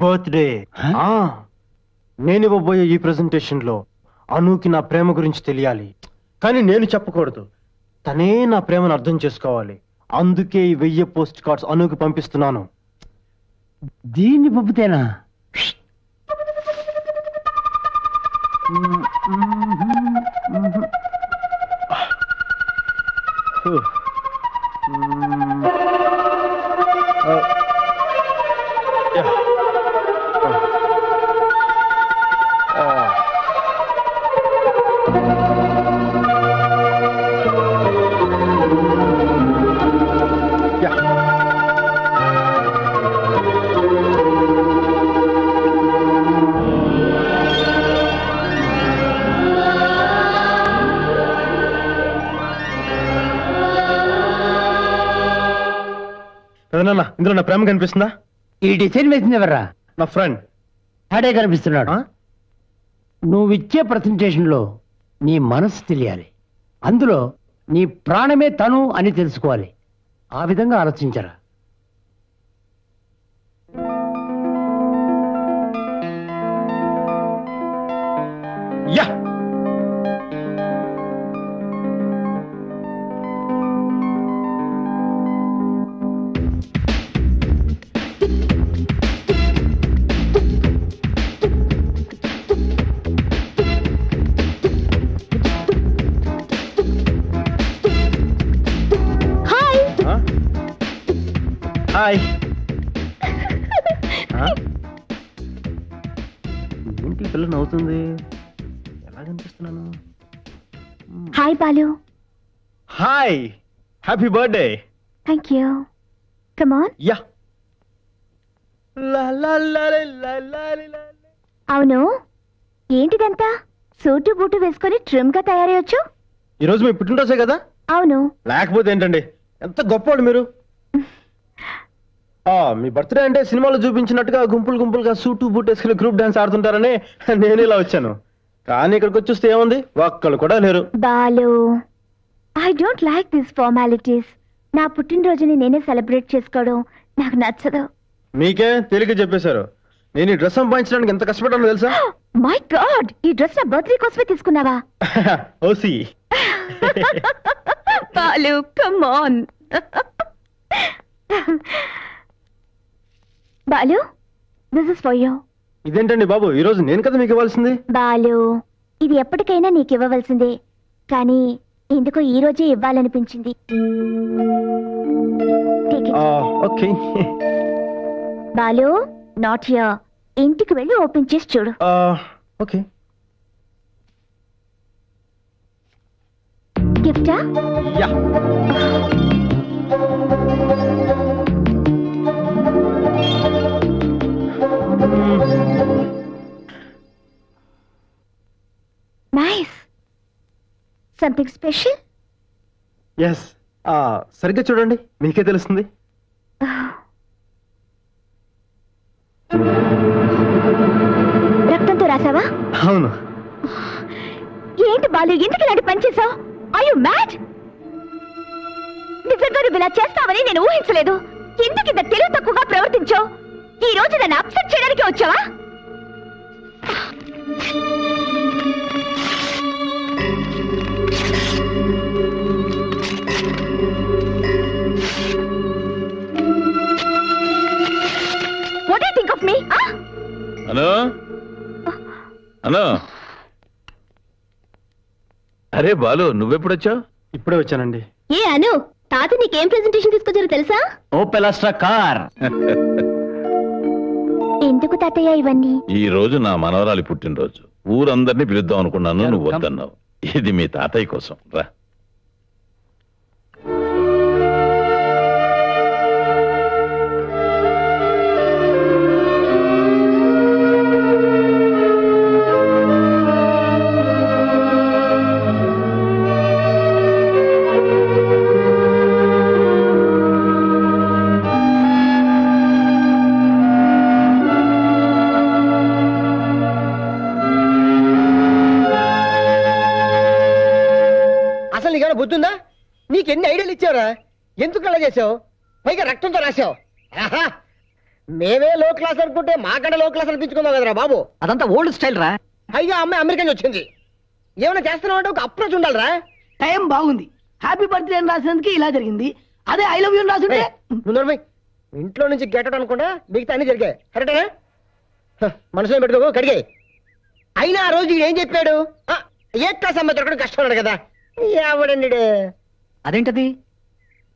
बर्थडे नेनु प्रेजेंटेशन अनु की ना प्रेम गुरिंचि तेलियाली कानी नेनु चेप्पकूडदु तने ना प्रेमनु अर्थं चेसुकोवाली अंदुके ई 1000 पोस्ट कार्ड्स अनु की पंपिस्तुन्नानु दीनी पंपतेना इंदर प्रेम कड़े प्रजेशन नी मन अंदर नी प्राणमे तुम अवाली आधा आलोचरा Hi. Hi, Balu. Hi. Happy birthday. Thank you. Come on. Yeah. La la. ला ला ला అవును ఏంటిదంతా సూటు బూటు వేసుకొని ట్రిమ్ గా తయారయ్యొచ్చు ఈ రోజు మీ పుట్టినరోజే కదా అవును లేకపోతే ఏంటండి ఎంత గొప్పవాడు మీరు మీ బర్త్డే అంటే సినిమాలో చూపించినట్టుగా గుంపులు గుంపులుగా సూటు బూటేసుకుని గ్రూప్ డాన్స్ ఆడుతుంటారని నేను ఇలా వచ్చాను కానీ ఇక్కడికి వచ్చేస్తే ఏముంది ఒక్కళ్ళు కూడా లేరు Balu I don't like this formalities నా పుట్టినరోజుని నేనే సెలబ్రేట్ చేసుకోవడం నాకు నచ్చదు మీకే తెలుగు చెప్పేశారు నేను ఈ డ్రెస్ సంపాదించడానికి ఎంత కష్టపడ్డానో తెలుసా మై గాడ్ ఈ డ్రెస్ నా బర్త్డే కోసమే తీసుకున్నావా ఓసి Balu come on Balu this is for you ఇదేంటండి బాబు ఈ రోజు నేను కదా మీకు ఇవ్వాల్సింది బాలు ఇది ఎప్పటికైనా నీకు ఇవ్వవలసిందే కానీ ఎందుకో ఈ రోజే ఇవ్వాలనిపించింది ఓకే బాలు నాట్ హియర్ ఇంటికి వెళ్ళి ఓపెన్ చేసి చూడు ఓకే గిఫ్టా yeah nice something special yes సరిగ్గా చూడండి మీకే తెలుస్తుంది రక్తంతో రాసావా అవును ఏంటి బాలు ఎందుకు ఇలాంటి పని చేసావు are you mad अरे बालू नुवेपड़ा इपड़े वच्चानंडी ये अनु తాత నీకేం ప్రెజెంటేషన్ తీసుకొచ్చారో తెలుసా ఓ పెలాస్ట్రా కార్ ఎందుకు తాతయ్య ఇవన్నీ ఈ రోజు నా మనవరాలి పుట్టిన రోజు ఊరందర్ని పిలుద్దాం అనుకున్నాను నువ్వు వద్దన్నావు ఇది మీ తాతయ్య కోసం రా पैगा रक्तों तो राशा मेवे लो क्लास అనుకుంటే మాకడ లో క్లాస్ అనిపించుకున్నావు కదరా బాబు అదంతా ఓల్డ్ స్టైల్ రా అయ్యా అమ్మ అమెరికా నుంచి వచ్చింది ఏమన్నా చేస్తున్నావంటే ఒక అప్రోచ్ ఉండాలిరా టైం బాగుంది హ్యాపీ బర్త్డే అని రాసినందుకు ఇలా జరిగింది అదే ఐ లవ్ యు అని రాసుంటే నుర్మై ఇంట్లో నుంచి గెటట్ అనుకుంటా మిగతా అన్ని జరిగాయి కరెక్టేనా మనసులో పెట్టుకో కడిగే అయినా ఆ రోజు ఏం చెప్పాడు ఏ క్లాస్ అమ్మ దొరకడం కష్టం అన్నాడు కదా యావడనిడే అదేంటది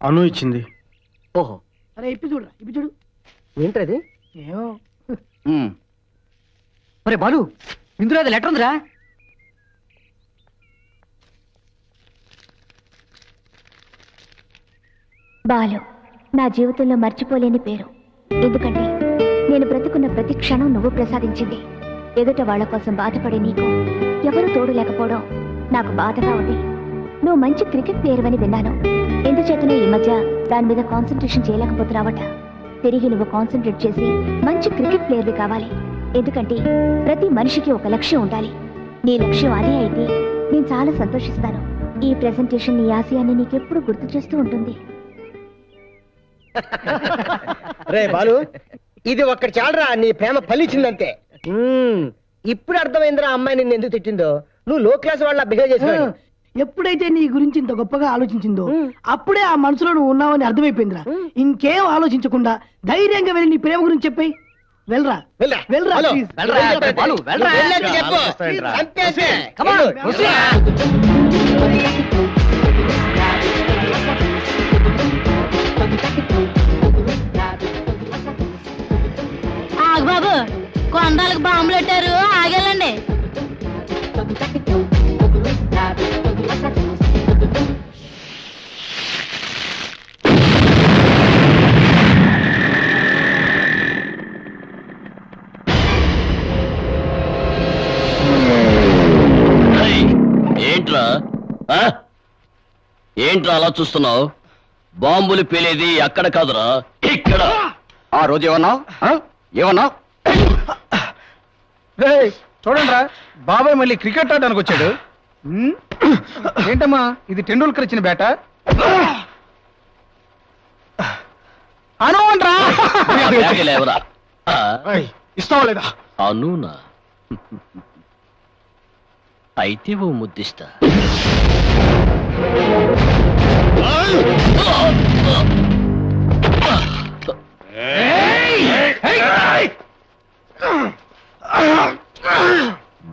అను ఇచ్చింది ఓహో అరే ఇప్పి చూడు ఏంటది ఏయో అరే బాలు ఇందులో అది లెటర్ ఉందిరా బాలు నా జీవితంలో మర్చిపోలేని పేరు ఎందుకంటే నేను బ్రతుకున్న ప్రతి క్షణం నువ్వు ప్రసాదించింది ఎదుట వాళ్ళ కోసం బాధపడే నీకు ఎవరు తోడు లేకపోవడం నాకు బాధగా ఉంది నువ్వు మంచి క్రికెట్ ప్లేయర్ అని విన్నాను ఎందుచేతనే ఈ మధ్య దాని మీద కాన్సన్ట్రేషన్ చేయలేకపోతున్నావట తిరిగి నువ్వు కాన్సన్ట్రేట్ చేసి మంచి క్రికెట్ ప్లేయర్వి కావాలి ఎందుకంటే ప్రతి మనిషికి ఒక లక్ష్యం ఉండాలి నీ లక్ష్యం అదే అయితే నేను చాలా సంతోషిస్తాను ఈ ప్రెజెంటేషన్ నీ ఆశయాన్ని నీకెప్పుడు గుర్తు చేస్తూ ఉంటుంది రే బాలు ఇది ఒక్కటి చాలరా నీ ప్రేమ ఫలించిందంటే ఇప్పుడు అర్థమైందిరా అమ్మాయి నిన్ను ఎందుకు తిట్టిందో నువ్వు లో క్లాస్ వాళ్ళ బిహేవ్ చేసావు ఎప్పుడైతే నీ గురించి ఇంత గొప్పగా ఆలోచించిందో అప్పుడే ఆ మనసులో నువ్వు ఉన్నావని అర్థమైపోయిందిరా ఇంకేం ఆలోచించకుండా ధైర్యంగా వెళ్ళి నీ ప్రేమ గురించి చెప్పేయి బాబు కొండాలకు బాంబులు పెట్టారు ఆగేళ్ళండి ఏంట్రా అలా చూస్తున్నావు బాంబులు పేలేది అక్కడ కాదురా ఇక్కడ ఆ రోజు ఏమన్నావు చూడండి రా బాబాయ్ మళ్ళీ క్రికెట్ ఆడడానికి వచ్చాడు ఏంటమ్మా ఇది టెండూల్కర్ ఇచ్చిన బ్యాట అనురా ఇస్తావా లేదా అనునా అయితే ఓ ముద్దిస్తా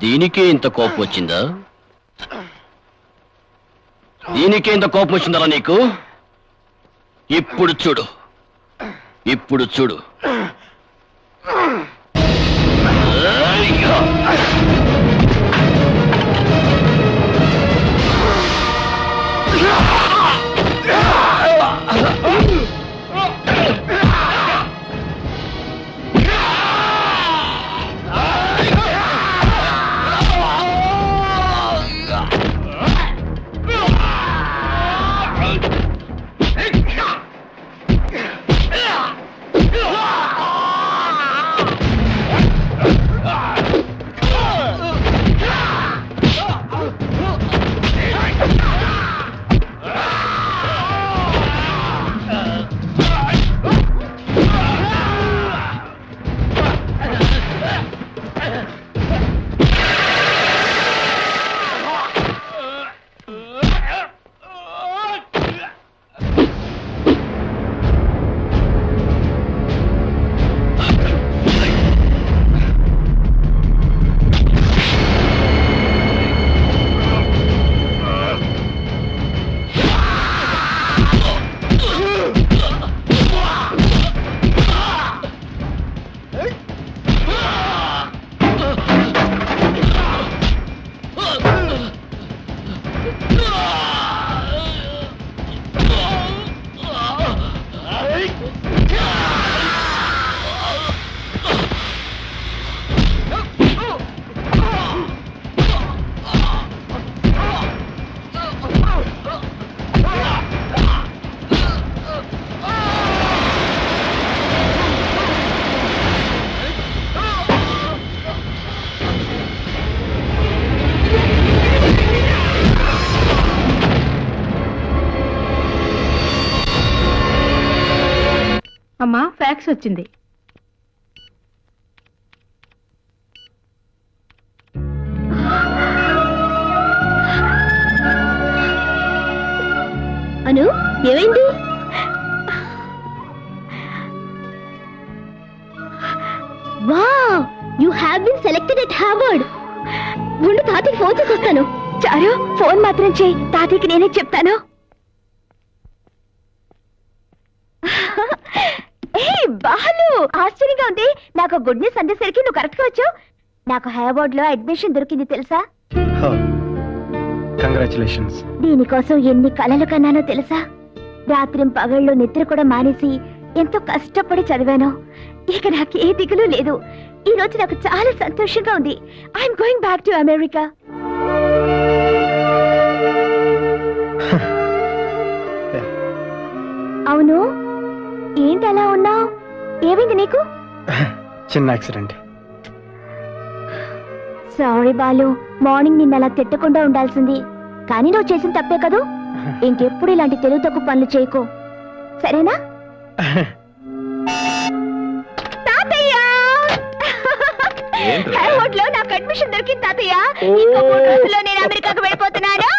దీనికే ఇంత కోపం వచ్చిందరా నీకు ఇప్పుడు చూడు అమ్మా ఫ్యాక్స్ వచ్చింది. అను ఏమైంది? Wow, you have been selected at Harvard. ముందు తాతయ్యకి ఫోన్ చేసి వస్తాను. చారు, ఫోన్ మాత్రం చేయి, తాతయ్యకి నేనే చెప్తాను. బాలు, ఆశ్చర్యంగా ఉంది. నాకు గుడ్ న్యూస్ అందేసరికి నువ్వు కరెక్ట్ గా వచ్చావు. నాకు హైవార్డ్ లో అడ్మిషన్ దొరికింది తెలుసా? కంగ్రాచులేషన్స్. దీనికోసం ఎన్ని కలలు కన్నానో తెలుసా? రాత్రి పగళ్ళు నిద్ర కూడా మానేసి ఎంతో కష్టపడి చదివాను. ఇక నాకు ఏ దిగులు లేదు. ఈ రోజు నాకు చాలా సంతోషంగా ఉంది. I'm going back to America. అవును, ఏంటి అలా ఉన్నావు? ఏమైంది నీకు? చిన్న యాక్సిడెంట్. సారీ బాలు, మార్నింగ్ నిన్న అలా తిట్టకుండా ఉండాల్సింది. కానీ నువ్వు చేసిన తప్పే కదూ. ఇంకెప్పుడు ఇలాంటి తెలుగు తక్కువ పనులు చేయకు, సరేనా? తాతయ్య, హైవార్డ్ లో నాకు అడ్మిషన్ దొరికింది తాతయ్య. ఇంకో 3 రోజుల్లో నేను అమెరికాకు వెళ్ళిపోతున్నాను.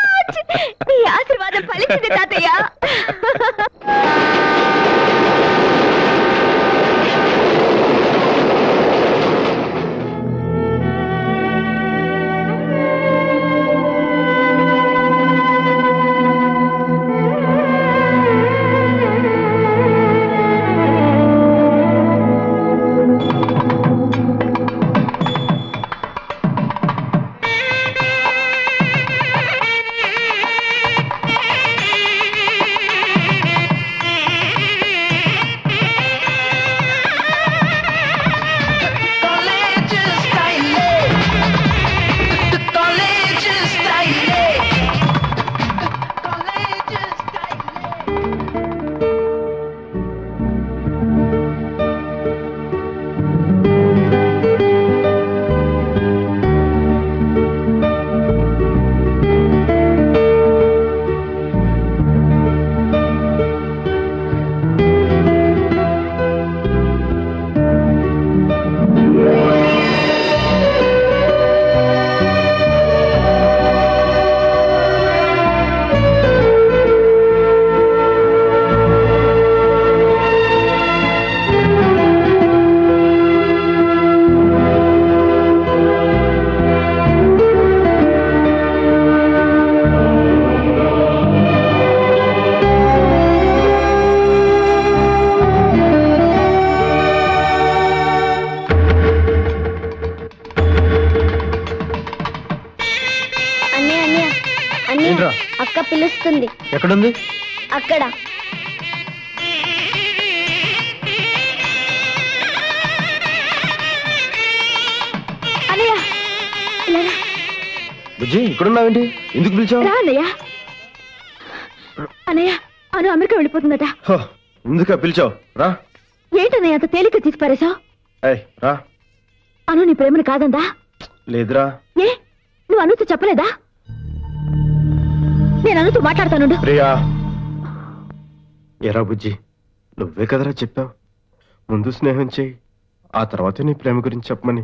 నీ ఆశీర్వాదం పలికింది తాతయ్య. ఎక్కడుంది? అక్కడ. అన్నయ్య బుజ్జి, ఇక్కడున్నావేంటి? ఎందుకు పిలిచావు? అన్నయ్య, అను అమెరికా వెళ్ళిపోతుందట. ఎందుక పిలిచావు? రా. ఏంటన్నయ్య అంత తేలిక తీసి పారేశావు? రా. అను నీ ప్రేమను కాదందా? లేదురా. ఏ, నువ్వు అనుతో చెప్పలేదా? నేను అనుతో మాట్లాడతాను. ప్రియా, ఎరా బుజ్జి, నువ్వే కదరా చెప్పావు ముందు స్నేహం చేయి, ఆ తర్వాత నీ ప్రేమ గురించి చెప్పమని.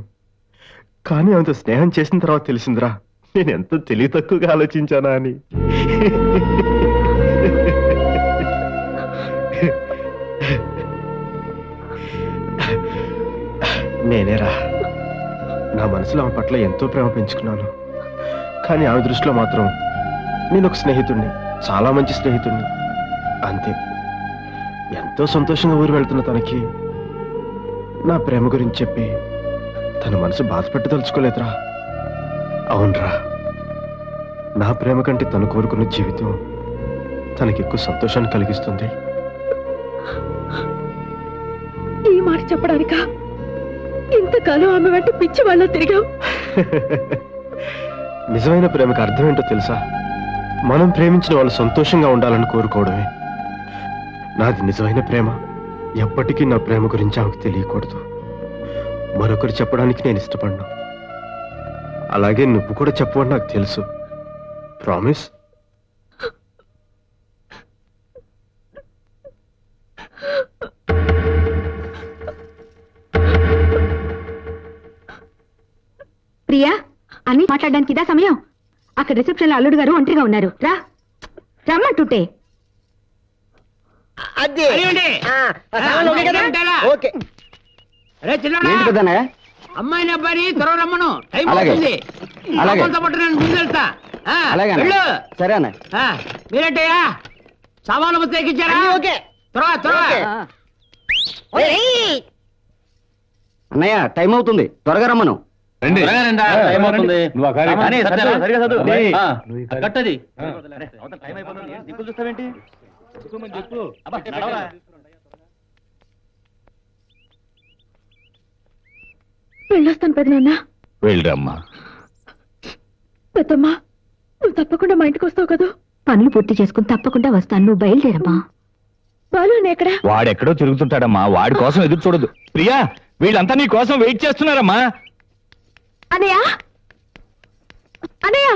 కానీ అంత స్నేహం చేసిన తర్వాత తెలిసిందిరా నేను ఎంత తెలివి తక్కువగా ఆలోచించానా అని. నేనేరా నా మనసులో ఆమె పట్ల ఎంతో ప్రేమ పెంచుకున్నాను. కానీ ఆమె దృష్టిలో మాత్రం నేను ఒక స్నేహితుడిని, చాలా మంచి స్నేహితుడిని అంతే. ఎంతో సంతోషంగా ఊరు వెళ్తున్న తనకి నా ప్రేమ గురించి చెప్పి తన మనసు బాధపెట్టదలుచుకోలేదురా. అవునరా, నా ప్రేమ కంటే తను కోరుకున్న జీవితం తనకెక్కువ సంతోషాన్ని కలిగిస్తుంది. ఈ మాట చెప్పడానిక ఇంతకాలం ఆమె వెంట పిచ్చి వాళ్ళ తిరిగావు. నిజమైన ప్రేమకు అర్థం ఏంటో తెలుసా? మనం ప్రేమించిన వాళ్ళు సంతోషంగా ఉండాలని కోరుకోవడమే. నాది నిజమైన ప్రేమ. ఎప్పటికీ నా ప్రేమ గురించి ఆమెకు తెలియకూడదు. మరొకరు చెప్పడానికి నేను ఇష్టపడ్డా. అలాగే నువ్వు కూడా చెప్పవని నాకు తెలుసు. ప్రామిస్. प्रिया अन्नी माट्लाडडानिकि इदा समयं अक्कड रिसेप्शन लो अल्लुडु गारु ओंटरिगा उन्नारु रा रम्मंटुंटे అదే అయ్యండి ఆ సామాన్లు ఒకేలా ఓకే అరే చిన్నడా ఏంటి కదనే అమ్మాయిని అబ్బాయిని త్వరగా రమ్మను టైం అవుతుంది అలాగే కొంత పట్టనని ముందు వెళ్తా ఆ వెళ్ళు సరేనా ఆ మీరేటయ్యా సామాన్లు బుద్ధికిచ్చారా ఓకే త్వరగా త్వరగా ఒరేయ్ అన్నయ్య టైం అవుతుంది త్వరగా రమ్మను రండి త్వరగా రండి టైం అవుతుంది నువ్వు ఆ కాలి అనే సరిగా సదు ఆ కట్టది అవత టైం అయిపోతుంది దిక్కులు చూస్తావేంటి తప్పకుండా మా ఇంటికి వస్తావు కదా పనులు పూర్తి చేసుకుని తప్పకుండా వస్తాను నువ్వు బయలుదేరమ్మా వాడెక్కడో తిరుగుతుంటాడమ్మా వాడి కోసం ఎదురు చూడదు ప్రియా వీళ్ళంతా నీ కోసం వెయిట్ చేస్తున్నారమ్మా అనయ్య అనయ్య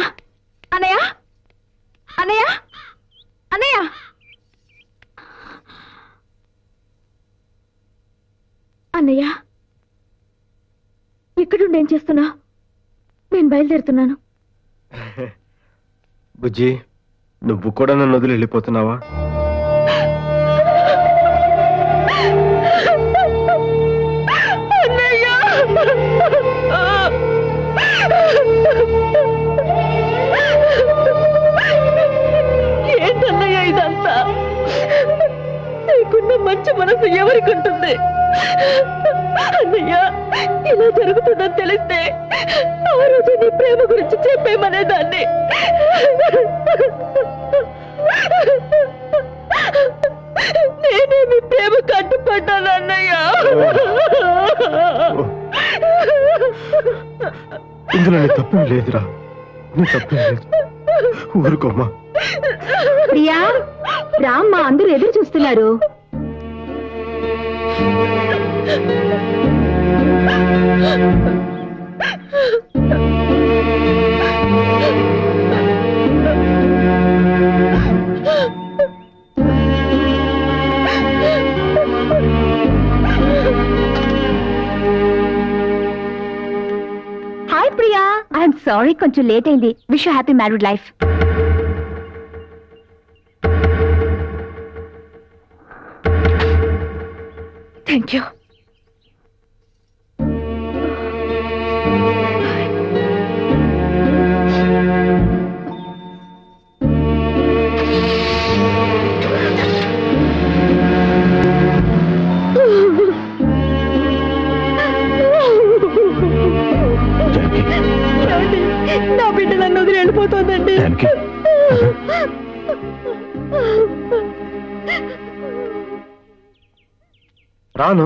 అనయ్య అనయ్య అనయ్య అన్నయ్య ఇక్కడుండి ఏం చేస్తున్నా నేను బయలుదేరుతున్నాను బుజ్జి నువ్వు కూడా నన్ను వదిలి వెళ్ళిపోతున్నావా ఏంటన్నయ్య ఇదంతా నీకున్న మంచి మనసు ఎవరికి ఉంటుంది అన్నయ్య ఇలా జరుగుతుందని తెలిస్తే ఆ రోజు నీ ప్రేమ గురించి చెప్పేమనేదాన్ని నేనే మీ ప్రేమ కట్టుపడ్డాను అన్నయ్య ఇందులో నీ తప్పేం లేదురా నీ తప్పేం లేదు ఊరుకోమ్మా ప్రియా రామ్మా అందరూ ఎదురు చూస్తున్నారు Hi Priya, I'm sorry కొంచెం లేట్ అయింది. Wish you happy married life. Thank you. నా బిడ్డ నన్ను వదిలి వెళ్ళిపోతుందండి రాను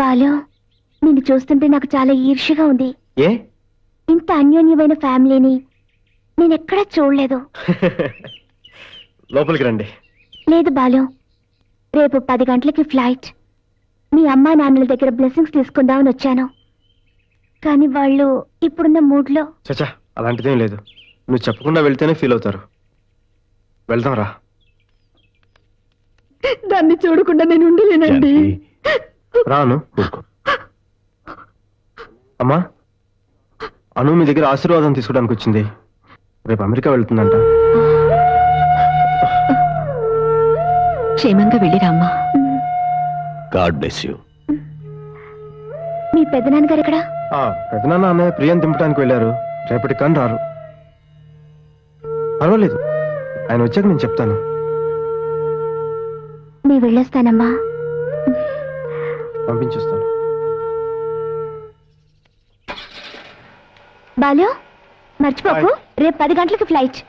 బాలు నిన్ను చూస్తుంటే నాకు చాలా ఈర్ష్యగా ఉంది ఏ ఇంత అన్యోన్యమైన ఫ్యామిలీని నేను ఎక్కడా చూడలేదు లోపలికి రండి లేదు బాలు రేపు 10 గంటలకి ఫ్లైట్ మీ అమ్మా నాన్నల దగ్గర బ్లెస్సింగ్స్ తీసుకుందామని వచ్చాను కానీ వాళ్ళు ఇప్పుడున్న మూడ్లో చచ్చా అలాంటిదేం లేదు నువ్వు చెప్పకుండా వెళ్తేనే ఫీల్ అవుతారు వెళ్దాం రా దాన్ని చూడకుండా నేను ఉండలేనండి రాను అమ్మా అను మీ దగ్గర ఆశీర్వాదం తీసుకోవడానికి వచ్చింది రేపు అమెరికా వెళ్తుందంట క్షేమంగా వెళ్ళిరామ్మా గాడ్ బ్లెస్ యూ మీ పెద్దనాన్నగారు ఎక్కడా పెద్దనాన్న అన్నయ్య ప్రియం దింపడానికి వెళ్ళారు రేపటి కన్ రారు పర్వాలేదు ఆయన వచ్చాక నేను చెప్తాను నేను వెళ్ళేస్తానమ్మా పంపించేస్తాను బాలు మర్చిపోకు రేపు 10 గంటలకు ఫ్లైట్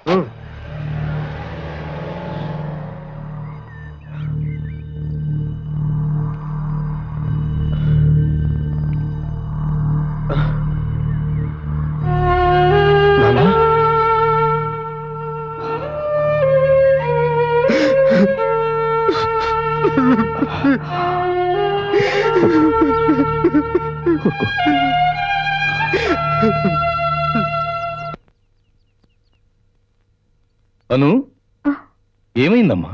అను ఏమైందమ్మా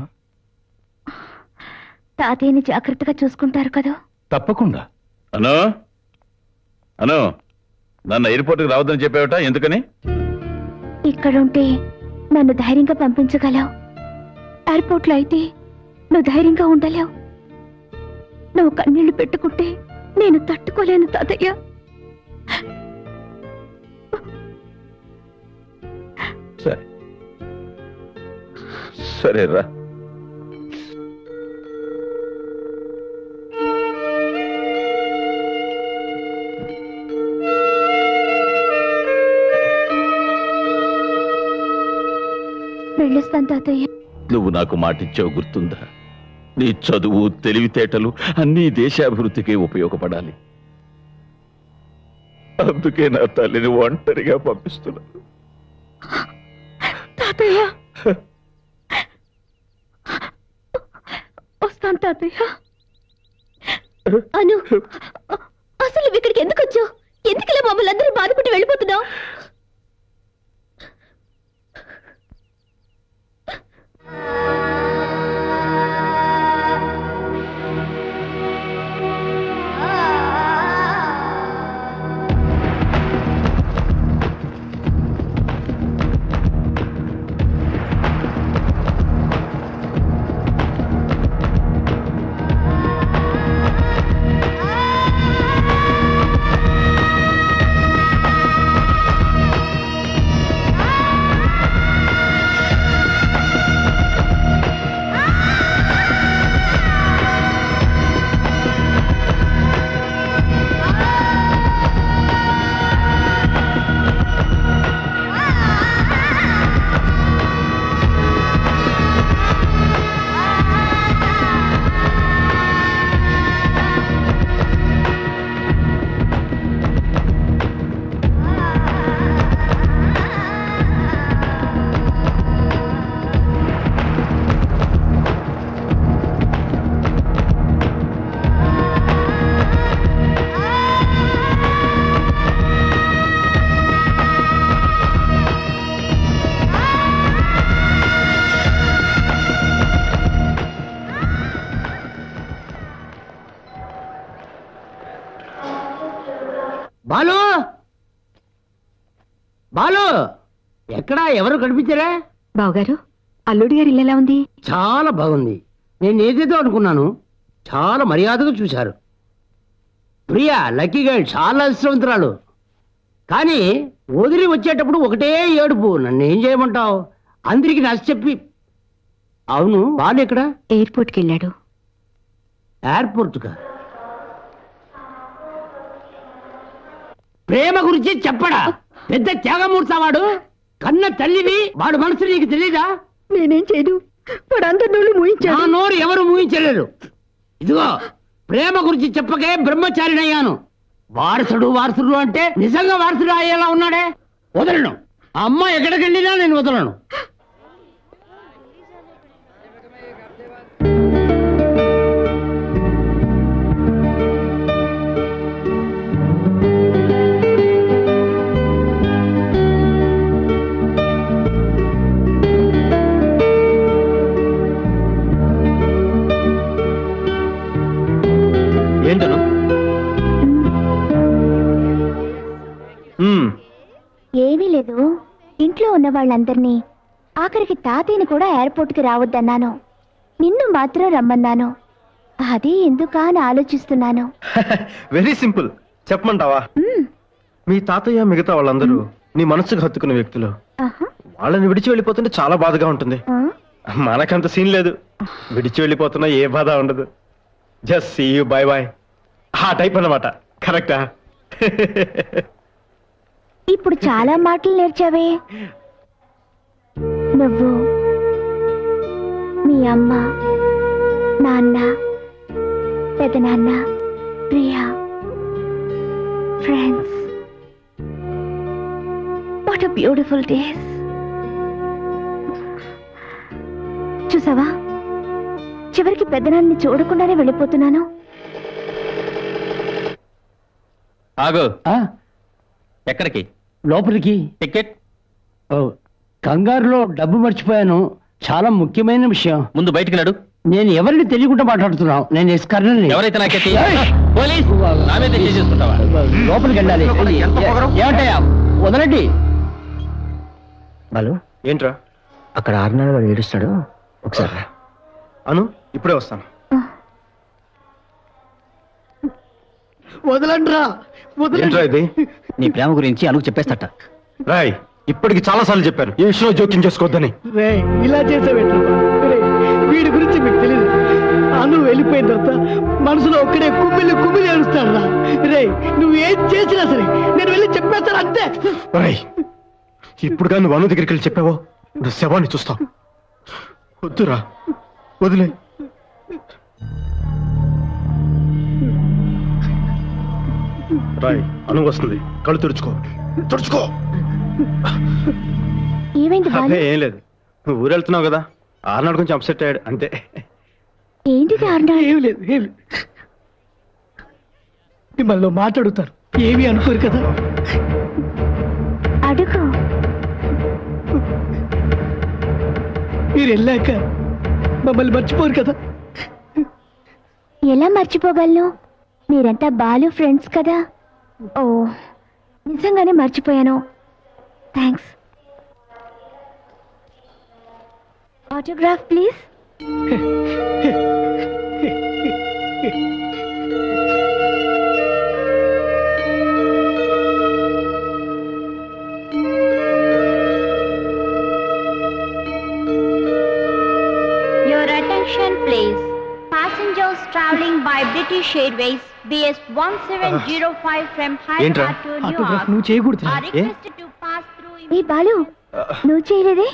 తాతయ్యని జాగ్రత్తగా చూసుకుంటారు కదా తప్పకుండా అను అను నన్న ఎయిర్‌పోర్ట్ కి రావద్దని చెప్పావట ఎందుకని? ఇక్కడ ఉంటే నన్ను ధైర్యంగా పంపించగలవు. ఎయిర్‌పోర్ట్ లో అయితే నువ్వు ధైర్యంగా ఉండలేవు. నువ్వు కన్నీళ్లు పెట్టుకుంటే నేను తట్టుకోలేను తాతయ్య. సరే సరేరా. వెళ్ళొస్తాను తాతయ్య. నువ్వు నాకు మాటిచ్చావు గుర్తుందా? నీ చదువు తెలివితేటలు అన్ని దేశాభివృద్ధికే ఉపయోగపడాలి. అందుకే నా తల్లిని ఒంటరిగా పంపిస్తున్నాను. వస్తాను తాతయ్య. అను, అసలు ఇక్కడికి ఎందుకు వచ్చావు? ఎందుకు ఇలా మమ్మల్ని అందరూ బాధపడి వెళ్ళిపోతున్నావు? ఎవరు కనిపించారా? బావగారు, అల్లుడి గారు ఇల్లు ఎలా ఉంది? చాలా బాగుంది. నేను ఏదేదో అనుకున్నాను. చాలా మర్యాదగా చూశారు. ప్రియా లక్కీ గర్ల్, చాలా అదృష్టవంతురాలు. కానీ వదిలి వచ్చేటప్పుడు ఒకటే ఏడుపు. నన్ను ఏం చేయమంటావు? అందరికి నచ్చ చెప్పి. అవును, వాళ్ళు ఎక్కడ? ఎయిర్‌పోర్ట్కి వెళ్ళాడు. ఎయిర్‌పోర్ట్కా? ప్రేమ గురించి చెప్పడా? పెద్ద త్యాగమూర్తవాడు. కన్న తల్లివి, వాడు మనసు నీకు తెలీదా? నేనేం చేయను. నోరు ఎవరు మూయించలేరు. ఇదిగో, ప్రేమ గురించి చెప్పకే బ్రహ్మచారిని అయ్యాను. వారసుడు వారసుడు అంటే నిజంగా వారసుడు అయ్యేలా ఉన్నాడే. వదలను. ఆ అమ్మ ఎక్కడికి వెళ్ళినా నేను వదలను. ఏమీ లేదు. ఇంట్లో ఉన్న వాళ్ళందరినీ, ఆఖరికి తాతయ్యని కూడా ఎయిర్‌పోర్ట్‌కి రావద్దన్నాను. నిన్ను మాత్రం రమ్మన్నాను. అది ఎందుకా అని ఆలోచిస్తున్నాను. వెరీ సింపుల్, చెప్పమంటావా? మీ తాతయ్య మిగతా వాళ్ళందరూ నీ మనసుకు హత్తుకున్న వ్యక్తులు. వాళ్ళని విడిచి వెళ్ళిపోతుంటే చాలా బాధగా ఉంటుంది. మనకంత సీన్ లేదు. విడిచి వెళ్ళిపోతున్నా ఏ బాధ ఉండదు. Just see you, bye bye, ఆ టైప్ అన్నమాట. కరెక్టా? ఇప్పుడు చాలా మాటలు నేర్చావే నువ్వు. మీ అమ్మ, నాన్న, పెదనాన్న, Priya, friends. What a beautiful days. చూసావా, చివరికి పెదనాన్నని చూడకుండానే వెళ్ళిపోతున్నాను. ఆగు. ఎక్కడికి? లోపలికి. టికెట్? కంగారులో డబ్బు మర్చిపోయాను. చాలా ముఖ్యమైన విషయం. ముందు బయటికి నడు. నేను ఎవరిని తెలియకుండా మాట్లాడుతున్నావు? నేను ఎస్ కర్నల్ని. ఎవరైతే నాకేంటి? పోలీస్ నా మీద చేసేసుకుంటావా? లోపలికి వెళ్ళాలి. ఏమంటాయా? వదలండి. బాలు ఏంట్రా అక్కడ ఆర్నాడు వాడు ఏడుస్తాడు, ఒకసారి రా. అను ఇప్పుడే వస్తాను. వదలండ్రా. ఏంట్రా ఇది? నీ ప్రేమ గురించి అనుకు చెప్పేస్తట. రాయ్ ఇప్పటికి చాలా సార్లు చెప్పారు ఈ విషయంలో జోక్యం చేసుకోవద్దని. ఇలా చేసావేంట్రా? వీడి గురించి మీకు తెలియదు. అను వెళ్ళిపోయిన తర్వాత మనసులో ఒక్కడే కుమ్మిలి కుమ్మిలి ఏడుస్తాడు రా. రే నువ్వేం చేసినా సరే నేను వెళ్ళి చెప్పేస్తాను అంతే. రాయ్ ఇప్పుడు కానీ నువ్వు అను దగ్గరికి వెళ్ళి చెప్పావో నువ్వు శవాన్ని చూస్తావు. వద్దురా వదిలే. రాయ్ అను వస్తుంది, కళ్ళు తుడుచుకో. తుడుచుకో. ఏం లేదు, నువ్వు ఊరు వెళ్తున్నావు కదా, ఆరునాడు కొంచెం అప్సెట్ అయ్యాడు అంతే. మిమ్మల్ని మాట్లాడుతారు ఏమీ అనుకోరు కదా. మీరు వెళ్ళాక మమ్మల్ని మర్చిపోరు కదా? ఎలా మర్చిపోగలను? మీరంతా బాలు ఫ్రెండ్స్ కదా. ఓ నిజంగానే మర్చిపోయాను. Thanks. Autograph please. Your attention please. Passengers traveling by British Airways BS 1705 from Hyderabad to New York are requested to pass through. Hey Balu, no cheyalede.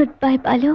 Goodbye Balu.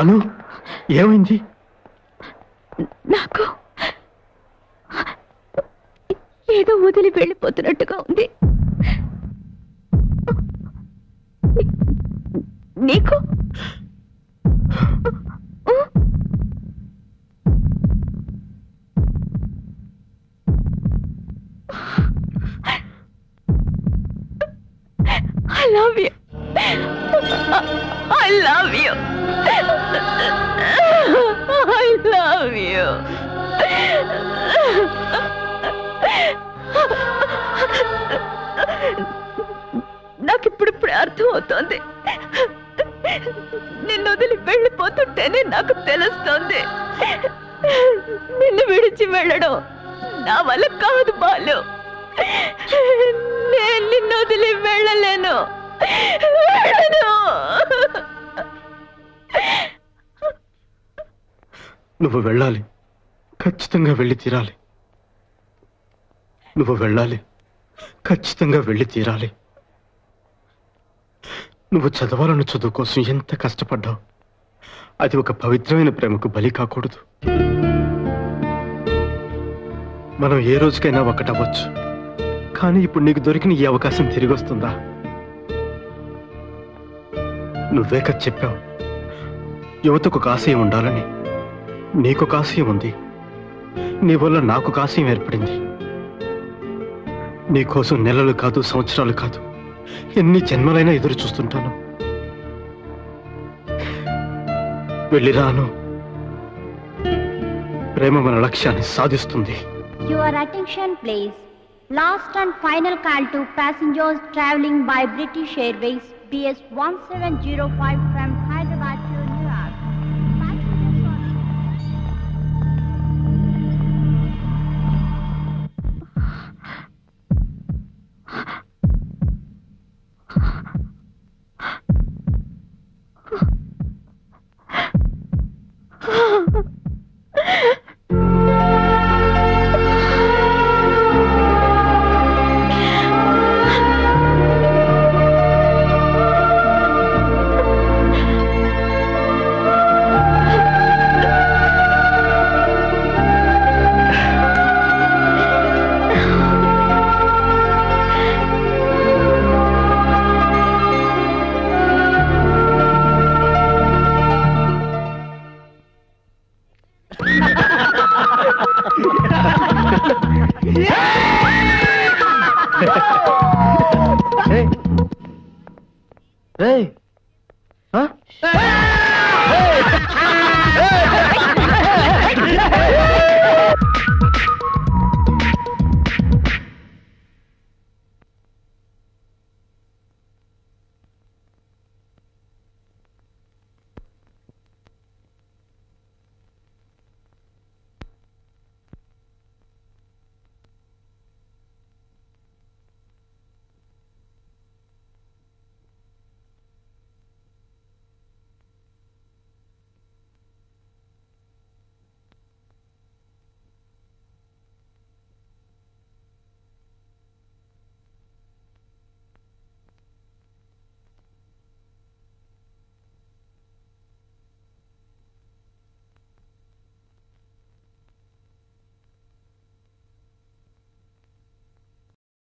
Anu ఏమైంది? నాకు ఏదో వదిలి వెళ్ళిపోతున్నట్టుగా ఉంది. నీకు I love you. I love you. I love you. నాకు ఇప్పుడు ప్రార్థన అవుతోంది. నిన్ను వదిలి వెళ్ళిపోతుంటేనే నాకు తెలుస్తోంది నిన్ను విడిచి వెళ్ళడం నా వల్ల కాదు బాలు. నేను నిన్ను వదిలి వెళ్ళలేను. నువ్వు వెళ్ళాలి, ఖచ్చితంగా వెళ్ళి తీరాలి. నువ్వు వెళ్ళాలి, ఖచ్చితంగా వెళ్ళి తీరాలి. నువ్వు చదవాలన్న చదువు కోసం ఎంత కష్టపడ్డావు, అది ఒక పవిత్రమైన ప్రేమకు బలి కాకూడదు. మనం ఏ రోజుకైనా ఒకటవచ్చు, కానీ ఇప్పుడు నీకు దొరికిన ఈ అవకాశం తిరిగి వస్తుందా? నువ్వే కదా చెప్పావు యువతకు ఒక ఆశయం ఉండాలని. నీకొక ఆశయం ఉంది, నీ వల్ల నాకు ఆశయం ఏర్పడింది. నీకోసం నెలలు కాదు, సంవత్సరాలు కాదు, ఎన్ని జన్మలైనా ఎదురు చూస్తుంటాను. వెళ్ళిరాను ప్రేమ మన లక్ష్యాన్ని సాధిస్తుంది. Your attention please. Last and final call to passengers traveling by British Airways BS 1705 from Hyderabad to New York. Hey! Huh?